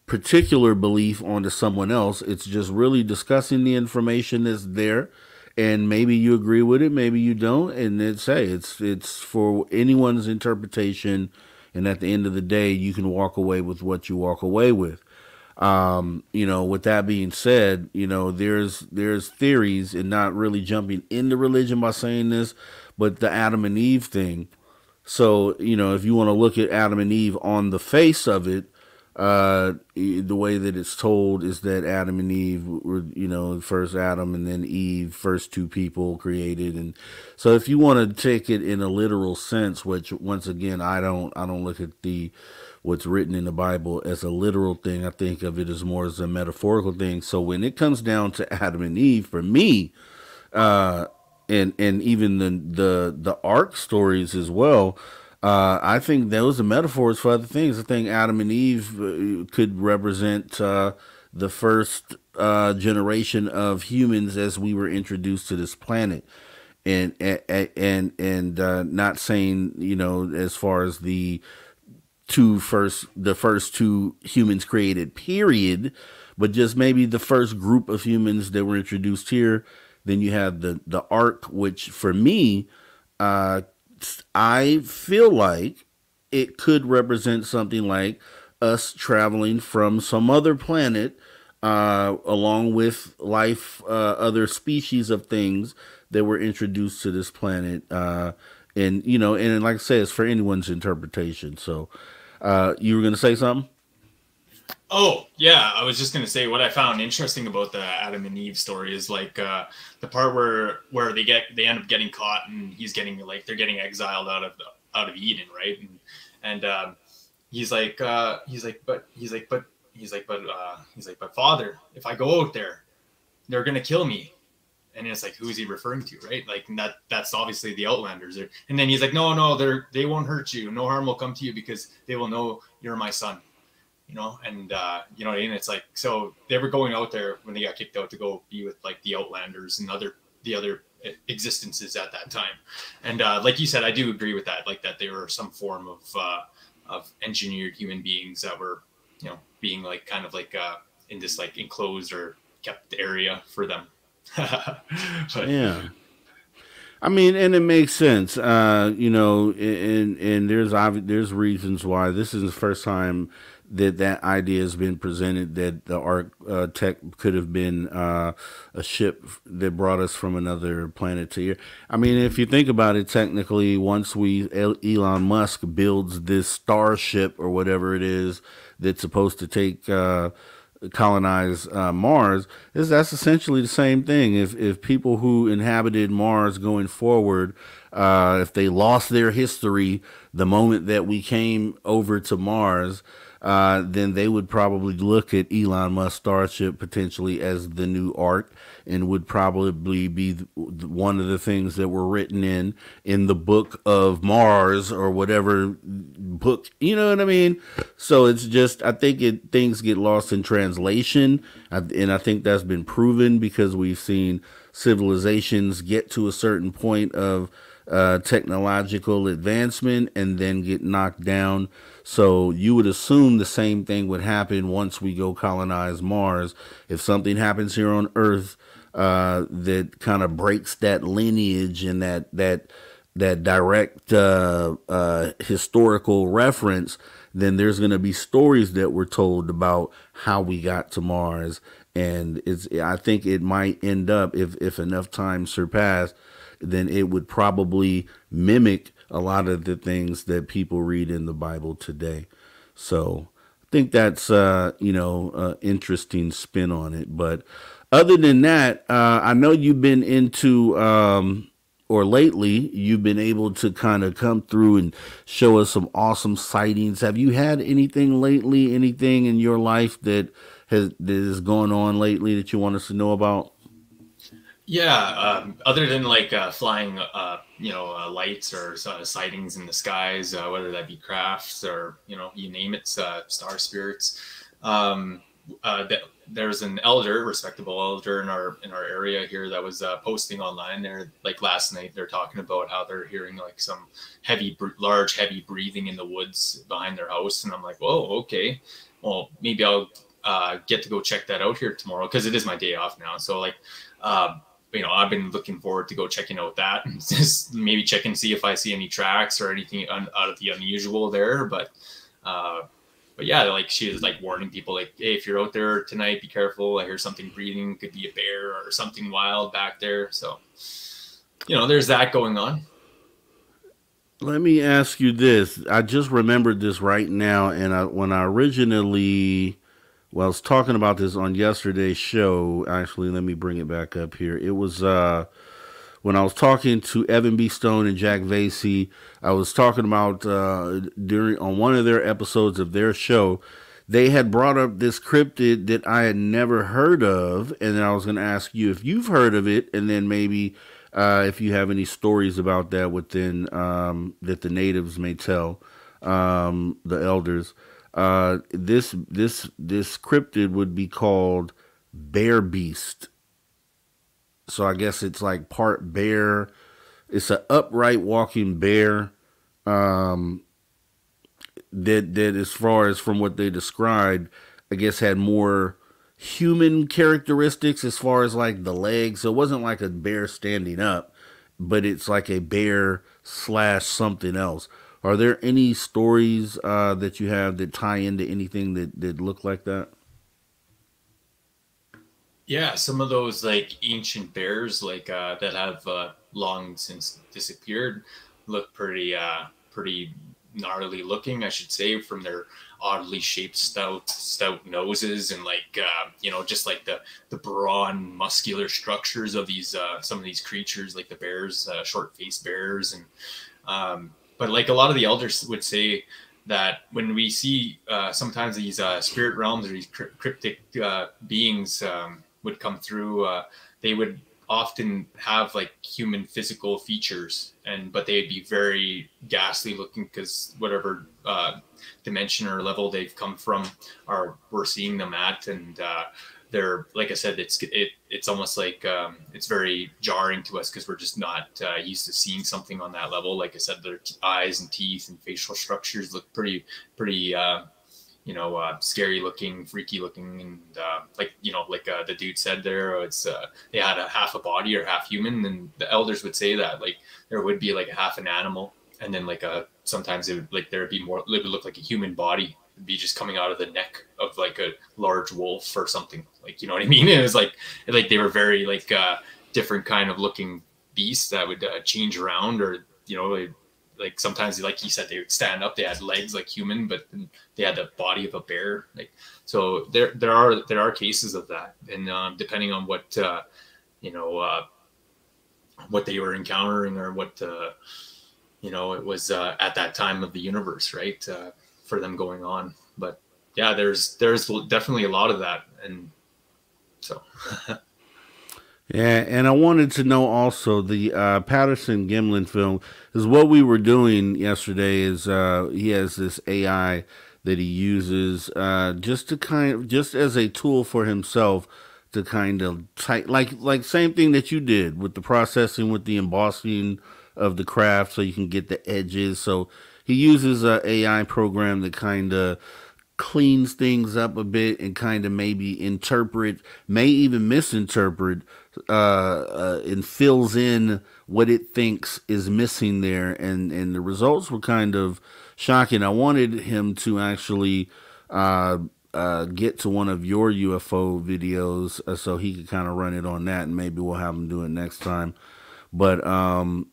particular belief onto someone else. It's just really discussing the information that's there, and maybe you agree with it, maybe you don't. And it's, hey, it's, it's for anyone's interpretation. And at the end of the day, you can walk away with what you walk away with. Um, you know, with that being said, you know, there's, there's theories, and not really jumping into religion by saying this, but the Adam and Eve thing. So, you know, if you want to look at Adam and Eve on the face of it, uh, the way that it's told is that Adam and Eve were, you know, first Adam and then Eve, first two people created. And so if you want to take it in a literal sense, which once again, I don't, I don't look at the, what's written in the Bible as a literal thing. I think of it as more as a metaphorical thing. So when it comes down to Adam and Eve, for me, uh, and, and even the, the, the ark stories as well, Uh, I think those are metaphors for other things. I think Adam and Eve uh, could represent uh, the first uh, generation of humans as we were introduced to this planet, and and and, and uh, not saying, you know, as far as the two first the first two humans created, period, but just maybe the first group of humans that were introduced here. Then you have the the ark, which for me, Uh, I feel like it could represent something like us traveling from some other planet, uh, along with life, uh, other species of things that were introduced to this planet. Uh, and, you know, and like I said, it's for anyone's interpretation. So uh, you were going to say something? Oh, yeah. I was just going to say what I found interesting about the Adam and Eve story is like uh, the part where where they get they end up getting caught and he's getting like they're getting exiled out of out of Eden. Right. And, and um, he's like uh, he's like, but he's like, but he's like, but uh, he's like, but Father, if I go out there, they're going to kill me. And it's like, who is he referring to? Right. Like that. That's obviously the Outlanders. And then he's like, no, no, they're they won't hurt you. No harm will come to you because they will know you're my son. You know, and, uh, you know, and it's like, so they were going out there when they got kicked out to go be with like the Outlanders and other, the other existences at that time. And, uh, like you said, I do agree with that. Like that they were some form of, uh, of engineered human beings that were, you know, being like, kind of like, uh, in this like enclosed or kept area for them. But, yeah. I mean, and it makes sense, uh, you know, and, and there's, obvi there's reasons why this is the first time that that idea has been presented, that the ark uh, tech could have been uh, a ship that brought us from another planet to here. I mean, if you think about it, technically, once we Elon Musk builds this starship or whatever it is that's supposed to take uh, colonize uh, Mars, is that's essentially the same thing. If if people who inhabited Mars going forward, uh, if they lost their history the moment that we came over to Mars, Uh, then they would probably look at Elon Musk's starship potentially as the new ark, and would probably be one of the things that were written in, in the Book of Mars or whatever book, you know what I mean? So it's just, I think it, things get lost in translation. And I think that's been proven because we've seen civilizations get to a certain point of uh, technological advancement and then get knocked down. So you would assume the same thing would happen once we go colonize Mars. If something happens here on Earth uh, that kind of breaks that lineage and that that that direct uh, uh, historical reference, then there's going to be stories that we're told about how we got to Mars. And it's, I think it might end up, if, if enough time surpassed, then it would probably mimic a lot of the things that people read in the Bible today. So I think that's, uh, you know, uh, interesting spin on it. But other than that, uh, I know you've been into, um, or lately, you've been able to kind of come through and show us some awesome sightings. Have you had anything lately, anything in your life that has, that is going on lately that you want us to know about? Yeah, um, other than like uh, flying, uh, you know, uh, lights or uh, sightings in the skies, uh, whether that be crafts or, you know, you name it, uh, star spirits. Um, uh, th there's an elder, respectable elder in our in our area here that was uh, posting online there. Like last night, they're talking about how they're hearing like some heavy, large, heavy breathing in the woods behind their house. And I'm like, whoa, okay, well, maybe I'll uh, get to go check that out here tomorrow because it is my day off now. So like, um, you know, I've been looking forward to go checking out that and just maybe check and see if I see any tracks or anything un out of the unusual there. But, uh, but yeah, like she is like warning people like, hey, if you're out there tonight, be careful. I hear something breathing, could be a bear or something wild back there. So, you know, there's that going on. Let me ask you this. I just remembered this right now, and I, when I originally, well, I was talking about this on yesterday's show. Actually, let me bring it back up here. It was uh, when I was talking to Evan B. Stone and Jack Vasey. I was talking about uh, during on one of their episodes of their show, they had brought up this cryptid that I had never heard of, and then I was going to ask you if you've heard of it, and then maybe Uh, if you have any stories about that within um, that the natives may tell um, the elders, uh, this this this cryptid would be called bear beast. So I guess it's like part bear. It's an upright walking bear. Um, that that as far as from what they described, I guess had more human characteristics as far as like the legs. So it wasn't like a bear standing up, but it's like a bear slash something else. Are there any stories uh, that you have that tie into anything that, that look like that? Yeah, some of those like ancient bears like uh, that have uh, long since disappeared look pretty, uh, pretty gnarly looking, I should say, from their oddly shaped stout stout noses and like uh you know, just like the the brawn muscular structures of these uh some of these creatures like the bears, uh, short faced bears. And um but like a lot of the elders would say that when we see uh sometimes these uh spirit realms or these cryptic uh beings um would come through, uh they would often have like human physical features, and but they'd be very ghastly looking because whatever uh dimension or level they've come from are we're seeing them at. And uh they're, like I said, it's it it's almost like um it's very jarring to us because we're just not uh, used to seeing something on that level. Like I said, their eyes and teeth and facial structures look pretty pretty uh you know, uh, scary looking, freaky looking. And, uh, like, you know, like, uh, the dude said there, it's, uh, they had a half a body or half human. And the elders would say that, like, there would be like a half an animal. And then like, uh, sometimes it would like, there'd be more, it would look like a human body. It'd be just coming out of the neck of like a large wolf or something. Like, you know what I mean? It was like, like they were very like, uh, different kind of looking beasts that would uh, change around. Or, you know, like, Like sometimes, like he said, they would stand up. They had legs like human, but they had the body of a bear. Like, so there, there are there are cases of that, and um, depending on what uh, you know, uh, what they were encountering or what uh, you know, it was uh, at that time of the universe, right? Uh, for them going on, but yeah, there's there's definitely a lot of that, and so. Yeah, and I wanted to know also the uh, Patterson-Gimlin film, is what we were doing yesterday is uh, he has this A I that he uses uh, just to kind of, just as a tool for himself to kind of type, like like same thing that you did with the processing, with the embossing of the craft, so you can get the edges. So he uses an A I program that kind of cleans things up a bit and kind of maybe interpret, may even misinterpret, uh, uh, and fills in what it thinks is missing there. And, and the results were kind of shocking. I wanted him to actually uh, uh, get to one of your U F O videos uh, so he could kind of run it on that, and maybe we'll have him do it next time. But um,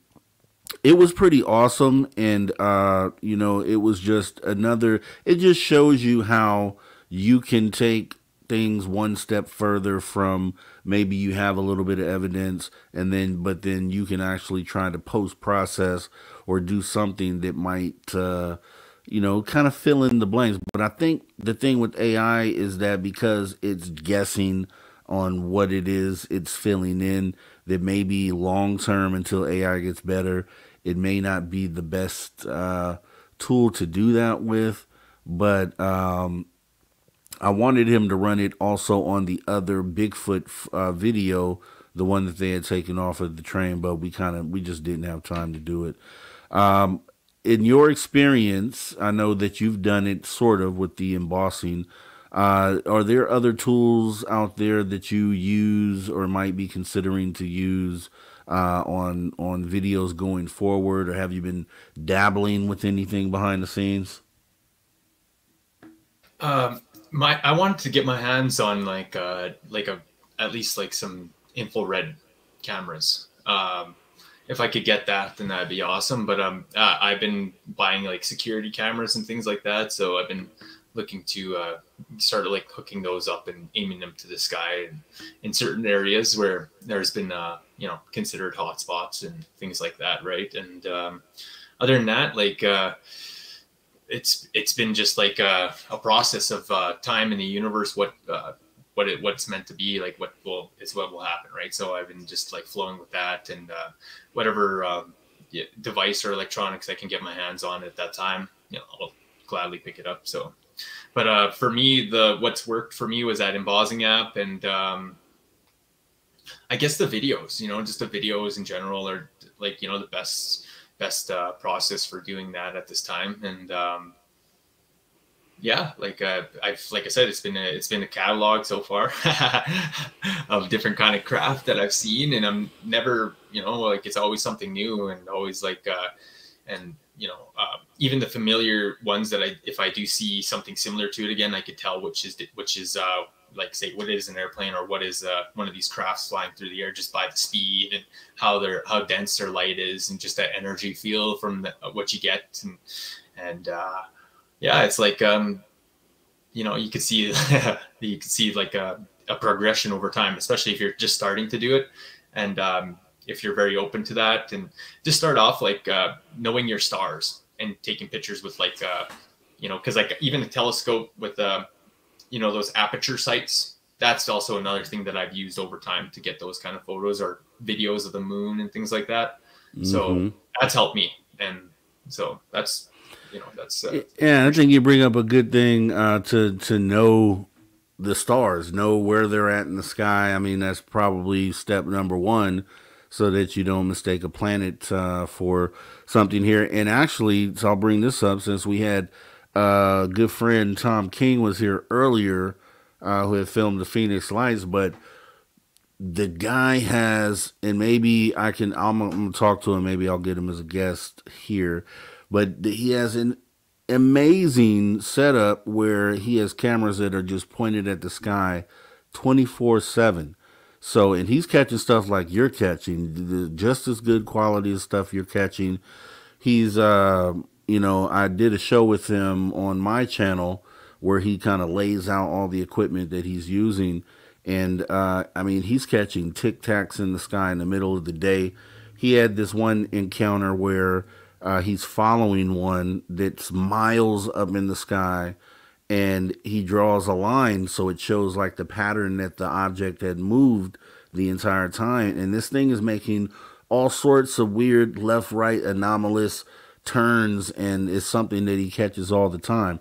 it was pretty awesome. And, uh, you know, it was just another, it just shows you how you can take things one step further from maybe you have a little bit of evidence, and then, but then you can actually try to post process or do something that might, uh, you know, kind of fill in the blanks. But I think the thing with A I is that because it's guessing on what it is it's filling in, that maybe long term, until A I gets better, it may not be the best uh, tool to do that with. But um, I wanted him to run it also on the other Bigfoot uh, video, the one that they had taken off of the train, but we kind of, we just didn't have time to do it. Um, in your experience, I know that you've done it sort of with the embossing. Uh, are there other tools out there that you use or might be considering to use uh, on on videos going forward, or have you been dabbling with anything behind the scenes? Um, my I wanted to get my hands on like uh, like a at least like some infrared cameras. Um, if I could get that, then that'd be awesome. But um, uh, I've been buying like security cameras and things like that. So I've been looking to uh, start like hooking those up and aiming them to the sky and in certain areas where there's been, uh, you know, considered hotspots and things like that. Right. And um, other than that, like uh, it's, it's been just like a, a process of uh, time in the universe. What, uh, what it, what's meant to be, like what will is what will happen, right? So I've been just like flowing with that, and uh, whatever um, device or electronics I can get my hands on at that time, you know, I'll gladly pick it up. So, but uh, for me, the what's worked for me was that embossing app, and um, I guess the videos, you know, just the videos in general are like, you know, the best best uh, process for doing that at this time, and. Um, Yeah, like uh, I've like I said, it's been a, it's been a catalog so far of different kind of craft that I've seen, and I'm never, you know, like it's always something new, and always like uh, and you know uh, even the familiar ones that I if I do see something similar to it again, I could tell which is which is uh, like say what is an airplane or what is uh, one of these crafts flying through the air just by the speed and how they're how dense their light is and just that energy feel from the, what you get and and. Uh, Yeah, it's like, um, you know, you could see you could see like a, a progression over time, especially if you're just starting to do it. And um, if you're very open to that, and just start off like uh, knowing your stars and taking pictures with like, uh, you know, because like even the telescope with, uh, you know, those aperture sights, that's also another thing that I've used over time to get those kind of photos or videos of the moon and things like that. Mm-hmm. So that's helped me. And so that's. You know, that's, uh, yeah, I think you bring up a good thing uh, to to know the stars, know where they're at in the sky. I mean, that's probably step number one, so that you don't mistake a planet uh, for something here. And actually, so I'll bring this up since we had a uh, good friend Tom King was here earlier, uh, who had filmed the Phoenix Lights, but the guy has, and maybe I can, I'm, I'm gonna talk to him. Maybe I'll get him as a guest here. But he has an amazing setup where he has cameras that are just pointed at the sky twenty-four seven. So, and he's catching stuff like you're catching, just as good quality of stuff you're catching. He's, uh, you know, I did a show with him on my channel where he kind of lays out all the equipment that he's using. And, uh, I mean, he's catching tic-tacs in the sky in the middle of the day. He had this one encounter where... Uh, he's following one that's miles up in the sky, and he draws a line so it shows like the pattern that the object had moved the entire time. And this thing is making all sorts of weird left-right anomalous turns, and it's something that he catches all the time.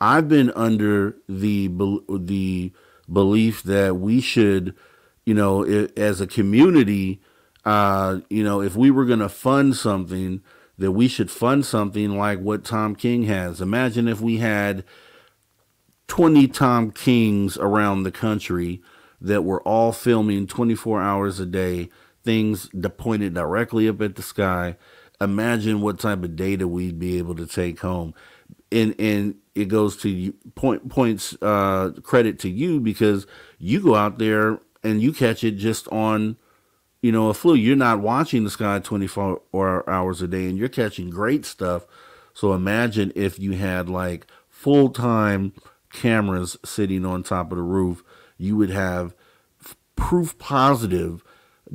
I've been under the the belief that we should, you know, as a community, uh, you know, if we were going to fund something, that we should fund something like what Tom King has. Imagine if we had twenty Tom Kings around the country that were all filming twenty-four hours a day, things pointed directly up at the sky. Imagine what type of data we'd be able to take home. And, and it goes to point, points uh, credit to you, because you go out there and you catch it just on, you know, a flu. You're not watching the sky twenty-four hours a day, and you're catching great stuff. So imagine if you had like full-time cameras sitting on top of the roof, you would have proof positive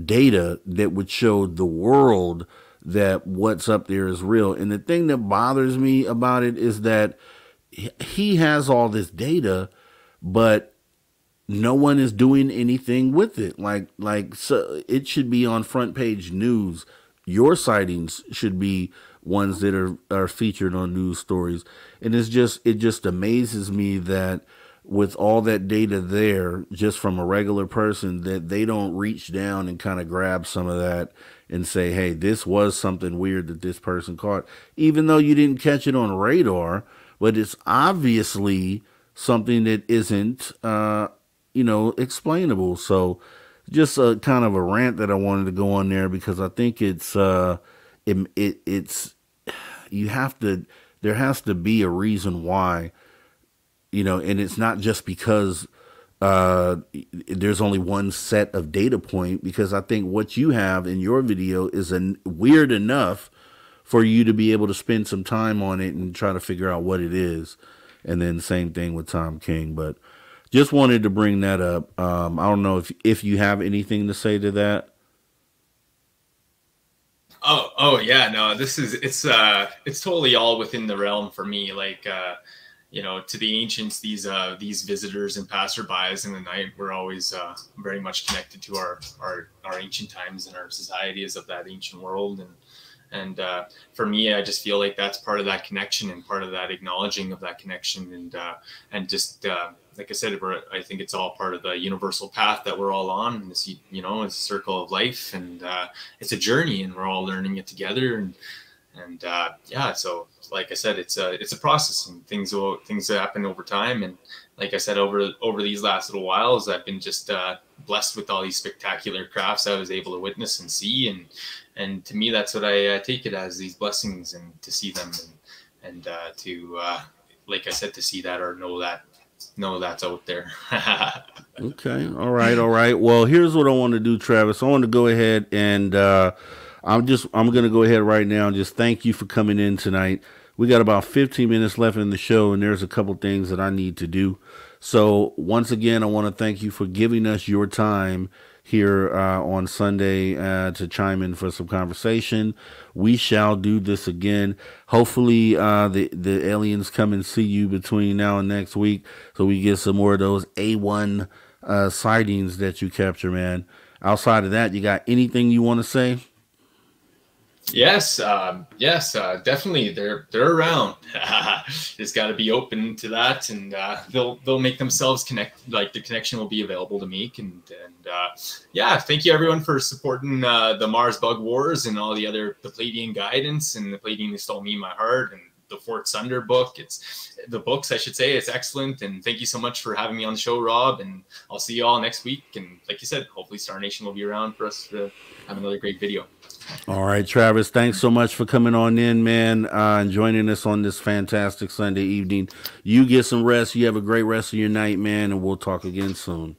data that would show the world that what's up there is real. And the thing that bothers me about it is that he has all this data, but no one is doing anything with it. Like, like so it should be on front page news. Your sightings should be ones that are, are featured on news stories. And it's just, it just amazes me that with all that data there, just from a regular person, that they don't reach down and kind of grab some of that and say, hey, this was something weird that this person caught, even though you didn't catch it on radar, but it's obviously something that isn't, uh, you know, explainable. So just a kind of a rant that I wanted to go on there, because I think it's, uh, it, it, it's, you have to, there has to be a reason why, you know, and it's not just because uh, there's only one set of data point, because I think what you have in your video is a, weird enough for you to be able to spend some time on it and try to figure out what it is. And then same thing with Tom King, but just wanted to bring that up. Um, I don't know if, if you have anything to say to that. Oh, oh yeah, no, this is, it's, uh, it's totally all within the realm for me. Like, uh, you know, to the ancients, these, uh, these visitors and passerbys in the night were always, uh, very much connected to our, our, our ancient times and our societies of that ancient world. And, and, uh, for me, I just feel like that's part of that connection and part of that acknowledging of that connection. And, uh, and just, uh, like I said, we're, I think it's all part of the universal path that we're all on. And this, you know, it's a circle of life, and uh, it's a journey, and we're all learning it together. And and uh, yeah, so like I said, it's a it's a process, and things will things happen over time. And like I said, over over these last little whiles, I've been just uh, blessed with all these spectacular crafts I was able to witness and see. And and to me, that's what I uh, take it as, these blessings, and to see them, and and uh, to uh, like I said, to see that or know that. No, that's out there. Okay. All right. All right. Well, here's what I want to do, Travis. I want to go ahead and uh, I'm just I'm going to go ahead right now and just thank you for coming in tonight. We got about fifteen minutes left in the show, and there's a couple things that I need to do. So once again, I want to thank you for giving us your time here uh, on Sunday uh, to chime in for some conversation. We shall do this again. Hopefully uh, the, the aliens come and see you between now and next week, so we get some more of those A one uh, sightings that you capture, man. Outside of that, you got anything you want to say? Yes, um, yes, uh, definitely. They're they're around. Just got to be open to that, and uh, they'll they'll make themselves connect. Like the connection will be available to make, and and uh, yeah, thank you everyone for supporting uh, the Mars Bug Wars and all the other the Palladian guidance and the Palladian They Stole Me My Heart and the Fort Sunder book. It's the books, I should say. It's excellent, and thank you so much for having me on the show, Rob. And I'll see you all next week. And like you said, hopefully Star Nation will be around for us to have another great video. All right, Travis, thanks so much for coming on in, man, uh, and joining us on this fantastic Sunday evening. You get some rest. You have a great rest of your night, man, and we'll talk again soon.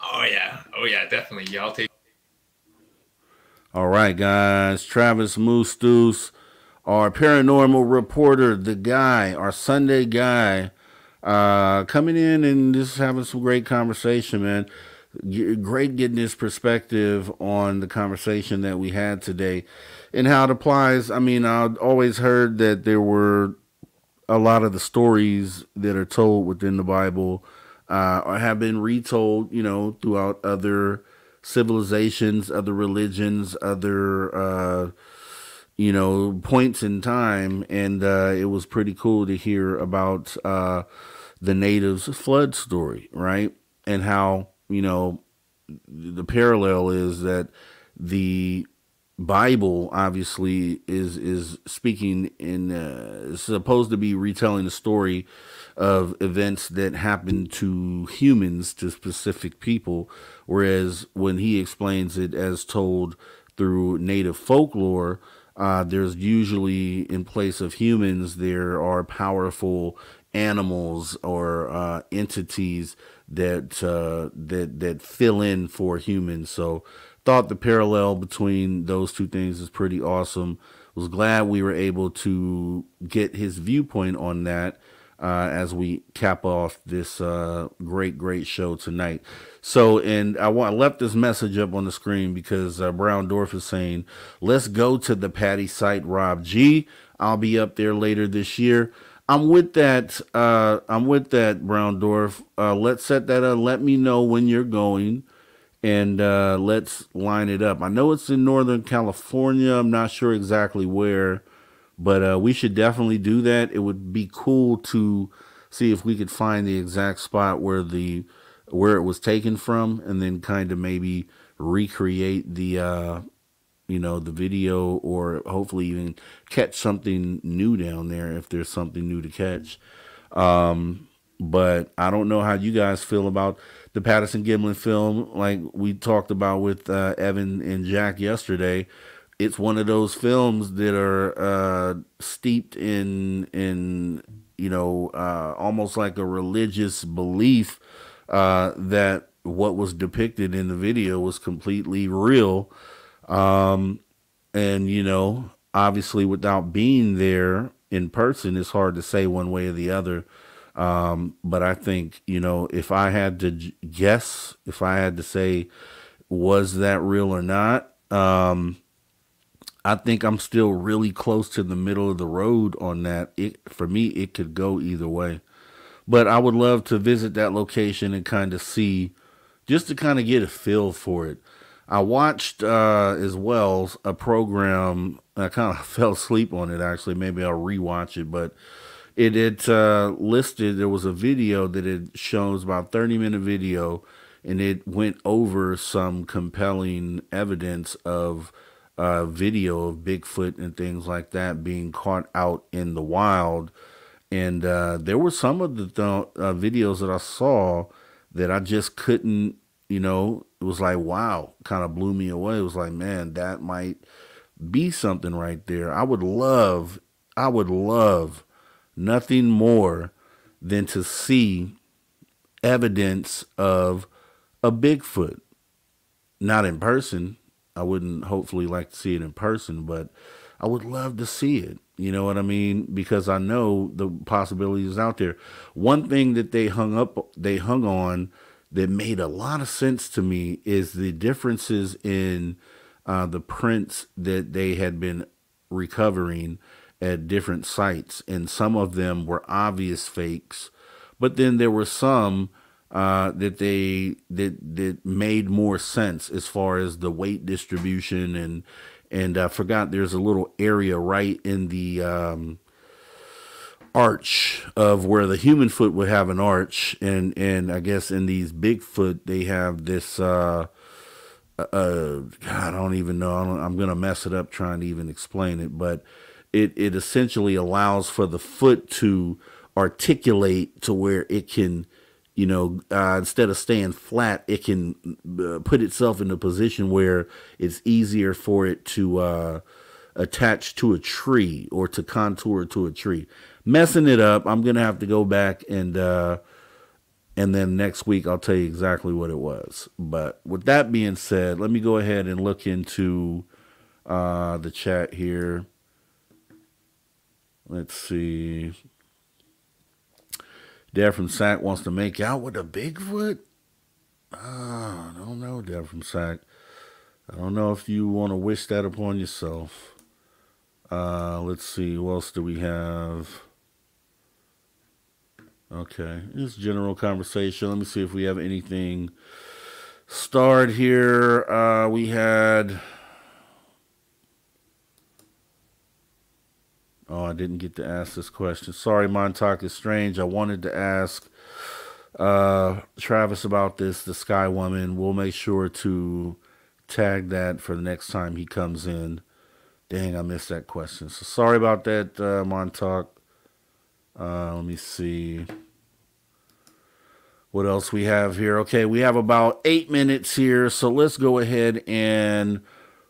Oh, yeah. Oh, yeah, definitely. Yeah, I'll take. All right, guys. Travis Moustus, our paranormal reporter, the guy, our Sunday guy, uh, coming in and just having some great conversation, man. Great getting his perspective on the conversation that we had today and how it applies. I mean, I've always heard that there were a lot of the stories that are told within the Bible uh, or have been retold, you know, throughout other civilizations, other religions, other, uh, you know, points in time. And uh, it was pretty cool to hear about uh, the natives' flood story, right? And how, you know, the parallel is that the Bible obviously is is speaking in uh, supposed to be retelling the story of events that happened to humans, to specific people, whereas when he explains it as told through native folklore, uh, there's usually, in place of humans, there are powerful animals or uh, entities that uh that that fill in for humans. So thought the parallel between those two things is pretty awesome. Was glad we were able to get his viewpoint on that uh as we cap off this uh great great show tonight. So, and I want I left this message up on the screen because uh, Brown Dorf is saying, let's go to the Patty site, Rob G. I'll be up there later this year. I'm with that. Uh, I'm with that, Brown Dorf. Uh, let's set that up. Let me know when you're going, and uh, let's line it up. I know it's in Northern California. I'm not sure exactly where, but uh, we should definitely do that. It would be cool to see if we could find the exact spot where the where it was taken from, and then kind of maybe recreate the uh, you know, the video, or hopefully even catch something new down there if there's something new to catch. Um, but I don't know how you guys feel about the Patterson Gimlin film. Like we talked about with uh, Evan and Jack yesterday, it's one of those films that are uh, steeped in, in, you know, uh, almost like a religious belief uh, that what was depicted in the video was completely real. Um, and, you know, obviously without being there in person, it's hard to say one way or the other. Um, but I think, you know, if I had to guess, if I had to say, was that real or not? Um, I think I'm still really close to the middle of the road on that. It, for me, it could go either way, but I would love to visit that location and kind of see, just to kind of get a feel for it. I watched, uh, as well, a program. I kind of fell asleep on it, actually. Maybe I'll rewatch it, but it, it, uh, listed, there was a video that it shows, about thirty minute video, and it went over some compelling evidence of uh, video of Bigfoot and things like that being caught out in the wild. And uh, there were some of the th uh, videos that I saw that I just couldn't, you know, it was like, wow, kind of blew me away. It was like, man, that might be something right there. I would love, I would love nothing more than to see evidence of a Bigfoot, not in person. I wouldn't hopefully like to see it in person, but I would love to see it. You know what I mean? Because I know the possibility is out there. One thing that they hung up, they hung on that made a lot of sense to me is the differences in uh, the prints that they had been recovering at different sites. And some of them were obvious fakes, but then there were some Uh, that they that that made more sense as far as the weight distribution, and and I forgot there's a little area right in the um, arch of where the human foot would have an arch, and and I guess in these Bigfoot they have this uh, uh, God, I don't even know, I don't, I'm gonna mess it up trying to even explain it, but it it essentially allows for the foot to articulate to where it can, you know, uh, instead of staying flat, it can uh, put itself in a position where it's easier for it to uh, attach to a tree or to contour to a tree. Messing it up. I'm going to have to go back and uh, and then next week I'll tell you exactly what it was. But with that being said, let me go ahead and look into uh, the chat here. Let's see. Dad from Sac wants to make out with a Bigfoot? Ah, I don't know, Dad from Sac. I don't know if you want to wish that upon yourself. Uh, let's see, who else do we have? Okay, just general conversation. Let me see if we have anything starred here. Uh, we had... Oh, I didn't get to ask this question. Sorry, Montauk is strange. I wanted to ask uh, Travis about this, the Sky Woman. We'll make sure to tag that for the next time he comes in. Dang, I missed that question. So sorry about that, uh, Montauk. Uh, let me see what else we have here. Okay, we have about eight minutes here. So let's go ahead and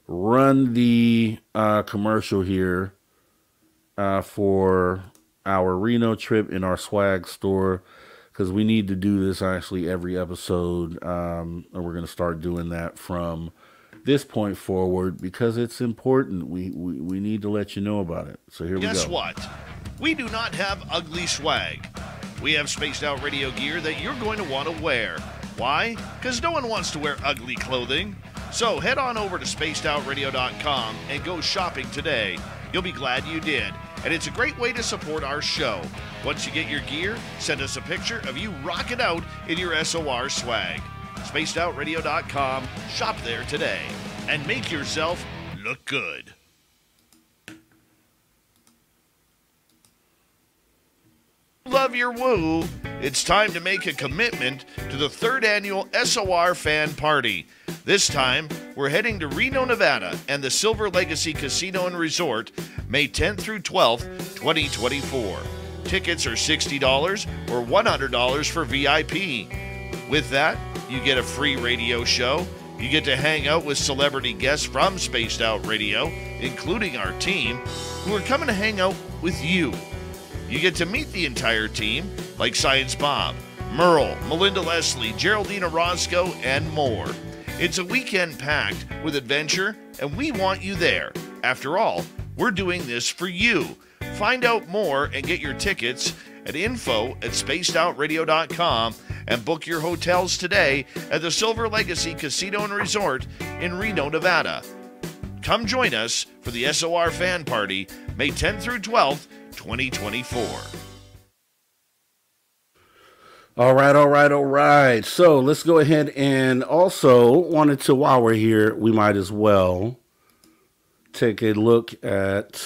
run the uh, commercial here. Uh, for our Reno trip in our swag store, because we need to do this actually every episode, um, and we're going to start doing that from this point forward because it's important. We, we we need to let you know about it. So here we go. Guess what? We do not have ugly swag. We have Spaced Out Radio gear that you're going to want to wear. Why? Because no one wants to wear ugly clothing. So head on over to spaced out radio dot com and go shopping today. You'll be glad you did. And it's a great way to support our show. Once you get your gear, send us a picture of you rocking out in your S O R swag. spaced out radio dot com. Shop there today and make yourself look good. Love your woo. It's time to make a commitment to the third annual S O R Fan Party. This time, we're heading to Reno, Nevada and the Silver Legacy Casino and Resort, May tenth through twelfth, twenty twenty-four. Tickets are sixty dollars or one hundred dollars for V I P. With that, you get a free radio show. You get to hang out with celebrity guests from Spaced Out Radio, including our team, who are coming to hang out with you. You get to meet the entire team, like Science Bob, Merle, Melinda Leslie, Geraldina Roscoe, and more. It's a weekend packed with adventure, and we want you there. After all, we're doing this for you. Find out more and get your tickets at info at spaced out radio dot com and book your hotels today at the Silver Legacy Casino and Resort in Reno, Nevada. Come join us for the S O R Fan Party, May tenth through twelfth, twenty twenty-four. All right, all right, all right. So let's go ahead and also wanted to, while we're here, we might as well take a look at,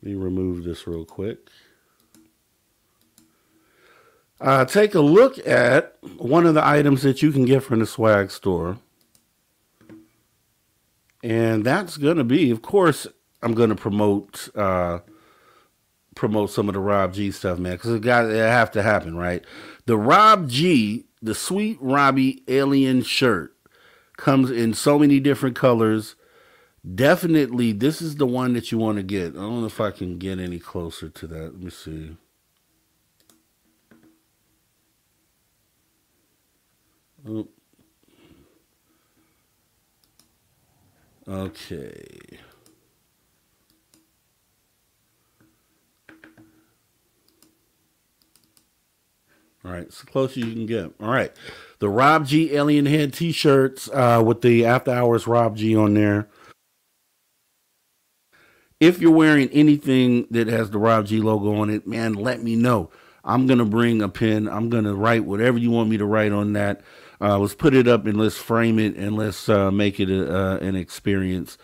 let me remove this real quick. Uh, take a look at one of the items that you can get from the swag store. And that's going to be, of course, I'm going to promote, uh, promote some of the Rob G stuff, man, because it got it have to happen, right? The Rob G, the Sweet Robbie Alien shirt, comes in so many different colors. Definitely, this is the one that you want to get. I don't know if I can get any closer to that. Let me see. Oh. Okay. All right, it's the closest you can get. All right, the Rob G Alien Head T-shirts uh, with the After Hours Rob G on there. If you're wearing anything that has the Rob G logo on it, man, let me know. I'm going to bring a pen. I'm going to write whatever you want me to write on that. Uh, let's put it up and let's frame it and let's uh, make it a, uh, an experience.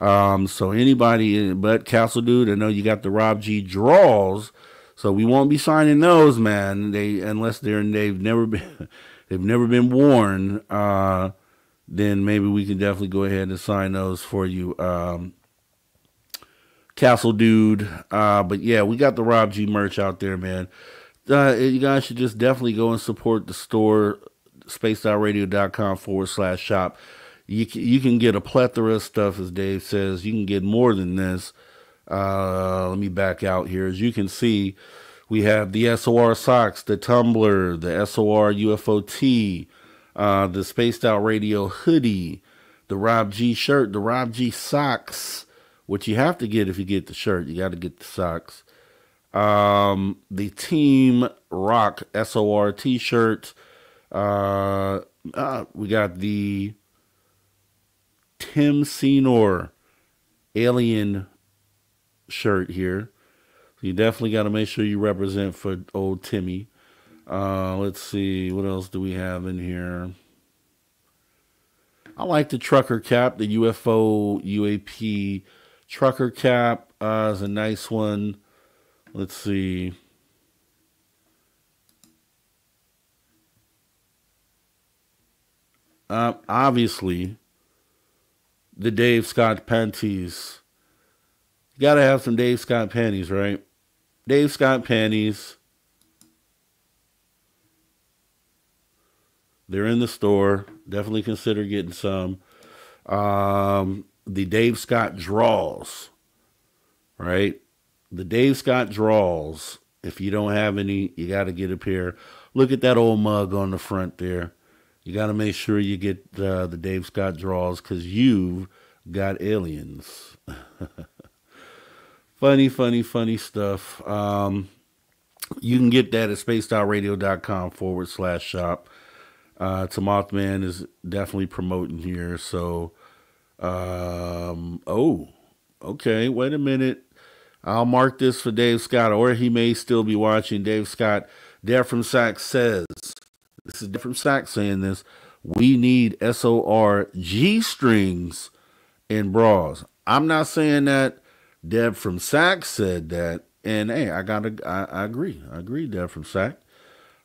Um, so anybody but Castle Dude, I know you got the Rob G draws, so we won't be signing those, man. They unless they're they've never been they've never been worn. Uh, then maybe we can definitely go ahead and sign those for you, um, Castle Dude. Uh, but yeah, we got the Rob G merch out there, man. Uh, you guys should just definitely go and support the store. spaced out radio dot com forward slash shop. You you can get a plethora of stuff, as Dave says. You can get more than this. Uh, let me back out here. As you can see, we have the S O R socks, the tumbler, the S O R U F O tee, uh, the Spaced Out Radio hoodie, the Rob G shirt, the Rob G socks, which you have to get if you get the shirt. You got to get the socks. Um, the Team Rock S O R t-shirt. Uh, uh, we got the Tim Senor Alien shirt here. So you definitely got to make sure you represent for old Timmy. Uh, let's see. What else do we have in here? I like the trucker cap, the U F O U A P trucker cap, uh, is a nice one. Let's see. Uh, obviously, the Dave Scott panties. You gotta have some Dave Scott panties, right? Dave Scott panties. They're in the store. Definitely consider getting some. Um, the Dave Scott draws, right? The Dave Scott draws. If you don't have any, you gotta get a pair. Look at that old mug on the front there. You got to make sure you get uh, the Dave Scott draws because you've got aliens. funny, funny, funny stuff. Um, you can get that at spaced out radio dot com forward slash shop. Uh, Mothman is definitely promoting here. So, um, oh, okay. Wait a minute. I'll mark this for Dave Scott, or he may still be watching. Dave Scott, there from Sax says. This is different Sack saying this. We need S O R G strings and bras. I'm not saying that. Deb from Sack said that. And hey, I gotta I, I agree. I agree, Deb from Sack.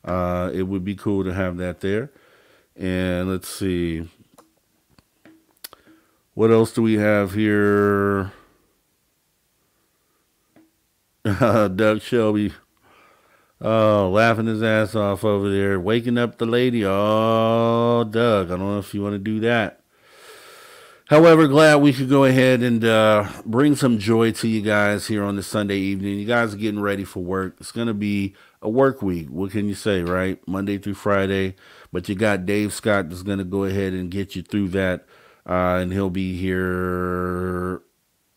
Uh it would be cool to have that there. And let's see. What else do we have here? Doug Shelby. Oh, laughing his ass off over there. Waking up the lady. Oh, Doug, I don't know if you want to do that. However, glad we could go ahead and uh, bring some joy to you guys here on this Sunday evening. You guys are getting ready for work. It's going to be a work week. What can you say, right? Monday through Friday. But you got Dave Scott that's going to go ahead and get you through that. Uh, and he'll be here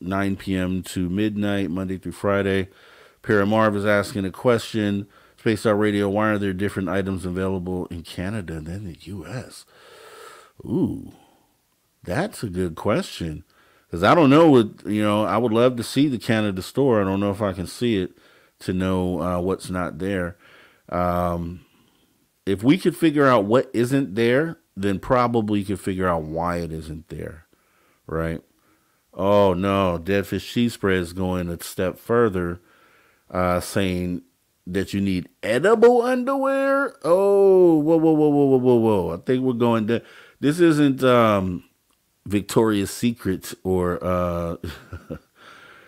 nine p m to midnight, Monday through Friday. Paramarv is asking a question. Spaced Out Radio, why are there different items available in Canada than the U S? Ooh, that's a good question. Because I don't know what, you know, I would love to see the Canada store. I don't know if I can see it to know uh, what's not there. Um, if we could figure out what isn't there, then probably could figure out why it isn't there, right? Oh, no, Dead Fish Cheese Spread is going a step further, uh, saying that you need edible underwear. Oh, whoa, whoa, whoa, whoa, whoa, whoa, whoa. I think we're going to... This isn't um, Victoria's Secret or... Uh,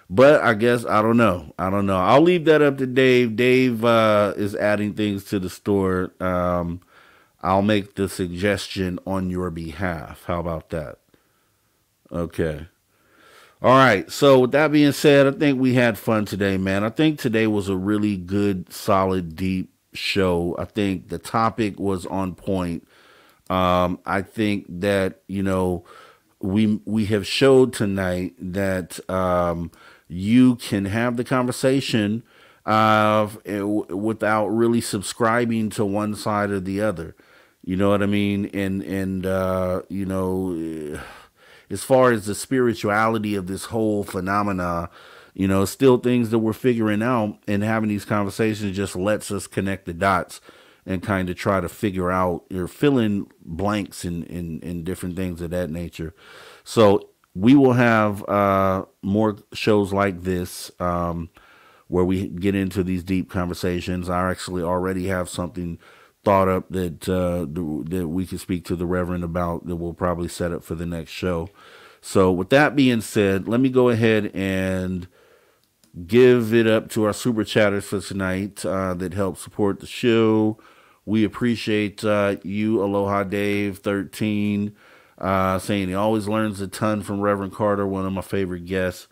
but I guess, I don't know. I don't know. I'll leave that up to Dave. Dave uh, is adding things to the store. Um, I'll make the suggestion on your behalf. How about that? Okay. All right. So with that being said, I think we had fun today, man. I think today was a really good, solid, deep show. I think the topic was on point. Um, I think that, you know, we, we have showed tonight that, um, you can have the conversation, uh, without really subscribing to one side or the other, you know what I mean? And, and, uh, you know, as far as the spirituality of this whole phenomena, you know, still things that we're figuring out, and having these conversations just lets us connect the dots and kind of try to figure out or fill in blanks and in, in, in different things of that nature. So we will have uh, more shows like this um, where we get into these deep conversations. I actually already have something thought up that uh, that we can speak to the Reverend about, that we'll probably set up for the next show. So with that being said, let me go ahead and give it up to our super chatters for tonight uh, that help support the show. We appreciate uh, you, Aloha Dave thirteen, uh, saying he always learns a ton from Reverend Carter, one of my favorite guests.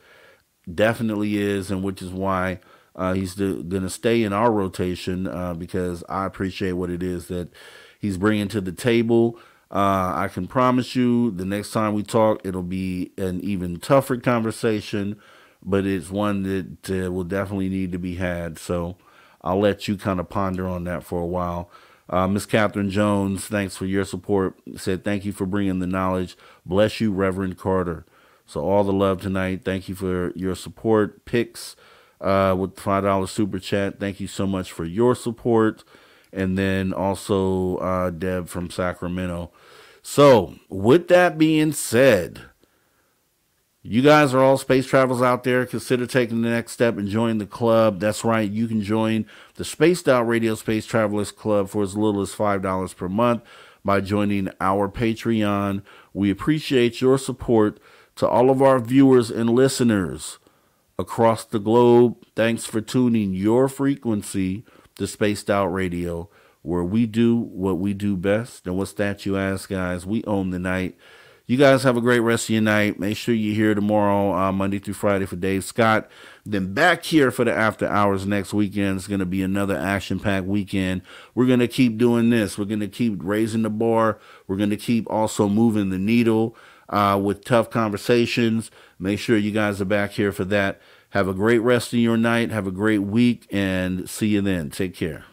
Definitely is, and which is why uh, he's going to stay in our rotation uh, because I appreciate what it is that he's bringing to the table. Uh, I can promise you the next time we talk, it'll be an even tougher conversation, but it's one that uh, will definitely need to be had. So I'll let you kind of ponder on that for a while. Uh, Miss Catherine Jones, thanks for your support. Said, thank you for bringing the knowledge. Bless you, Reverend Carter. So all the love tonight. Thank you for your support. Pix uh, with five dollar super chat. Thank you so much for your support. And then also uh, Deb from Sacramento. So with that being said, you guys are all space travelers out there. Consider taking the next step and join the club. That's right. You can join the Spaced Out Radio Space Travelers Club for as little as five dollars per month by joining our Patreon. We appreciate your support. To all of our viewers and listeners across the globe, thanks for tuning your frequency to Spaced Out Radio, where we do what we do best. And what's that, you ask, guys? We own the night. You guys have a great rest of your night. Make sure you're here tomorrow, uh, Monday through Friday for Dave Scott. Then back here for the after hours next weekend. It's going to be another action-packed weekend. We're going to keep doing this. We're going to keep raising the bar. We're going to keep also moving the needle uh, with tough conversations. Make sure you guys are back here for that. Have a great rest of your night. Have a great week, and see you then. Take care.